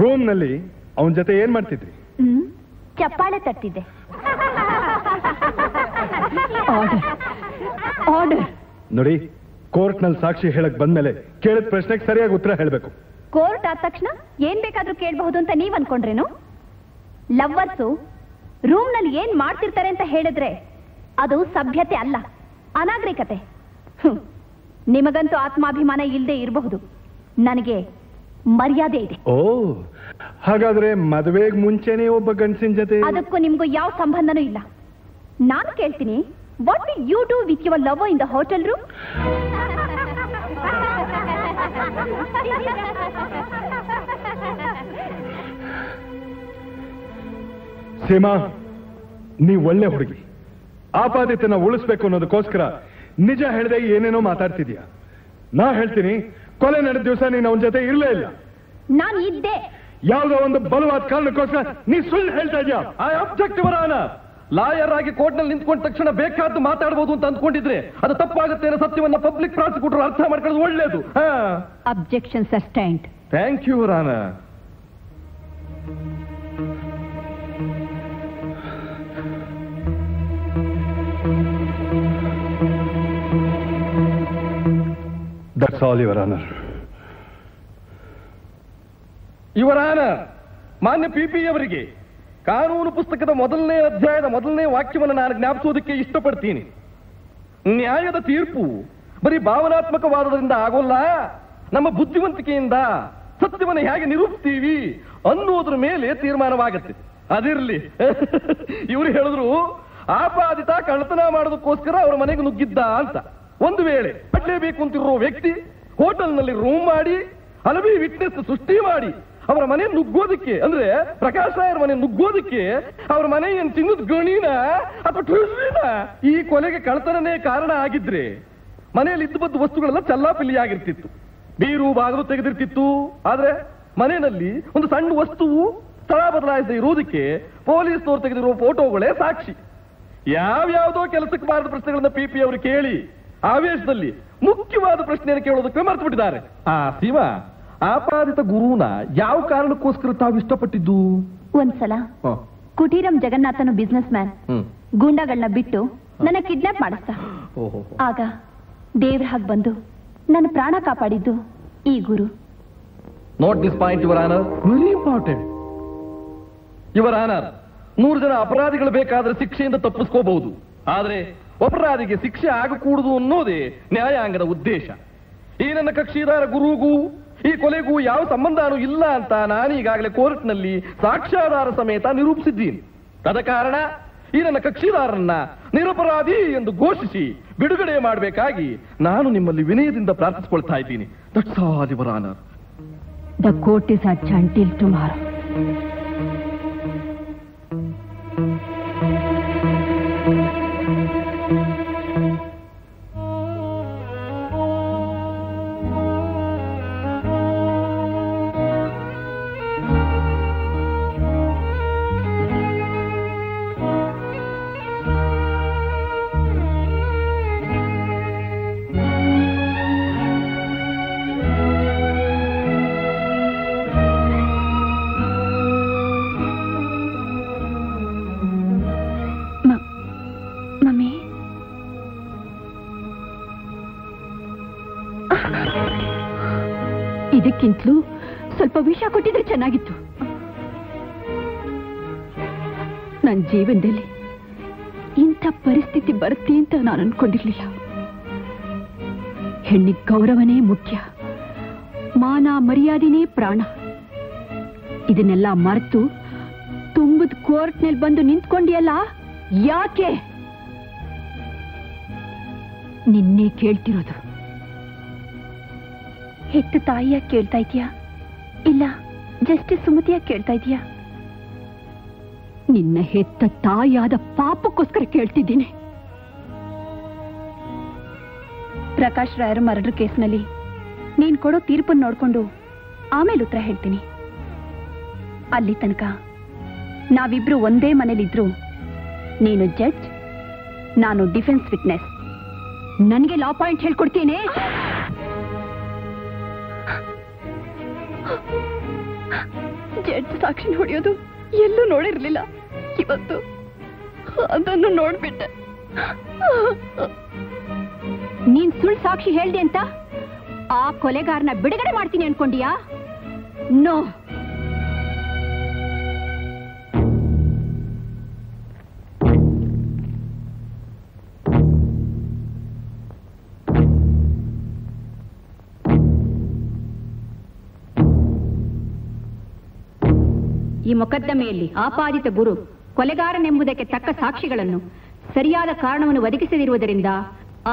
ರೂಮ್ ನಲ್ಲಿ ಅವನ ಜೊತೆ ಏನ್ ಮಾಡ್ತಿದ್ರಿ? ಚಪ್ಪಾಳೆ ತಟ್ಟಿದ್ದೆ. ನೋಡಿ, ಕೋರ್ಟ್ ನಲ್ಲಿ ಸಾಕ್ಷಿ ಹೇಳಕ್ ಬಂದ್ಮೇಲೆ ಕೇಳಿದ ಪ್ರಶ್ನೆಗೆ ಸರಿಯಾಗಿ ಉತ್ತರ ಹೇಳಬೇಕು. ಕೋರ್ಟ್ ಆದ ತಕ್ಷಣ ಏನ್ ಬೇಕಾದ್ರೂ ಕೇಳಬಹುದು ಅಂತ ನೀವ್ ಅನ್ಕೊಂಡ್ರೇನು? ಲವ್ವರ್ಸು ರೂಮ್ ನಲ್ಲಿ ಏನ್ ಮಾಡ್ತಿರ್ತಾರೆ ಅಂತ ಹೇಳಿದ್ರೆ ಅದು ಸಭ್ಯತೆ ಅಲ್ಲ, ಅನಾಗರಿಕತೆ. ನಿಮಗಂತೂ ಆತ್ಮಾಭಿಮಾನ ಇಲ್ಲದೆ ಇರಬಹುದು, ನನಗೆ ಮರ್ಯಾದೆ ಇದೆ. ಓ, ಹಾಗಾದ್ರೆ ಮದುವೆಗೆ ಮುಂಚೆನೆ ಒಬ್ಬ ಗಂಡಸಿನ ಜೊತೆ? ಅದಕ್ಕೂ ನಿಮ್ಗೂ ಯಾವ ಸಂಬಂಧನೂ ಇಲ್ಲ. ನಾನು ಕೇಳ್ತೀನಿ, what did you do with your lover in the hotel room? Seema, ನೀವು ಒಳ್ಳೆ ಹುಡುಗಿ. ಆಪಾದಿತನ ಉಳಿಸ್ಬೇಕು ಅನ್ನೋದಕ್ಕೋಸ್ಕರ ನಿಜ ಹೇಳಿದಾಗ ಏನೇನೋ ಮಾತಾಡ್ತಿದ್ಯಾ. ನಾ ಹೇಳ್ತೀನಿ, ಕೊಲೆ ನಡೆದ ದಿವಸ ನೀನು ಅವನ ಜೊತೆ ಇರಲೇ ಇಲ್ಲ. ನಾನು ಇದ್ದೆ. ಯಾವುದೋ ಒಂದು ಬಲವಾದ ಕಾರಣಕ್ಕೋಸ್ಕರ ನೀ ಸುಳ್ಳು ಹೇಳ್ತಾ ಇದ್ಯಾ. I object your honour. Lawyer ಆಗಿ ಕೋರ್ಟ್ ನಲ್ಲಿ ನಿಂತ್ಕೊಂಡ ತಕ್ಷಣ ಬೇಕಾದ್ದು ಮಾತಾಡಬಹುದು ಅಂತ ಅಂದ್ಕೊಂಡಿದ್ರೆ ಅದು ತಪ್ಪಾಗುತ್ತೆ. ಸತ್ಯವನ್ನ ಪಬ್ಲಿಕ್ ಪ್ರಾಸಿಕ್ಯೂಟರ್ ಅರ್ಥ ಮಾಡ್ಕೊಳ್ಳೋದು ಒಳ್ಳೇದು. Objection sustained. Thank you Rana. That's all your honour. Your honour, ಮಾನ್ಯ ಪಿಪಿ ಅವರಿಗೆ ಕಾನೂನು ಪುಸ್ತಕದ 1ನೇ ಅಧ್ಯಾಯದ 1ನೇ ವಾಕ್ಯವನ್ನು ನಾನು ಜ್ಞಾಪಿಸುವುದಕ್ಕೆ ಇಷ್ಟಪಡ್ತೀನಿ. ನ್ಯಾಯದ ತೀರ್ಪು ಬರೀ ಭಾವನಾತ್ಮಕವಾದದಿಂದ ಆಗೋಲ್ಲ, ನಮ್ಮ ಬುದ್ಧಿವಂತಿಕೆಯಿಂದ ಸತ್ಯವನ್ನು ಹೇಗೆ ನಿರೂಪಿಸ್ತೀವಿ ಅನ್ನೋದ್ರ ಮೇಲೆ ತೀರ್ಮಾನವಾಗುತ್ತೆ. ಅದಿರಲಿ, ಇವರು ಹೇಳಿದ್ರು ಆಪಾದಿತ ಕಳ್ಳತನ ಮಾಡೋದಕ್ಕೋಸ್ಕರ ಅವರ ಮನೆಗೆ ನುಗ್ಗಿದ್ದ ಅಂತ. ಒಂದು ವೇಳೆ ಕಟ್ಟಲೇಬೇಕು ಅಂತಿರೋ ವ್ಯಕ್ತಿ ಹೋಟೆಲ್ನಲ್ಲಿ ರೂಮ್ ಮಾಡಿ ಹಲವಿ ವಿಟ್ನೆಸ್ ಸೃಷ್ಟಿ ಮಾಡಿ ಅವರ ಮನೆ ನುಗ್ಗೋದಕ್ಕೆ, ಅಂದ್ರೆ ಪ್ರಕಾಶ್ ರಾಯರ್ ಮನೆ ನುಗ್ಗೋದಕ್ಕೆ ಅವರ ಮನೆ ಏನ್ ತಿನ್ನೋದು ಗಣಿನ ಅಥವಾ ಟ್ರಿಲಿನ? ಈ ಕೊಲೆಗೆ ಕಳ್ಳತನನೇ ಕಾರಣ ಆಗಿದ್ರೆ ಮನೆಯಲ್ಲಿ ಇದ್ದಬದ್ದ ವಸ್ತುಗಳೆಲ್ಲ ಚಲ್ಲಾಪಿಲ್ಲಿ ಆಗಿರ್ತಿತ್ತು, ಬೀರು ಬಾಗಿಲು ತೆಗೆದಿರ್ತಿತ್ತು. ಆದ್ರೆ ಮನೆಯಲ್ಲಿ ಒಂದು ಸಣ್ಣ ವಸ್ತುವು ಸ್ಥಳ ಬದಲಾಯಿಸದೆ ಇರುವುದಕ್ಕೆ ಪೊಲೀಸ್ನವ್ರು ತೆಗೆದಿರುವ ಫೋಟೋಗಳೇ ಸಾಕ್ಷಿ. ಯಾವ್ಯಾವುದೋ ಕೆಲಸಕ್ಕೆ ಬಾರದ ಪ್ರಶ್ನೆಗಳನ್ನ ಪಿಪಿ ಅವರು ಕೇಳಿ ಆವೇಶದಲ್ಲಿ ಮುಖ್ಯವಾದ ಪ್ರಶ್ನೆಯನ್ನು ಕೇಳೋದಕ್ಕೆ ಮರೆತು ಬಿಟ್ಟಿದ್ದಾರೆ. ಆ ಸೀಮಾ, ಆಪಾದಿತ ಗುರುನ ಯಾವ ಕಾರಣಕ್ಕೋಸ್ಕರ ತಾವು ಇಷ್ಟಪಟ್ಟಿದ್ದು? ಒಂದ್ಸಲ ಕುಟೀರಂ ಜಗನ್ನಾಥನು ಬಿಸ್ನೆಸ್ ಮ್ಯಾನ್ ಗೂಂಡಾಗಳನ್ನ ಬಿಟ್ಟು ನನ್ನ ಕಿಡ್ನಾಪ್ ಮಾಡಿಸ್ತಾ. ಆಗ ದೇವ್ರ ಹಾಗೆ ಬಂದು ನನ್ನ ಪ್ರಾಣ ಕಾಪಾಡಿದ್ದು ಈ ಗುರು. Note this point your honour, very important. Your honour, 100 ಜನ ಅಪರಾಧಿಗಳು ಬೇಕಾದ್ರೆ ಶಿಕ್ಷೆಯಿಂದ ತಪ್ಪಿಸ್ಕೋಬಹುದು, ಆದ್ರೆ ಅಪರಾಧಿಗೆ ಶಿಕ್ಷೆ ಆಗಕೂಡದು ಅನ್ನೋದೇ ನ್ಯಾಯಾಂಗದ ಉದ್ದೇಶ. ಈ ನನ್ನ ಕಕ್ಷಿದಾರ ಗುರುಗೂ ಈ ಕೊಲೆಗೂ ಯಾವ ಸಂಬಂಧನೂ ಇಲ್ಲ ಅಂತ ನಾನು ಈಗಾಗಲೇ ಕೋರ್ಟ್ನಲ್ಲಿ ಸಾಕ್ಷ್ಯಾಧಾರ ಸಮೇತ ನಿರೂಪಿಸಿದ್ದೀನಿ. ತದ ಕಾರಣ ಈ ನನ್ನ ಕಕ್ಷಿದಾರನ್ನ निरपराधी ಎಂದು ಘೋಷಿಸಿ ಬಿಡುಗಡೆ ಮಾಡಬೇಕಾಗಿ ನಾನು ನಿಮ್ಮಲ್ಲಿ ವಿನಯದಿಂದ ಪ್ರಾರ್ಥಿಸಿಕೊಳ್ಳುತ್ತಾ ಇದ್ದೀನಿ. That's all your honour. The court is at until tomorrow. ಇದಕ್ಕಿಂತಲೂ ಸ್ವಲ್ಪ ವಿಷ ಕೊಟ್ಟಿದ್ರೆ ಚೆನ್ನಾಗಿತ್ತು. ನನ್ನ ಜೀವನದಲ್ಲಿ ಇಂಥ ಪರಿಸ್ಥಿತಿ ಬರುತ್ತೆ ಅಂತ ನಾನು ಅನ್ಕೊಂಡಿರ್ಲಿಲ್ಲ. ಹೆಣ್ಣಿಗೆ ಗೌರವನೇ ಮುಖ್ಯ, ಮಾನ ಮರ್ಯಾದೆನೇ ಪ್ರಾಣ. ಇದನ್ನೆಲ್ಲ ಮರೆತು ತುಂಬದ ಕೋರ್ಟ್ನಲ್ಲಿ ಬಂದು ನಿಂತ್ಕೊಂಡಿಯಲ್ಲ, ಯಾಕೆ? ನಿನ್ನೆ ಕೇಳ್ತಿರೋದು ಹೆತ್ತು ತಾಯಿಯ ಕೇಳ್ತಾ ಇದೆಯಾ ಇಲ್ಲ ಜಸ್ಟಿಸ್ ಸುಮತಿಯ ಕೇಳ್ತಾ ಇದೆಯಾ? ನಿನ್ನ ಹೆತ್ತ ತಾಯಿಯಾದ ಪಾಪಕ್ಕೋಸ್ಕರ ಕೇಳ್ತಿದ್ದೀನಿ. ಪ್ರಕಾಶ್ ರಾಯರ ಮರ್ಡರ್ ಕೇಸ್ನಲ್ಲಿ ನೀನ್ ಕೊಡೋ ತೀರ್ಪನ್ನು ನೋಡ್ಕೊಂಡು ಆಮೇಲೆ ಉತ್ತರ ಹೇಳ್ತೀನಿ. ಅಲ್ಲಿ ತನಕ ನಾವಿಬ್ರು ಒಂದೇ ಮನೇಲಿದ್ರು ನೀನು ಜಡ್ಜ್, ನಾನು ಡಿಫೆನ್ಸ್ ವಿಟ್ನೆಸ್. ನನಗೆ ಲಾ ಪಾಯಿಂಟ್ ಹೇಳ್ಕೊಡ್ತೀನಿ. ಜಡ್ಜ್ ಸಾಕ್ಷಿ ಹೊಡೆಯೋದು ಎಲ್ಲೂ ನೋಡಿರ್ಲಿಲ್ಲ, ಇವತ್ತು ಅದನ್ನು ನೋಡ್ಬಿಟ್ಟೆ. ನೀನ್ ಸುಳ್ಳು ಸಾಕ್ಷಿ ಹೇಳ್ದೆ ಅಂತ ಆ ಕೊಲೆಗಾರನ ಬಿಡುಗಡೆ ಮಾಡ್ತೀನಿ ಅನ್ಕೊಂಡಿಯಾ? ನೋ, ಈ ಮೊಕದ್ದಮೆಯಲ್ಲಿ ಆಪಾದಿತ ಗುರು ಕೊಲೆಗಾರನೆಂಬುದಕ್ಕೆ ತಕ್ಕ ಸಾಕ್ಷಿಗಳನ್ನು ಸರಿಯಾದ ಕಾರಣವನ್ನು ಒದಗಿಸದಿರುವುದರಿಂದ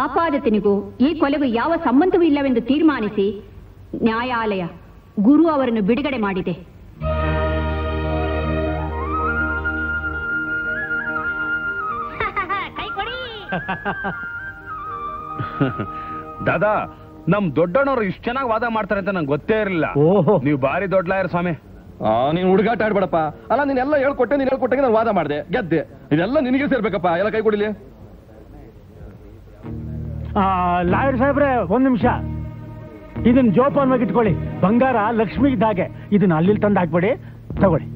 ಆಪಾದಿತನಿಗೂ ಈ ಕೊಲೆಗೂ ಯಾವ ಸಂಬಂಧವೂ ಇಲ್ಲವೆಂದು ತೀರ್ಮಾನಿಸಿ ನ್ಯಾಯಾಲಯ ಗುರು ಅವರನ್ನು ಬಿಡುಗಡೆ ಮಾಡಿದೆ. ದಾದಾ, ನಮ್ ದೊಡ್ಡಣ್ಣವ್ರು ಇಷ್ಟು ಚೆನ್ನಾಗಿ ವಾದ ಮಾಡ್ತಾರೆ ಅಂತ ನಂಗೆ ಗೊತ್ತೇ ಇರಲಿಲ್ಲ. ನೀವು ಭಾರಿ ದೊಡ್ಡ ಲಾಯರ್ ಸ್ವಾಮಿ. ನೀನ್ ಹುಡುಗಾಟ ಆಡ್ಬೇಡಪ್ಪ. ಅಲ್ಲ, ನೀನೆಲ್ಲ ಹೇಳ್ಕೊಟ್ಟೆ, ನೀನ್ ಹೇಳ್ಕೊಟ್ಟೆ, ನಾನು ವಾದ ಮಾಡಿದೆ, ಗೆದ್ದೆ. ಇದೆಲ್ಲ ನಿನಗೆ ಸೇರ್ಬೇಕಪ್ಪ. ಎಲ್ಲ ಕೈ ಕೊಡಿಲಿ. ಲಾಯರ್ ಸಾಹೇಬ್ರೆ, ಒಂದ್ ನಿಮಿಷ. ಇದನ್ನ ಜೋಪಾನವಾಗಿ ಇಟ್ಕೊಳ್ಳಿ. ಬಂಗಾರ ಲಕ್ಷ್ಮಿಗಿದ್ದಾಗೆ ಇದನ್ನ ಅಲ್ಲಿ ತಂದು ಹಾಕ್ಬೇಡಿ. ತಗೊಳ್ಳಿ.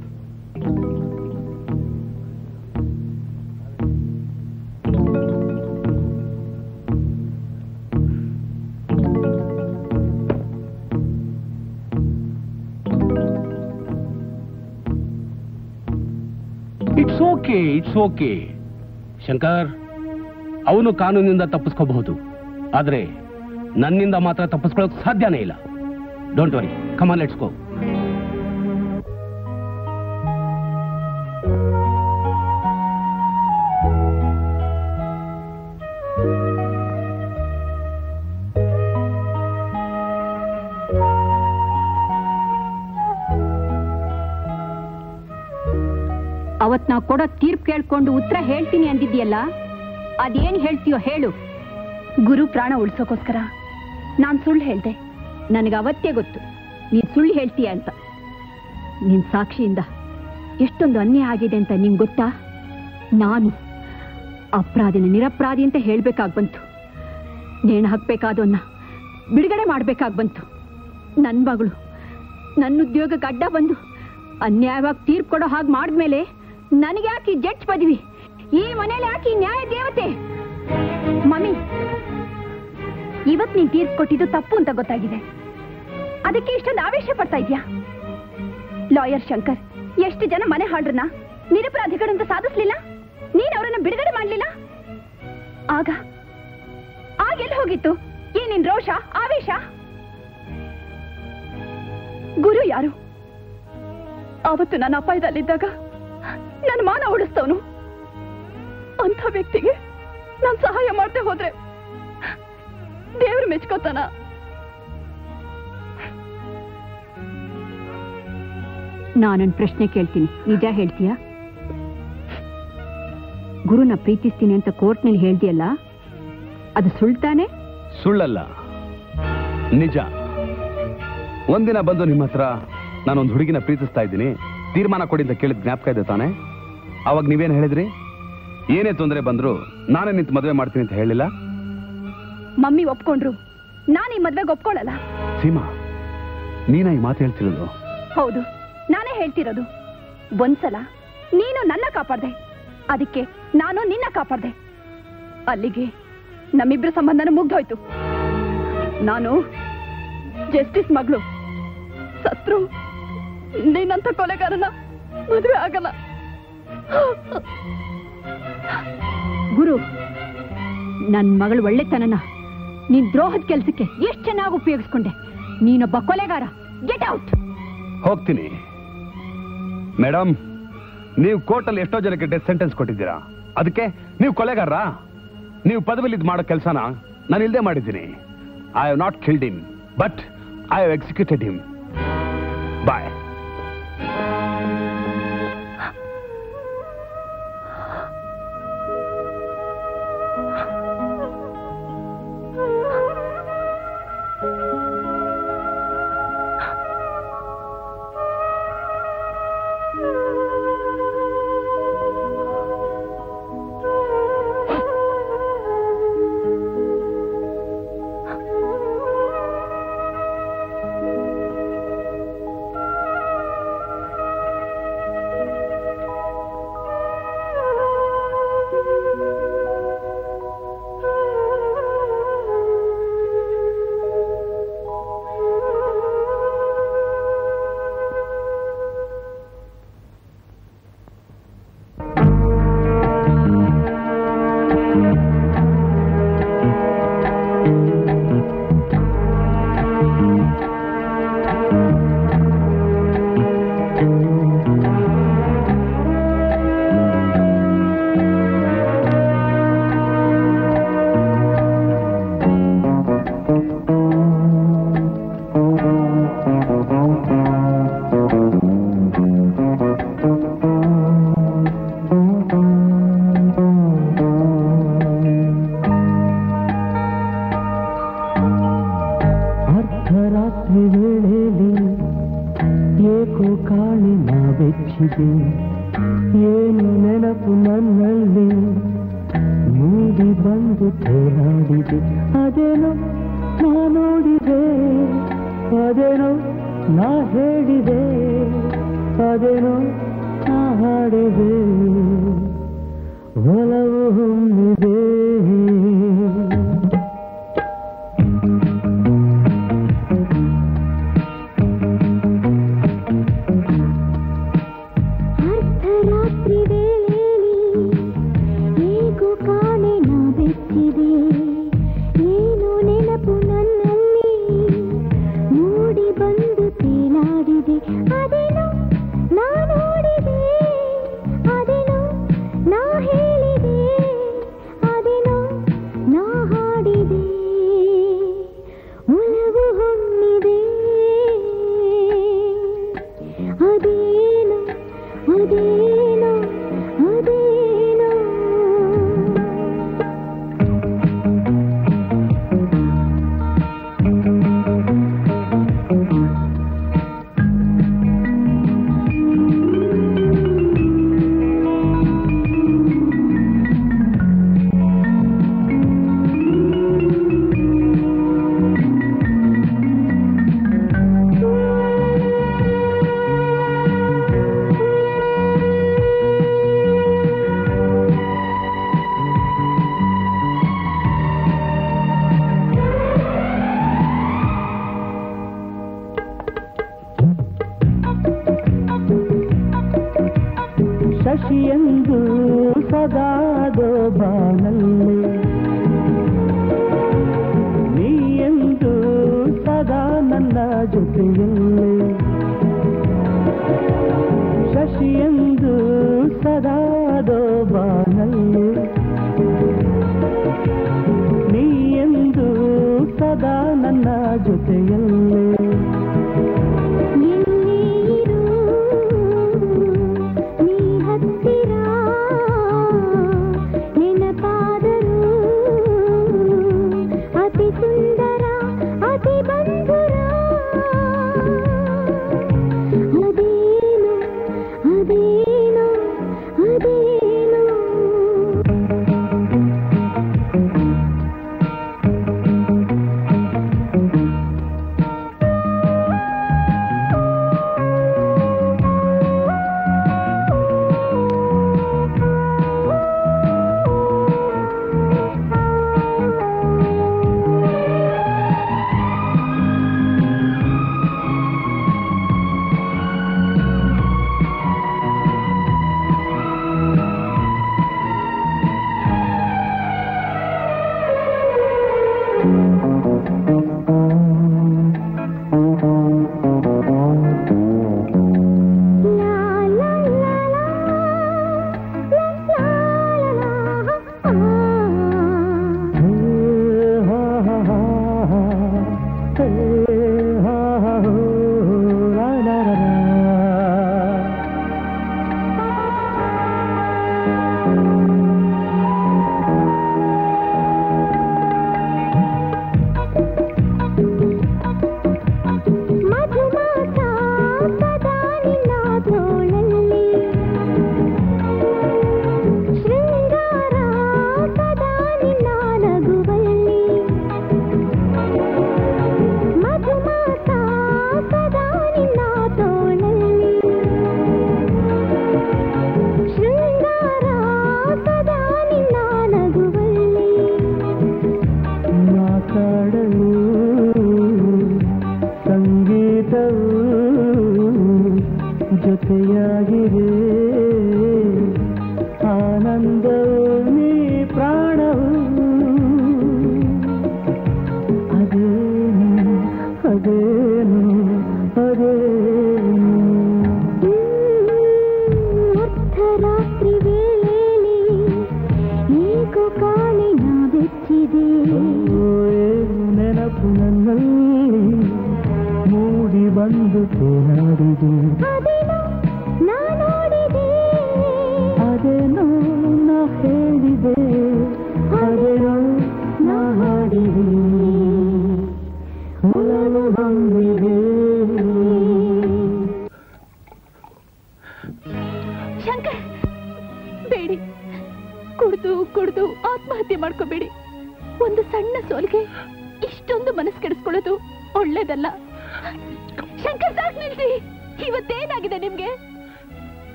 ಇಟ್ಸ್ ಓಕೆ ಶಂಕರ್, ಅವನು ಕಾನೂನಿನಿಂದ ತಪ್ಪಿಸ್ಕೋಬಹುದು, ಆದ್ರೆ ನನ್ನಿಂದ ಮಾತ್ರ ತಪ್ಪಿಸ್ಕೊಳ್ಳೋಕ್ ಸಾಧ್ಯನೇ ಇಲ್ಲ. Don't worry, come on, let's go. ಅವತ್ ನಾವು ಕೊಡೋ ತೀರ್ಪು ಕೇಳ್ಕೊಂಡು ಉತ್ತರ ಹೇಳ್ತೀನಿ ಅಂದಿದ್ಯಲ್ಲ, ಅದೇನ್ ಹೇಳ್ತೀಯೋ ಹೇಳು. ಗುರು ಪ್ರಾಣ ಉಳಿಸೋಕೋಸ್ಕರ ನಾನು ಸುಳ್ಳು ಹೇಳ್ದೆ. ನನಗೆ ಅವತ್ತೇ ಗೊತ್ತು ನೀನ್ ಸುಳ್ಳು ಹೇಳ್ತೀಯ ಅಂತ. ನಿನ್ ಸಾಕ್ಷಿಯಿಂದ ಎಷ್ಟೊಂದು ಅನ್ಯಾಯ ಆಗಿದೆ ಅಂತ ನಿಂಗೆ ಗೊತ್ತಾ? ನಾನು ಅಪರಾಧಿನ ನಿರಪರಾಧಿ ಅಂತ ಹೇಳ್ಬೇಕಾಗ್ಬಂತು. ನೇಣು ಹಾಕ್ಬೇಕಾದವನ್ನ ಬಿಡುಗಡೆ ಮಾಡ್ಬೇಕಾಗ್ಬಂತು. ನನ್ನ ಮಗಳು ನನ್ನ ಉದ್ಯೋಗಕ್ಕೆ ಅಡ್ಡ ಬಂದು ಅನ್ಯಾಯವಾಗಿ ತೀರ್ಪು ಕೊಡೋ ಹಾಗೆ ಮಾಡಿದ್ಮೇಲೆ ನನಗೆ ಯಾಕೆ ಜಡ್ಜ್ ಪದವಿ? ಈ ಮನೇಲಿ ಯಾಕೆ ನ್ಯಾಯ ದೇವತೆ? ಮಮ್ಮಿ, ಇವತ್ತು ನೀನ್ ತೀರ್ಪು ಕೊಟ್ಟಿದ್ದು ತಪ್ಪು ಅಂತ ಗೊತ್ತಾಗಿದೆ, ಅದಕ್ಕೆ ಇಷ್ಟೊಂದು ಆವೇಶ ಪಡ್ತಾ ಇದೆಯಾ? ಲಾಯರ್ ಶಂಕರ್ ಎಷ್ಟು ಜನ ಮನೆ ಹಾಳರನ್ನ ನಿರಪರಾಧಿಗಳಂತ ಸಾಧಿಸ್ಲಿಲ್ಲ, ನೀನ್ ಅವರನ್ನ ಬಿಡುಗಡೆ ಮಾಡ್ಲಿಲ್ಲ. ಆಗ ಎಲ್ಲಿ ಹೋಗಿತ್ತು ಈ ನಿನ್ ರೋಷ, ಆವೇಶ? ಗುರು ಯಾರು? ಅವತ್ತು ನನ್ನ ಅಪಾಯದಲ್ಲಿದ್ದಾಗ ನನ್ನ ಮಾನ ಉಳಿಸ್ತವನು, ಅಂಥ ವ್ಯಕ್ತಿಗೆ ಹೋದ್ರೆ ದೇವರು ಮೆಚ್ಕೋತಾನ? ನಾನೊಂದು ಪ್ರಶ್ನೆ ಕೇಳ್ತೀನಿ, ನಿಜ ಹೇಳ್ತೀಯಾ? ಗುರುನ ಪ್ರೀತಿಸ್ತೀನಿ ಅಂತ ಕೋರ್ಟ್ನಲ್ಲಿ ಹೇಳ್ದಿಯಲ್ಲ, ಅದು ಸುಳ್ತಾನೆ? ಸುಳ್ಳಲ್ಲ, ನಿಜ. ಒಂದಿನ ಬಂದು ನಿಮ್ಮ ಹತ್ರ ನಾನೊಂದು ಹುಡುಗಿನ ಪ್ರೀತಿಸ್ತಾ ಇದ್ದೀನಿ, ತೀರ್ಮಾನ ಕೊಡಿ ಅಂತ ಕೇಳಿದ ಜ್ಞಾಪಕ ಇದೆ ತಾನೆ? ಅವಾಗ ನೀವೇನು ಹೇಳಿದ್ರಿ? ಏನೇ ತೊಂದರೆ ಬಂದ್ರು ನಾನೇ ನಿಂತು ಮದುವೆ ಮಾಡ್ತೀನಿ ಅಂತ ಹೇಳಿಲ್ಲ? ಮಮ್ಮಿ ಒಪ್ಕೊಂಡ್ರು, ನಾನು ಈ ಮದುವೆಗೆ ಒಪ್ಕೊಳ್ಳಲ್ಲ. ಸೀಮಾ, ನೀನಾ ಈ ಮಾತು ಹೇಳ್ತಿರೋದು? ಹೌದು, ನಾನೇ ಹೇಳ್ತಿರೋದು. ಒಂದ್ಸಲ ನೀನು ನನ್ನ ಕಾಪಾಡ್ದೆ, ಅದಕ್ಕೆ ನಾನು ನಿನ್ನ ಕಾಪಾಡ್ದೆ. ಅಲ್ಲಿಗೆ ನಮ್ಮಿಬ್ರ ಸಂಬಂಧನ ಮುಗ್ದೋಯ್ತು. ನಾನು ಜಸ್ಟಿಸ್ ಮಗಳು, ಸತ್ರು ನೀನಂತ ಕೊಲೆಗಾರನ ಮದುವೆ ಆಗಲ್ಲ. ಗುರು, ನನ್ನ ಮಗಳು ಒಳ್ಳೆತನನ ನೀನ್ ದ್ರೋಹದ ಕೆಲಸಕ್ಕೆ ಎಷ್ಟು ಚೆನ್ನಾಗಿ ಉಪಯೋಗಿಸ್ಕೊಂಡೆ. ನೀನೊಬ್ಬ ಕೊಲೆಗಾರ, ಗೆಟ್ ಔಟ್. ಹೋಗ್ತೀನಿ ಮೇಡಮ್, ನೀವು ಕೋರ್ಟಲ್ಲಿ ಎಷ್ಟೋ ಜನಕ್ಕೆ ಡೆತ್ ಸೆಂಟೆನ್ಸ್ ಕೊಟ್ಟಿದ್ದೀರಾ, ಅದಕ್ಕೆ ನೀವು ಕೊಲೆಗಾರರಾ? ನೀವು ಪದವಿಲಿ ಇದು ಮಾಡೋ ಕೆಲಸನ ನಾನು ಇಲ್ಲದೆ ಮಾಡಿದ್ದೀನಿ. I have not killed him, but I have executed him. Boy.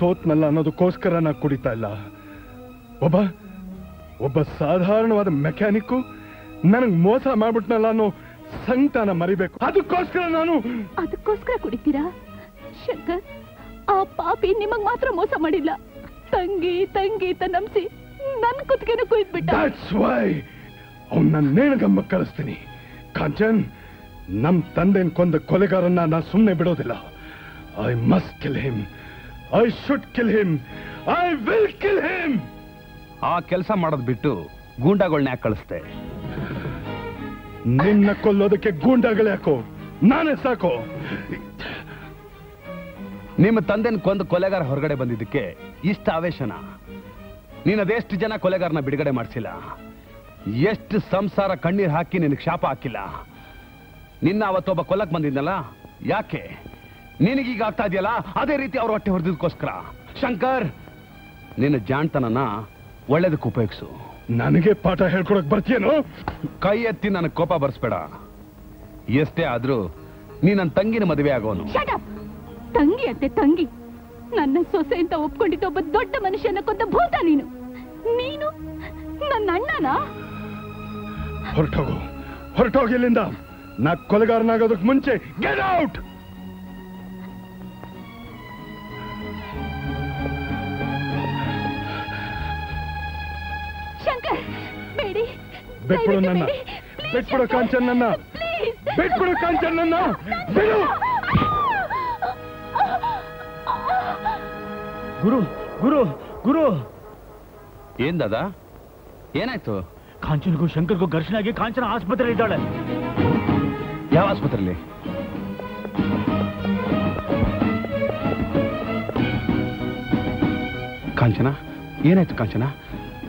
सोत्नल्ल ಅನ್ನೋದಕ್ಕೋಸ್ಕರ ನಾನು ಕುಡಿತಾ ಇಲ್ಲ. ಒಬ್ಬ ಸಾಧಾರಣವಾದ ಮೆಕ್ಯಾನಿಕ್ ನನಗೆ ಮೋಸ ಮಾಡಿಬಿಟ್ನಲ್ಲ ಅನ್ನೋ ಸಂತಾನ ಮರಿಬೇಕು. ಅದಕ್ಕೋಸ್ಕರ ಕುಡಿತೀರಾ ಶಂಕರ್? ಆ ಪಾಪಿ ನಿಮಗೆ ಮಾತ್ರ ಮೋಸ ಮಾಡಿಲ್ಲ, ತಂಗಿ ತಂಗಿ ತನ್ನಂಸಿ ನನ್ನ ಕುತ್ತಿಗೆನ ಕುಯ್ದ್ಬಿಟ್ಟ. ದಟ್ಸ್ ವೈ ಅವನ್ನ ನೇಣಗಮ್ಮ ಕಳಿಸ್ತೀನಿ. ಕಾಂಚನ್, ನಮ್ಮ ತಂದೆನ ಕೊಂದ ಕೊಲೆಗಾರನ್ನ ನಾನು ಸುಮ್ಮನೆ ಬಿಡೋದಿಲ್ಲ. I must kill him. I should kill him. I will kill him. ಆ ಕೆಲಸ ಮಾಡೋದು ಬಿಟ್ಟು ಗೂಂಡಾಗಳನ್ನ ಯಾಕೆ ಕಳಿಸ್ತೆ? ನಿನ್ನ ಕೊಲ್ಲೋದಕ್ಕೆ ಗೂಂಡಾಗಳು ಯಾಕೋ? ನಾನೇ ಸಾಕೋ. ನಿಮ್ಮ ತಂದೆನ ಕೊಂದು ಕೊಲೆಗಾರ ಹೊರಗಡೆ ಬಂದಿದ್ದಕ್ಕೆ ಇಷ್ಟ ಆವೇಶನ? ನೀನು ಅದೆಷ್ಟು ಜನ ಕೊಲೆಗಾರನ ಬಿಡುಗಡೆ ಮಾಡಿಸಿಲ್ಲ, ಎಷ್ಟು ಸಂಸಾರ ಕಣ್ಣೀರು ಹಾಕಿ ನಿನಗೆ ಶಾಪ ಹಾಕಿಲ್ಲ. ನಿನ್ನ ಅವತ್ತೊಬ್ಬ ಕೊಲ್ಲಕ್ಕೆ ಬಂದಿದ್ನಲ್ಲ, ಯಾಕೆ ನಿನಗೀಗ ಆಗ್ತಾ ಇದೆಯಲ್ಲ ಅದೇ ರೀತಿ ಅವ್ರ ಹೊಟ್ಟೆ ಹೊಡೆದಕ್ಕೋಸ್ಕರ. ಶಂಕರ್, ನಿನ್ನ ಜಾಣ್ತನನ್ನ ಒಳ್ಳೇದಕ್ಕೆ ಉಪಯೋಗಿಸು. ನನಗೆ ಪಾಠ ಹೇಳ್ಕೊಡಕ್ ಬರ್ತೀಯೇನು? ಕೈ ಎತ್ತಿ ನನಗೆ ಕೋಪ ಬರ್ಸ್ಬೇಡ. ಎಷ್ಟೇ ಆದ್ರೂ ನೀ ನನ್ನ ತಂಗಿನ ಮದುವೆ ಆಗೋನು. ತಂಗಿ ಅತ್ತೆ ತಂಗಿ, ನನ್ನ ಸೊಸೆ ಅಂತ ಒಪ್ಕೊಂಡಿದ್ದ ಒಬ್ಬ ದೊಡ್ಡ ಮನುಷ್ಯನ ಕೊಂದ ಭೂತ ನೀನು. ನೀನು ನನ್ನ ಅಣ್ಣನ? ಹೊರಟೋಗು, ಹೊರಟೋಗಿ ಇಲ್ಲಿಂದ. ನಾ ಕೊಲೆಗಾರನಾಗೋದಕ್ಕೆ ಮುಂಚೆ ಗೆಟ್ ಔಟ್. ಬಿಟ್ಬಿಡು ಕಾಂಚನ್ನ, ಬಿಟ್ಬಿಡು ಕಾಂಚನ್ನ, ಬಿಡು. ಗುರು ಗುರು ಗುರು ಏನ್ ದಾದಾ ಏನಾಯ್ತು? ಕಾಂಚನಗೂ ಶಂಕರ್ಗೂ ಘರ್ಷಣೆ ಆಗಿ ಕಾಂಚನ ಆಸ್ಪತ್ರೆಯಲ್ಲಿ ಇದ್ದಾಳೆ. ಯಾವ ಆಸ್ಪತ್ರೆಯಲ್ಲಿ? ಕಾಂಚನ ಏನಾಯ್ತು? ಕಾಂಚನ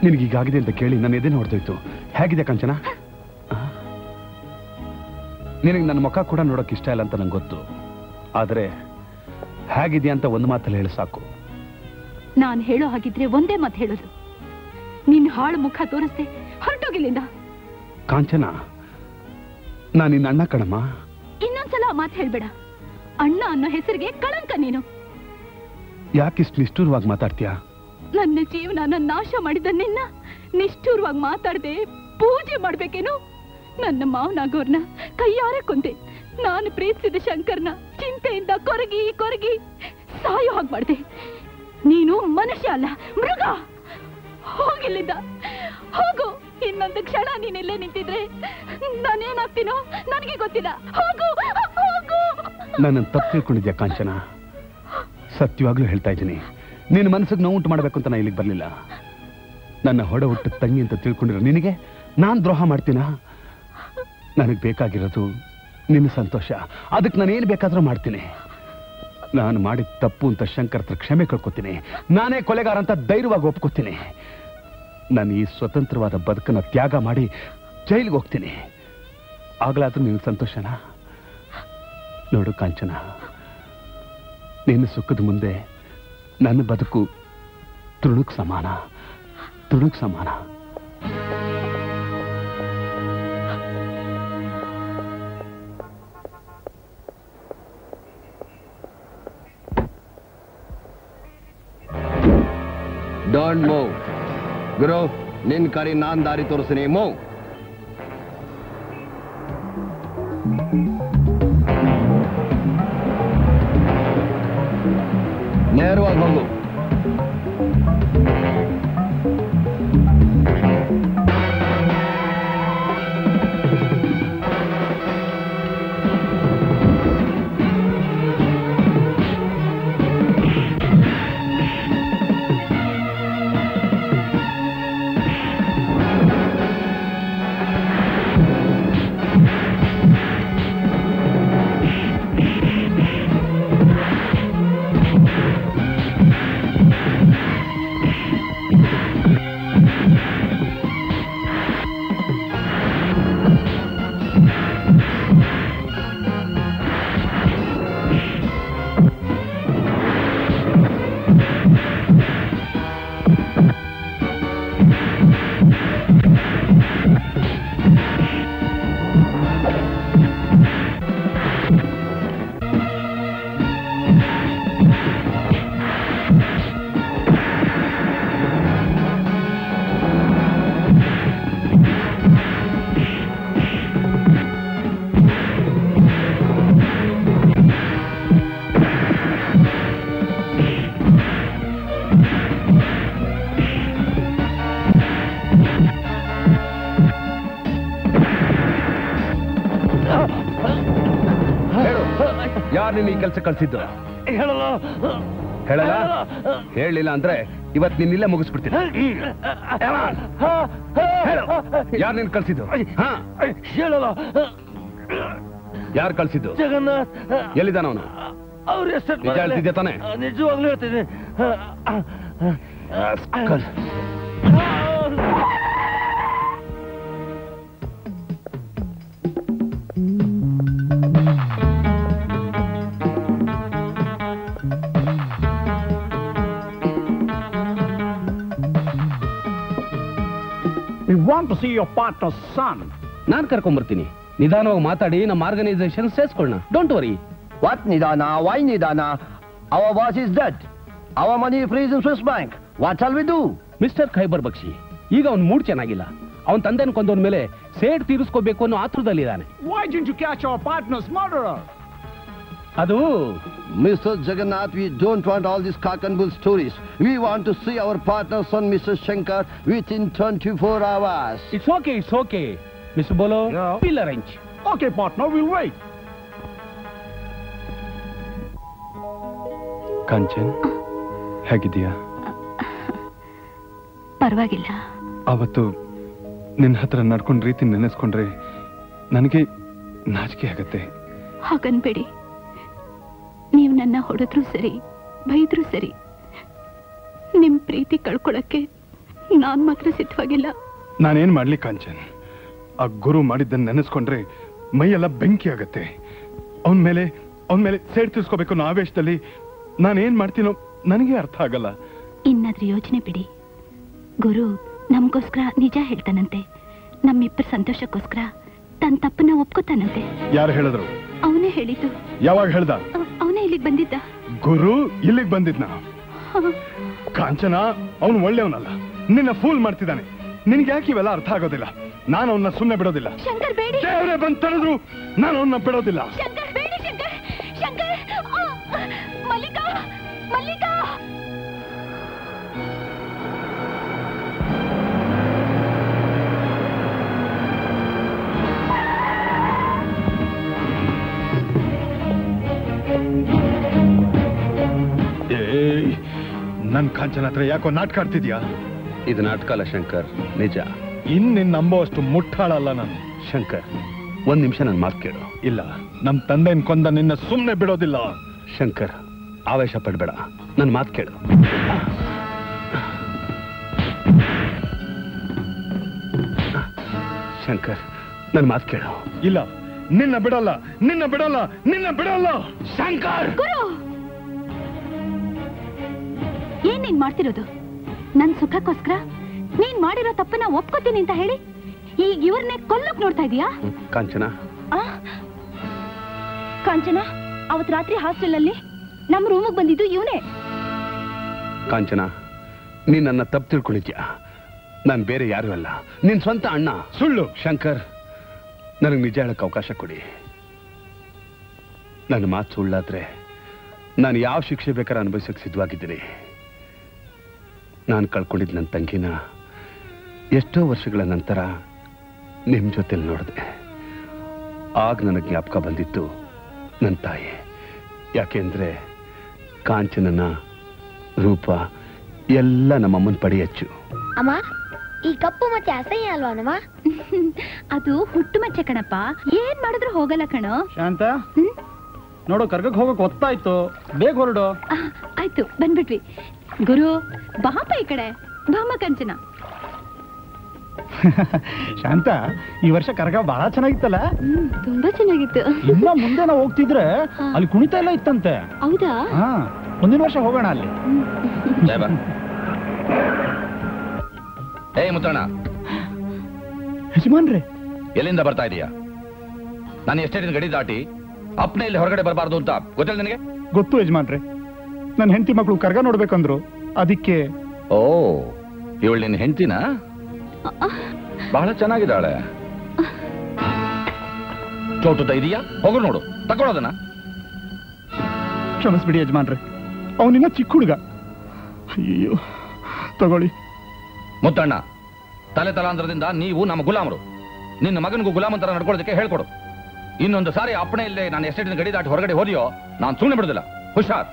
ನಿನಗೆ ಹೀಗಾಗಿದೆ ಅಂತ ಕೇಳಿ ನನ್ನ ಎದೆ ನೋಡ್ತಾ ಇತ್ತು. ಹೇಗಿದೆ ಕಾಂಚನ? ನಿನಗೆ ನನ್ನ ಮುಖ ಕೂಡ ನೋಡೋಕೆ ಇಷ್ಟ ಇಲ್ಲ ಅಂತ ನಂಗೆ ಗೊತ್ತು, ಆದರೆ ಹೇಗಿದೆಯಾ ಅಂತ ಒಂದು ಮಾತಲ್ಲಿ ಹೇಳಿ ಸಾಕು. ನಾನು ಹೇಳೋ ಹಾಗಿದ್ರೆ ಒಂದೇ ಮಾತು ಹೇಳೋದು, ನಿನ್ನ ಹಾಳು ಮುಖ ತೋರಿಸ್ದೆ ಹೊರಟೋಗಿಲ್ಲಿಂದ. ಕಾಂಚನ ನಾನು ನಿನ್ನ ಅಣ್ಣ ಕಣಮ್ಮ. ಇನ್ನೊಂದ್ಸಲ ಮಾತು ಹೇಳ್ಬೇಡ. ಅಣ್ಣ ಅನ್ನೋ ಹೆಸರಿಗೆ ಕಳಂಕ ನೀನು. ಯಾಕಿಷ್ಟು ನಿಷ್ಠೂರವಾಗಿ ಮಾತಾಡ್ತೀಯಾ? ನನ್ನ ಜೀವನ ನಾಶ ಮಾಡಿದ ನಿನ್ನ ನಿಷ್ಠೂರವಾಗಿ ಮಾತಾಡದೆ ಪೂಜೆ ಮಾಡ್ಬೇಕೇನು? ನನ್ನ ಮಾವನಾಗೋರ್ನ ಕೈಯಾರ ಕೊಂದೆ, ನಾನು ಪ್ರೀತಿಸಿದ ಶಂಕರ್ನ ಚಿಂತೆಯಿಂದ ಕೊರಗಿ ಕೊರಗಿ ಸಾಯೋ ಹಾಗೆ ಮಾಡಿದೆ. ನೀನು ಮನುಷ್ಯ ಅಲ್ಲ, ಮೃಗ. ಹೋಗಿಲ್ಲಿದ್ದ ಹೋಗು. ಇನ್ನೊಂದು ಕ್ಷಣ ನೀನ್ ಇಲ್ಲೇ ನಿಂತಿದ್ರೆ ನಾನೇನಾಗ್ತೀನೋ ನನಗೆ ಗೊತ್ತಿಲ್ಲ. ಹೋಗು ಹೋಗು. ನನ್ನ ತಪ್ಪು ತಿಳ್ಕೊಂಡಿದ್ಯಾ ಕಾಂಚನ? ಸತ್ಯವಾಗ್ಲೂ ಹೇಳ್ತಾ ಇದ್ದೀನಿ, ನಿನ್ನ ಮನಸ್ಸಿಗೆ ನೋವುಂಟು ಮಾಡ್ಬೇಕು ಅಂತ ನಾ ಇಲ್ಲಿಗೆ ಬರಲಿಲ್ಲ. ನನ್ನ ಹೊಡೆ ಹುಟ್ಟು ತಂಗಿ ಅಂತ ತಿಳ್ಕೊಂಡಿರೋ ನಿನಗೆ ನಾನು ದ್ರೋಹ ಮಾಡ್ತೀನಾ? ನನಗೆ ಬೇಕಾಗಿರೋದು ನಿನ್ನ ಸಂತೋಷ, ಅದಕ್ಕೆ ನಾನೇನು ಬೇಕಾದರೂ ಮಾಡ್ತೀನಿ. ನಾನು ಮಾಡಿದ ತಪ್ಪು ಅಂತ ಶಂಕರ್ ಹತ್ರ ಕ್ಷಮೆ ಕೇಳ್ಕೊತೀನಿ, ನಾನೇ ಕೊಲೆಗಾರ ಅಂತ ಧೈರ್ಯವಾಗಿ ಒಪ್ಕೋತೀನಿ. ನಾನು ಈ ಸ್ವತಂತ್ರವಾದ ಬದುಕನ್ನು ತ್ಯಾಗ ಮಾಡಿ ಜೈಲಿಗೆ ಹೋಗ್ತೀನಿ. ಆಗಲಾದ್ರೂ ನಿನ್ನ ಸಂತೋಷನಾ? ನೋಡು ಕಾಂಚನ, ನಿನ್ನ ಸುಖದ ಮುಂದೆ ನನ್ನ ಬದುಕು ತೃಣಕ್ಕೆ ಸಮಾನ, ತೃಣಕ್ಕೆ ಸಮಾನ. Don't move. Guru, nin kari nan dari torusini. Move. Nerva gongo. ಕೆಲಸ ಕಳಿಸಿದ್ದು ಹೇಳಲ್ಲ? ಹೇಳಿಲ್ಲ ಅಂದ್ರೆ ಇವತ್ತು ನಿನ್ನಿಲ್ಲ ಮುಗಿಸ್ಬಿಡ್ತೀನಿ. ಯಾರು ನಿನ್ ಕಳಿಸಿದ್ದು? ಯಾರು ಕಳಿಸಿದ್ದು? ಜಗನ್ನಾಥ್. ಎಲ್ಲಿದ್ದಾನ ಅವನು? ಅವ್ರು ಎಷ್ಟು ನಿಜ ಹೇಳ್ತಿದ್ದೆ ತಾನೆ? ನಿಜವಾಗ್ಲೂ ಹೇಳ್ತಿದ್ದೆ. To see your partner's son. ನಾನು ಕರ್ಕೊಂಡು ಬರ್ತೀನಿ. ನಿಧಾನವಾಗಿ ಮಾತಾಡಿ ನಮ್ಮ ಆರ್ಗನೈಸೇಷನ್ ಸೇರಿಸ್ಕೊಳ್ಳೋಣ. Don't worry. ವಾಟ್ ನಿಧಾನ? ವೈ ನಿಧಾನ? Our boss is dead. Our money freeze in Swiss bank. What shall we do? Mister Khyber Bakshi ಈಗ ಅವನ ಮೂಡ್ ಚೆನ್ನಾಗಿಲ್ಲ. ಅವನ ತಂದೆನ ಕೊಂದವನ ಮೇಲೆ ಸೇಡ್ ತೀರಿಸ್ಕೋಬೇಕು ಅನ್ನೋ ಆತುರದಲ್ಲಿದ್ದಾನೆ. Why didn't you catch our partner's murderer? ಅದು Mr. Jagannath, we don't want all these cock and bull stories. We want to see our partner's son, Mr. Shankar, within 24 hours. It's okay, Mr. Bolo. No. We'll arrange. Okay, partner, we'll wait. Kanchan, how are you? Parvagilla. Avattu निन्हत्र नडकोंड रीति नेनेस्कोंड्रे ನನಗೆ ನಾಚಿಕೆ ಆಗುತ್ತೆ. ಹಾಗನ್ಬೇಡಿ, ನೀವು ನನ್ನ ಹೊಡೆದ್ರೂ ಸರಿ ಬೈದ್ರೂ ಸರಿ ನಿಮ್ಮ ಪ್ರೀತಿ ಕಳ್ಕೊಳ್ಳಕ್ಕೆ ನಾನು ಮಾತ್ರ ಸಿದ್ಧವಾಗಿಲ್ಲ. ನಾನೇನ್ ಮಾಡ್ಲಿ ಕಾಂಚನ್, ಆ ಗುರು ಮಾಡಿದ್ದನ್ನ ನೆನೆಸ್ಕೊಂಡ್ರೆ ಮೈಯೆಲ್ಲ ಬೆಂಕಿ ಆಗುತ್ತೆ. ಅವನ ಮೇಲೆ ಸೇಡ್ ತಿರ್ಸ್ಕೋಬೇಕು ಅನ್ನೋ ಆವೇಶದಲ್ಲಿ ನಾನೇನ್ ಮಾಡ್ತೀನೋ ನನಗೆ ಅರ್ಥ ಆಗಲ್ಲ. ಇನ್ನಾದ್ರೂ ಯೋಚನೆ ಬಿಡಿ, ಗುರು ನಮಗೋಸ್ಕರ ನಿಜ ಹೇಳ್ತಾನಂತೆ, ನಮ್ಮಿಬ್ಬರ ಸಂತೋಷಕ್ಕೋಸ್ಕರ ತನ್ನ ತಪ್ಪನ್ನ ಒಪ್ಕೋತಾನಂತೆ. ಯಾರು ಹೇಳಿದ್ರು? ಅವನೇ ಹೇಳಿದ್ದು. ಯಾವಾಗ ಹೇಳ್ದ? ಅವನೇ ಇಲ್ಲಿಗೆ ಬಂದಿದ್ದ. ಗುರು ಇಲ್ಲಿಗೆ ಬಂದಿದ್ನ? ಕಾಂಚನ ಅವನು ಒಳ್ಳೆಯವನಲ್ಲ, ನಿನ್ನ ಫೂಲ್ ಮಾಡ್ತಿದ್ದಾನೆ. ನಿನ್ಗೆ ಯಾಕೆ ಇವೆಲ್ಲ ಅರ್ಥ ಆಗೋದಿಲ್ಲ? ನಾನು ಅವನ್ನ ಸುಮ್ಮನೆ ಬಿಡೋದಿಲ್ಲ. ಶಂಕರ್ ಬೇಡಿ. ದೇವರೇ ಬಂದು ತಡೆದ್ರು, ನಾನು ಅವನ್ನ ಬಿಡೋದಿಲ್ಲ. ಶಂಕರ್ ಬೇಡಿ. ಶಂಕರ್ ಶಂಕರ್ ಮಲ್ಲಿಕಾ ಮಲ್ಲಿಕಾ ನನ್ನ ಕಾಂಚನ ಹತ್ರ ಯಾಕೋ ನಾಟಕ ಆಡ್ತಿದ್ಯಾ? ಇದು ನಾಟಕ ಅಲ್ಲ ಶಂಕರ್, ನಿಜ. ಇನ್ನಿನ್ ನಂಬೋವಷ್ಟು ಮುಟ್ಟಾಳಲ್ಲ ನಾನು. ಶಂಕರ್, ಒಂದ್ ನಿಮಿಷ ನನ್ನ ಮಾತು ಕೇಳು. ಇಲ್ಲ, ನಮ್ ತಂದೆನ್ ಕೊಂದ ನಿನ್ನ ಸುಮ್ಮನೆ ಬಿಡೋದಿಲ್ಲ. ಶಂಕರ್, ಆವೇಶ ಪಡ್ಬೇಡ, ನನ್ನ ಮಾತು ಕೇಳು. ಶಂಕರ್, ನನ್ನ ಮಾತು ಕೇಳು. ಇಲ್ಲ, ನಿನ್ನ ಬಿಡಲ್ಲ, ನಿನ್ನ ಬಿಡಲ್ಲ, ನಿನ್ನ ಬಿಡಲ್ಲ. ಶಂಕರ್, ಏನ್ ನೀನ್ ಮಾಡ್ತಿರೋದು? ನನ್ ಸುಖಕ್ಕೋಸ್ಕರ ನೀನ್ ಮಾಡಿರೋ ತಪ್ಪನ್ನ ಒಪ್ಕೋತೀನಿ ಅಂತ ಹೇಳಿ ಈಗ ಇವ್ರನ್ನೇ ಕೊಲ್ಲಕ್ ನೋಡ್ತಾ ಇದೀಯಾ? ಕಾಂಚನ ಕಾಂಚನ ಅವತ್ ರಾತ್ರಿ ಹಾಸ್ಟೆಲ್ ಅಲ್ಲಿ ನಮ್ ರೂಮಿಗೆ ಬಂದಿದ್ದು ಇವನೇ. ಕಾಂಚನ, ನೀನ್ ನನ್ನ ತಪ್ಪು ತಿಳ್ಕೊಂಡಿದ್ಯಾ. ನಾನ್ ಬೇರೆ ಯಾರು ಅಲ್ಲ, ನಿನ್ ಸ್ವಂತ ಅಣ್ಣ. ಸುಳ್ಳು. ಶಂಕರ್, ನನಗ್ ನಿಜ ಹೇಳಕ್ ಅವಕಾಶ ಕೊಡಿ. ನನ್ನ ಮಾತು ಸುಳ್ಳಾದ್ರೆ ನಾನು ಯಾವ ಶಿಕ್ಷೆ ಬೇಕಾದ್ರೆ ಅನುಭವಿಸಕ್ಕೆ ಸಿದ್ಧವಾಗಿದ್ದೀನಿ. ನಾನು ಕಳ್ಕೊಂಡಿದ್ದ ನನ್ನ ತಂಗಿನ ಎಷ್ಟೋ ವರ್ಷಗಳ ನಂತರ ನಿಮ್ಮ ಜೊತೆಲಿ ನೋಡಿದೆ. ಆಗ ನನಗೆ ಜ್ಞಾಪಕ ಬಂದಿತ್ತು ನನ್ನ ತಾಯಿ. ಯಾಕೆಂದರೆ ಕಾಂಚನನ ರೂಪ ಎಲ್ಲ ನಮ್ಮಮ್ಮನ ಪಡಿ ಹೆಚ್ಚು. ಅಮ್ಮ, ಈ ಕಪ್ಪು ಮಚ್ಚೆ ಅಸಹ್ಯ ಅಲ್ವಾ? ಅದು ಹುಟ್ಟು ಮಚ್ಚೆ ಕಣಪ್ಪ, ಏನ್ ಮಾಡಿದ್ರು ಹೋಗಲ್ಲ ಕಣೋ. ಶಾಂತ ನೋಡು, ಕರ್ಗಕ್ಕೆ ಹೋಗಕ್ಕೆ ಗೊತ್ತಾಯ್ತು, ಬೇಗ ಹೊರಡು. ಆಯ್ತು, ಬಂದ್ಬಿಟ್ವಿ. ಗುರು ಬಾಪ, ಈ ಕಡೆ ಬಾಮ ಕಂಚನ. ಶಾಂತ, ಈ ವರ್ಷ ಕರ್ಗ ಬಹಳ ಚೆನ್ನಾಗಿತ್ತಲ್ಲ? ತುಂಬಾ ಚೆನ್ನಾಗಿತ್ತು. ಇನ್ನ ಮುಂದೆ ನಾವು ಹೋಗ್ತಿದ್ರೆ ಅಲ್ಲಿ ಕುಣಿತ ಎಲ್ಲ ಇತ್ತಂತೆ. ಹೌದಾ? ಮುಂದಿನ ವರ್ಷ ಹೋಗೋಣ ಅಲ್ಲಿ. ಏ ಮುತ್ತಣ್ಣ. ಯಜಮಾನ್ರೆ, ಎಲ್ಲಿಂದ ಬರ್ತಾ ಇದೀಯಾ? ನಾನು ಎಷ್ಟೇ ದಿನ ಗಡಿ ದಾಟಿ ಅಪ್ಪನ ಇಲ್ಲಿ ಹೊರಗಡೆ ಬರಬಾರ್ದು ಅಂತ ಗೊತ್ತಿಲ್ಲ ನನಗೆ. ಗೊತ್ತು ಯಜಮಾನ್ರೆ, ನನ್ನ ಹೆಂಡತಿ ಮಕ್ಕಳು ಕರ್ಗ ನೋಡ್ಬೇಕಂದ್ರು ಅದಕ್ಕೆ. ಓ, ಇವಳು ನಿನ್ನ ಹೆಂಡತಿನ? ಬಹಳ ಚೆನ್ನಾಗಿದ್ದಾಳೆ. ಚೋಟುತ ಇದೆಯಾ? ಹೋಗೋ ನೋಡು, ತಗೊಳೋದನ್ನ. ಕ್ಷಮಿಸ್ಬಿಡಿ ಯಜಮಾನ್ರೆ, ಅವನಿನ್ನ ಚಿಕ್ಕ ಹುಡುಗ. ಅಯ್ಯೋ, ತಗೊಳ್ಳಿ. ಮುತ್ತಣ್ಣ, ತಲೆ ತಲಾಂತರದಿಂದ ನೀವು ನಮ್ಮ ಗುಲಾಮರು. ನಿನ್ನ ಮಗನಿಗೂ ಗುಲಾಮಂತರ ನಡ್ಕೊಳ್ಳೋದಕ್ಕೆ ಹೇಳ್ಕೊಡು. ಇನ್ನೊಂದು ಸಾರಿ ಅಪ್ಪಣೆ ಇಲ್ಲೇ ನಾನು ಎಸ್ಟೇಟಿನ ಗಡಿ ದಾಟಿ ಹೊರಗಡೆ ಹೋದಿಯೋ ನಾನು ಸುಮ್ಮನೆ ಬಿಡೋದಿಲ್ಲ. ಹುಷಾರ್.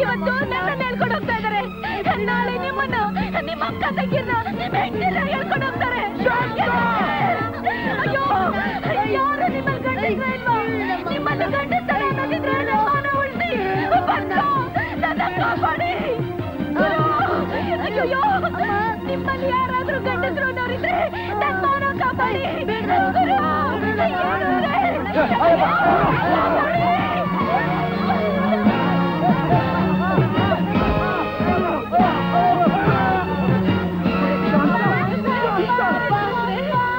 ಇವತ್ತು ನನ್ನ ಹೇಳ್ಕೊಂಡು ಹೋಗ್ತಾ ಇದಾರೆ, ನಾಳೆ ನಿಮ್ಮನ್ನು ನಿಮ್ಮ ಅಕ್ಕ ತಂಗಿರ್ನ ನಿಮ್ಮ ಹೆಂಡತಿನ ಹೇಳ್ಕೊಂಡು ಹೋಗ್ತಾರೆ. ಅಯ್ಯೋ, ಯಾರು ನಿಮ್ಮಲ್ಲಿ ಗಂಡಿದ್ರೆ ಇಲ್ವಾ? ನಿಮ್ಮನ್ನು ಗಂಡಿಸ್ತಾರೆ ಅನ್ನೋದಿದ್ರೆ ನಾನು ಉಳಿಸಿ ಬಂದು ನನ್ನ ಕಾಪಾಡಿ. ಅಯ್ಯೋ, ನಿಮ್ಮಲ್ಲಿ ಯಾರಾದ್ರೂ ಗಂಡಿದ್ರು ಅನ್ನೋರಿದ್ರೆ ನನ್ನ ಮೌನ ಕಾಪಾಡಿ.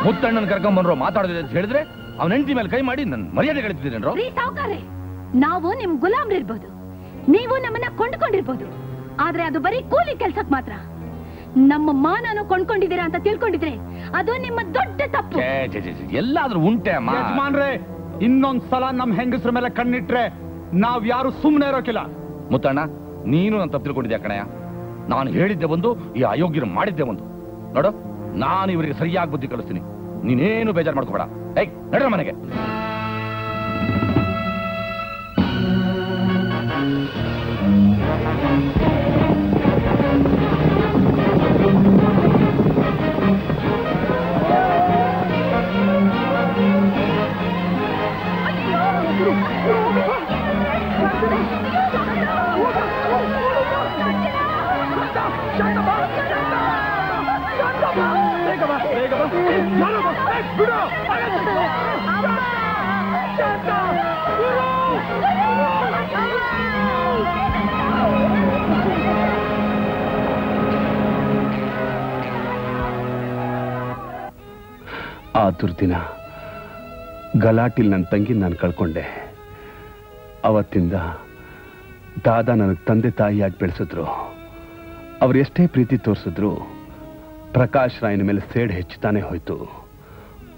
ಮುತ್ತಣ್ಣನ ಕರ್ಕೊಂಡ್ಬಂದ್ರು ಮಾತಾಡೋದಿದೆ ಅಂತ ಹೇಳಿದ್ರೆ ಅವನ ಹೆಂಡತಿ ಮೇಲೆ ಕೈ ಮಾಡಿ ನನ್ನ ಮರ್ಯಾದೆ ಕಳಿತಿದ್ದೀನೋ. ನಾವು ನಿಮ್ ಗುಲಾಮ್ರಿರ್ಬೋದು, ನೀವು ನಮ್ಮನ್ನ ಕೊಂಡ್ಕೊಂಡಿರಬಹುದು ಆದರೆ ಅದು ಬರಿ ಕೂಲಿ ಕೆಲಸಕ್ಕೆ ಮಾತ್ರ ನಮ್ಮ ಮಾನನ ಕೊಂಡ್ಕೊಂಡಿದ್ದೀರಾ ಅಂತ ತಿಳ್ಕೊಂಡಿದ್ರೆ ಅದು ನಿಮ್ಮ ದೊಡ್ಡ ತಪ್ಪು ಎಲ್ಲಾದರೂ ಉಂಟೆ ಅಮ್ಮ ಯಜಮಾನರೇ ಇನ್ನೊಂದು ಸಲ ನಮ್ಮ ಹೆಂಗಸರ ಮೇಲೆ ಕಣ್ಣಿಟ್ರೆ ನಾವು ಯಾರು ಸುಮ್ಮನೆ ಇರೋಕಿಲ್ಲ ಮುತ್ತಣ್ಣ ನೀನು ನಾನು ತಪ್ಪು ತಿಳ್ಕೊಂಡಿದ್ದೆ ಕಣಯ್ಯ ನಾನು ಹೇಳಿದ್ದೆ ಒಂದು ಈ ಅಯೋಗ್ಯರು ಮಾಡಿದ್ದೆ ಒಂದು ನೋಡು ನಾನು ಇವರಿಗೆ ಸರಿಯಾಗಿ ಬುದ್ಧಿ ಕಲಿಸ್ತೀನಿ ನೀನೇನು ಬೇಜಾರು ಮಾಡ್ಕೋಬೇಡ ಏಯ್ ನಡರ ಮನೆಗೆ ಆ ದುರ್ದಿನ ಗಲಾಟಿಲ್ ನನ್ನ ತಂಗಿ ನಾನು ಕಳ್ಕೊಂಡೆ ಅವತ್ತಿಂದ ದಾದಾ ನನಗೆ ತಂದೆ ತಾಯಿಯಾಗಿ ಬೆಳೆಸಿದ್ರು ಅವ್ರು ಎಷ್ಟೇ ಪ್ರೀತಿ ತೋರಿಸಿದ್ರು ಪ್ರಕಾಶ್ ರಾಯನ ಮೇಲೆ ಸೇಡು ಹೆಚ್ಚುತ್ತಾನೆ ಹೋಯ್ತು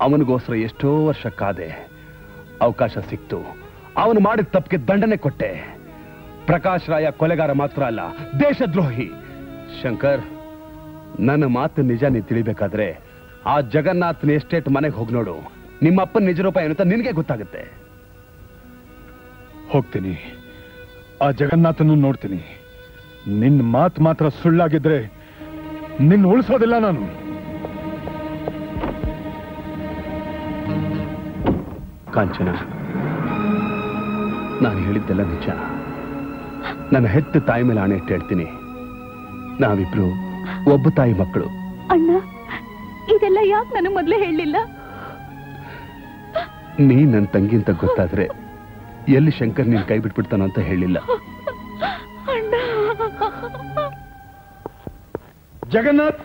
ಅವನಿಗೋಸ್ಕರ ಎಷ್ಟೋ ವರ್ಷ ಕಾದೆ ಅವಕಾಶ ಸಿಕ್ತು ಅವನು ಮಾಡಿದ ತಪ್ಪಿಗೆ ದಂಡನೆ ಕೊಟ್ಟೆ ಪ್ರಕಾಶ್ ರಾಯ ಕೊಲೆಗಾರ ಮಾತ್ರ ಅಲ್ಲ ದೇಶದ್ರೋಹಿ ಶಂಕರ್ ನನ್ನ ಮಾತು ನಿಜ ನೀ ತಿಳಿಬೇಕಾದ್ರೆ ಆ ಜಗನ್ನಾಥನ ಎಸ್ಟೇಟ್ ಮನೆಗೆ ಹೋಗಿ ನೋಡು ನಿಮ್ಮಪ್ಪನ ನಿಜ ರೂಪ ಏನಂತ ನಿನಗೆ ಗೊತ್ತಾಗುತ್ತೆ ಹೋಗ್ತೀನಿ ಆ ಜಗನ್ನಾಥನ ನೋಡ್ತೀನಿ ನಿನ್ನ ಮಾತು ಮಾತ್ರ ಸುಳ್ಳಾಗಿದ್ರೆ ನಿನ್ನ ಉಳಿಸೋದಿಲ್ಲ ನಾನು ಕಾಂಚನ ನಾನು ಹೇಳಿದ್ದೆಲ್ಲ ನಿಜ ನನ್ನ ಹೆತ್ತ ತಾಯಿ ಮೇಲೆ ಆಣೆ ಇಟ್ಟು ಹೇಳ್ತೀನಿ ನಾವಿಬ್ರು ಒಬ್ಬ ತಾಯಿ ಮಕ್ಕಳು ಅಣ್ಣ ಇದೆಲ್ಲ ಯಾಕೆ ನನಗೆ ಮೊದಲೇ ಹೇಳಲಿಲ್ಲ ನೀ ನನ್ನ ತಂಗಿ ಅಂತ ಗೊತ್ತಾದ್ರೆ ಎಲ್ಲಿ ಶಂಕರ್ ನೀನು ಕೈ ಬಿಟ್ಬಿಡ್ತಾನ ಅಂತ ಹೇಳಿಲ್ಲ ಜಗನ್ನಾಥ್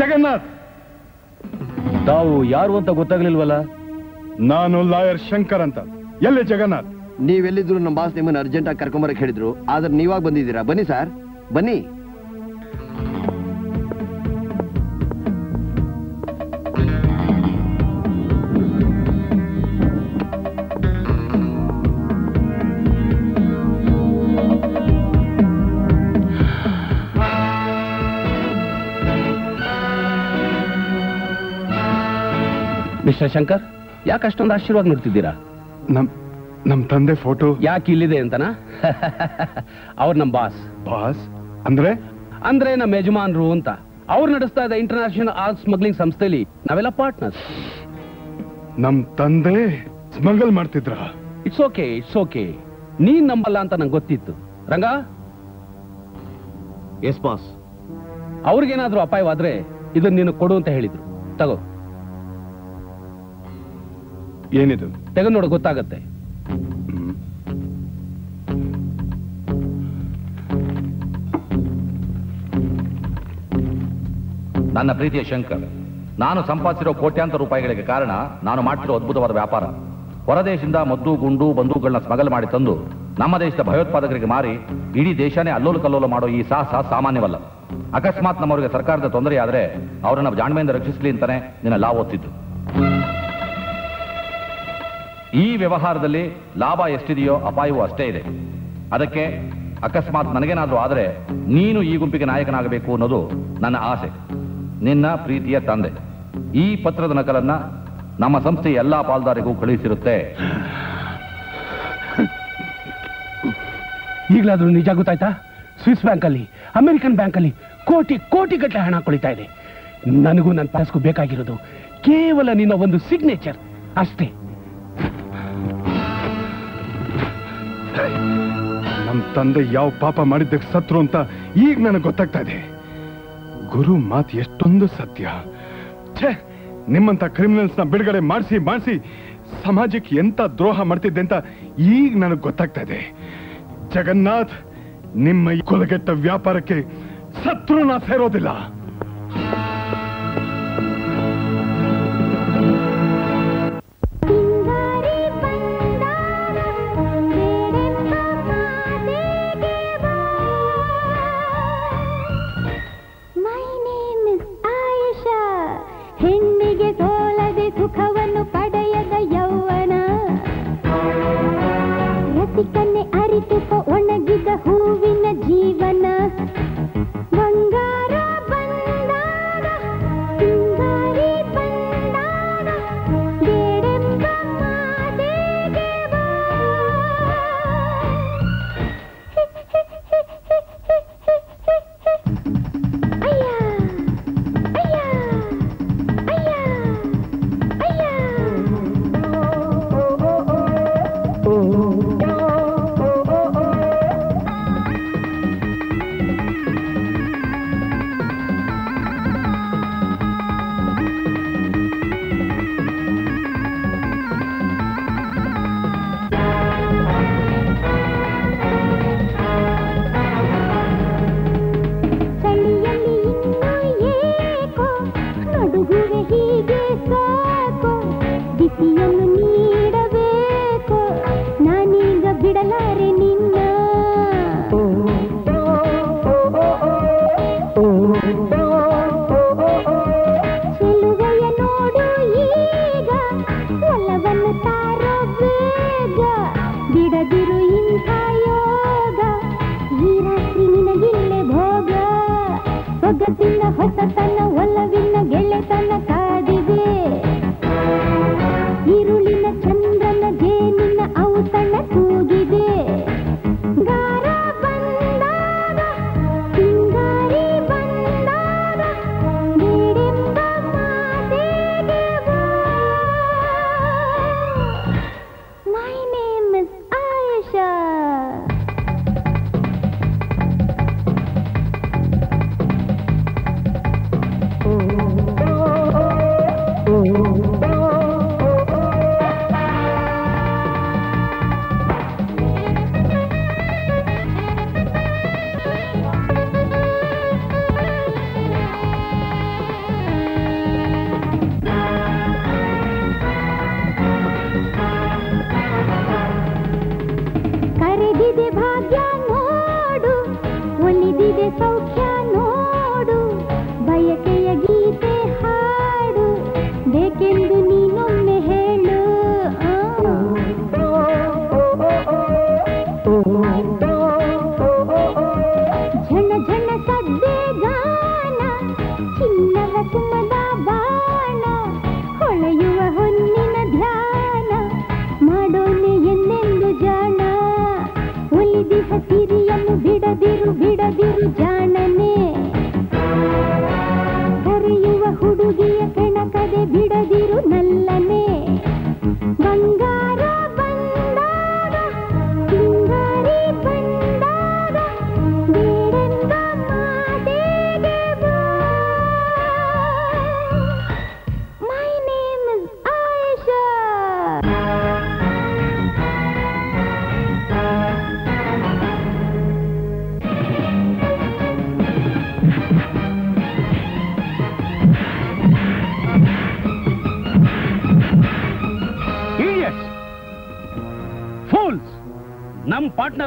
ಜಗನ್ನಾಥ್ ತಾವು ಯಾರು ಅಂತ ಗೊತ್ತಾಗ್ಲಿಲ್ವಲ್ಲ ನಾನು ಲಾಯರ್ ಶಂಕರ್ ಅಂತ ಎಲ್ಲಿ ಜಗನ್ನಾಥ್ ನೀವೆಲ್ಲಿದ್ರು ನಮ್ಮ ಬಾಸ್ ನಿಮ್ಮನ್ನು ಅರ್ಜೆಂಟ್ ಆಗಿ ಕರ್ಕೊಂಬರಕ್ಕೆ ಹೇಳಿದ್ರು ಆದ್ರೆ ನೀವಾಗ ಬಂದಿದ್ದೀರಾ ಬನ್ನಿ ಸರ್ ಬನ್ನಿ ಮಿಸ್ಟರ್ ಶಂಕರ್ ಯಾಕೆ ಅಷ್ಟೊಂದು ಆಶೀರ್ವಾದ ನೋಡ್ತಿದ್ದೀರಾ ನಮ್ ತಂದೆ ಫೋಟೋ ಯಾಕೆ ಇಲ್ಲಿದೆ ಅಂತನಾ ಅವ್ರು ನಮ್ಮ ಬಾಸ್ ಬಾಸ್ ಅಂದ್ರೆ ಅಂದ್ರೆ ನಮ್ಮ ಯಜಮಾನರು ಅಂತ ಅವ್ರು ನಡೆಸ್ತಾ ಇದ್ದ ಇಂಟರ್ನ್ಯಾಷನಲ್ ಆರ್ಟ್ ಸ್ಮಗ್ಲಿಂಗ್ ಸಂಸ್ಥೆಯಲ್ಲಿ ನಾವೆಲ್ಲ ಪಾರ್ಟ್ನರ್ಸ್ ನಮ್ ತಂದೆ ಸ್ಮಗಲ್ ಮಾಡ್ತಿದ್ರ ಇಟ್ಸ್ ಓಕೆ ನೀನ್ ನಂಬಲ್ಲ ಅಂತ ನಂಗೆ ಗೊತ್ತಿತ್ತು ರಂಗ ಎಸ್ ಬಾಸ್ ಅವ್ರಿಗೇನಾದ್ರೂ ಅಪಾಯವಾದ್ರೆ ಇದನ್ನ ನೀನು ಕೊಡು ಅಂತ ಹೇಳಿದ್ರು ತಗೋ ಏನಿದು ತೆಗೆದು ನೋಡ ಗೊತ್ತಾಗತ್ತೆ ನನ್ನ ಪ್ರೀತಿಯ ಶಂಕರ್ ನಾನು ಸಂಪಾದಿಸಿರೋ ಕೋಟ್ಯಾಂತರ ರೂಪಾಯಿಗಳಿಗೆ ಕಾರಣ ನಾನು ಮಾಡ್ತಿರೋ ಅದ್ಭುತವಾದ ವ್ಯಾಪಾರ ಹೊರದೇಶದಿಂದ ಮದ್ದು ಗುಂಡು ಬಂದೂಕುಗಳನ್ನ ಸ್ಮಗಲ್ ಮಾಡಿ ತಂದು ನಮ್ಮ ದೇಶದ ಭಯೋತ್ಪಾದಕರಿಗೆ ಮಾರಿ ಇಡೀ ದೇಶನೇ ಅಲ್ಲೋಲು ಕಲ್ಲೋಲು ಮಾಡೋ ಈ ಸಾಹಸ ಸಾಮಾನ್ಯವಲ್ಲ ಅಕಸ್ಮಾತ್ ನಮ್ಮವರಿಗೆ ಸರ್ಕಾರದ ತೊಂದರೆ ಆದರೆ ಅವರನ್ನ ಜಾಣ್ಮೆಯಿಂದ ರಕ್ಷಿಸಲಿ ಅಂತಾನೆ ನಿನ್ನ ಲಾ ಓದ್ತಿದ್ದು ಈ ವ್ಯವಹಾರದಲ್ಲಿ ಲಾಭ ಎಷ್ಟಿದೆಯೋ ಅಪಾಯವೂ ಅಷ್ಟೇ ಇದೆ ಅದಕ್ಕೆ ಅಕಸ್ಮಾತ್ ನನಗೇನಾದರೂ ಆದರೆ ನೀನು ಈ ಗುಂಪಿಗೆ ನಾಯಕನಾಗಬೇಕು ಅನ್ನೋದು ನನ್ನ ಆಸೆ ನಿನ್ನ ಪ್ರೀತಿಯ ತಂದೆ ಈ ಪತ್ರದ ನಕಲನ್ನ ನಮ್ಮ ಸಂಸ್ಥೆಯ ಎಲ್ಲಾ ಪಾಲ್ದಾರಿಗೂ ಕಳುಹಿಸಿರುತ್ತೆ ಈಗಲಾದ್ರೂ ನಿಜ ಗೊತ್ತಾಯ್ತಾ ಸ್ವಿಸ್ ಬ್ಯಾಂಕಲ್ಲಿ ಅಮೆರಿಕನ್ ಬ್ಯಾಂಕಲ್ಲಿ ಕೋಟಿ ಕೋಟಿ ಗಟ್ಟಲೆ ಹಣ ಕೊಳಿತಾ ಇದೆ ನನಗೂ ನನ್ನ ಪಾಸ್ಗೂ ಬೇಕಾಗಿರೋದು ಕೇವಲ ನಿನ್ನ ಒಂದು ಸಿಗ್ನೇಚರ್ ಅಷ್ಟೇ ನಮ್ಮ ತಂದೆ ಯಾವ ಪಾಪ ಮಾಡಿದ್ದಕ್ಕೆ ಸತ್ರು ಅಂತ ಈಗ ನನಗೆ ಗೊತ್ತಾಗ್ತಾ ಇದೆ ಗುರು ಮಾತು ಎಷ್ಟೊಂದು ಸತ್ಯ ಛೇ ನಿಮ್ಮಂತ ಕ್ರಿಮಿನಲ್ಸ್ನ ಬಿಡುಗಡೆ ಮಾಡಿಸಿ ಸಮಾಜಕ್ಕೆ ಎಂತ ದ್ರೋಹ ಮಾಡ್ತಿದ್ದೆ ಅಂತ ಈಗ ನನಗೆ ಗೊತ್ತಾಗ್ತಾ ಇದೆ ಜಗನ್ನಾಥ್ ನಿಮ್ಮ ಈ ಕೊಲೆಗೆಟ್ಟ ವ್ಯಾಪಾರಕ್ಕೆ ಸತ್ರು ನಾ ಸೇರೋದಿಲ್ಲ ಬಿಟ್ಟನೆ ಅರಿತುಕೋ ಒಣಗಿದ ಹೂವಿನ ಜೀವನ ಬಂಗಾರ ಬಂದಾಗ ಸಿಂಗಾರಿ ಬಂದಾಗ ಬೇಡೆಂಬ ಮಾತೆಗೆ ಬಾ ಅಯ್ಯ ಅಯ್ಯ ಅಯ್ಯ ಅಯ್ಯ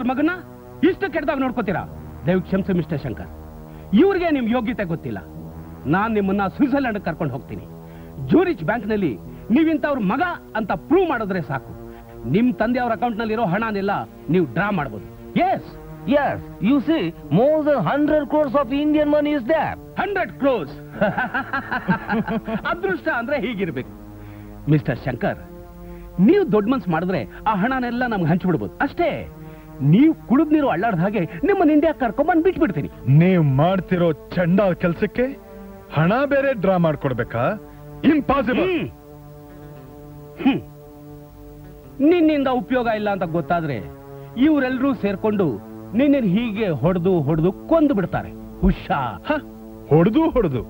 ಮಗನ ಇಷ್ಟು ಕೆಟ್ಟದಾಗ ನೋಡ್ಕೋತೀರಾ? ದಯವಿ ಕ್ಷಮಿಸಿ ಮಿಸ್ಟರ್ ಶಂಕರ್, ಇವ್ರಿಗೆ ನಿಮ್ ಯೋಗ್ಯತೆ ಗೊತ್ತಿಲ್ಲ. ನಾನ್ ನಿಮ್ಮನ್ನ ಸ್ವಿಟ್ಜರ್ಲೆಂಡ್ ಕರ್ಕೊಂಡು ಹೋಗ್ತೀನಿ. ಜೂರಿಚ್ ಬ್ಯಾಂಕ್ ನಲ್ಲಿ ನೀವಿಂತವ್ರ ಮಗ ಅಂತ ಪ್ರೂವ್ ಮಾಡಿದ್ರೆ ಸಾಕು. ನಿಮ್ ತಂದೆ ಅವ್ರ ಅಕೌಂಟ್ ನಲ್ಲಿ ಇರೋ ಹಣನೆಲ್ಲ ನೀವು ಡ್ರಾ ಮಾಡಬಹುದು. Yes yes you see more than 100 crores of Indian money is there. 100 crores ಅದೃಷ್ಟ ಅಂದ್ರೆ ಹೀಗಿರ್ಬೇಕು. ಮಿಸ್ಟರ್ ಶಂಕರ್, ನೀವು ದೊಡ್ಡ ಮನ್ಸ್ ಮಾಡಿದ್ರೆ ಆ ಹಣನೆಲ್ಲ ನಮ್ಗೆ ಹಂಚ್ಬಿಡ್ಬೋದು ಅಷ್ಟೇ. ನೀವು ಕುಡಿದ್ ನೀರು ಅಳ್ಳಾಡ್ದ ಹಾಗೆ ನಿಮ್ಮನ್ನ ಇಂಡಿಯಾ ಕರ್ಕೊಂಬಂದ್ ಬಿಟ್ಬಿಡ್ತೀನಿ. ನೀವು ಮಾಡ್ತಿರೋ ಚಂಡ ಕೆಲ್ಸಕ್ಕೆ ಹಣ ಬೇರೆ ಡ್ರಾ ಮಾಡ್ಕೊಡ್ಬೇಕಾ? ಇಂಪಾಸಿಬಲ್. ನಿನ್ನಿಂದ ಉಪಯೋಗ ಇಲ್ಲ ಅಂತ ಗೊತ್ತಾದ್ರೆ ಇವರೆಲ್ಲರೂ ಸೇರ್ಕೊಂಡು ನಿನ್ನ ಹೀಗೆ ಹೊಡೆದು ಹೊಡೆದು ಕೊಂದು ಬಿಡ್ತಾರೆ. ಹುಷಾ ಹೊಡೆದು ಹೊಡೆದು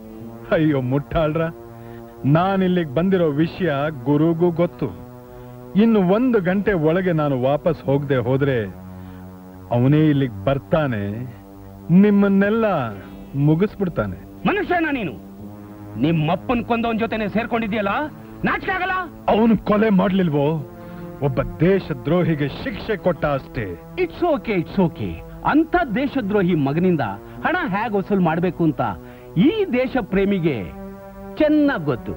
ಅಯ್ಯೋ ಮುಟ್ಟಾಳ್ರ. ನಾನಿಲ್ಲಿಗೆ ಬಂದಿರೋ ವಿಷಯ ಗುರುಗೂ ಗೊತ್ತು. ಇನ್ನು 1 ಗಂಟೆ ಒಳಗೆ ನಾನು ವಾಪಸ್ ಹೋಗದೆ ಹೋದ್ರೆ ಅವನೇ ಇಲ್ಲಿಗೆ ಬರ್ತಾನೆ, ನಿಮ್ಮನ್ನೆಲ್ಲ ಮುಗಿಸ್ಬಿಡ್ತಾನೆ. ಮನುಷ್ಯನ ನೀನು? ನಿಮ್ಮಪ್ಪನ್ ಕೊಂದವನ್ ಜೊತೆನೆ ಸೇರ್ಕೊಂಡಿದ್ಯಲ್ಲ, ನಾಚಿಕೆ ಆಗಲ್ಲ? ಅವನು ಕೊಲೆ ಮಾಡ್ಲಿಲ್ವೋ? ಒಬ್ಬ ದೇಶದ್ರೋಹಿಗೆ ಶಿಕ್ಷೆ ಕೊಟ್ಟ ಅಷ್ಟೇ. It's okay, it's okay. ಅಂತ ದೇಶದ್ರೋಹಿ ಮಗನಿಂದ ಹಣ ಹೇಗೆ ವಸೂಲ್ ಮಾಡ್ಬೇಕು ಅಂತ ಈ ದೇಶ ಪ್ರೇಮಿಗೆ ಚೆನ್ನಾಗ್ ಗೊತ್ತು.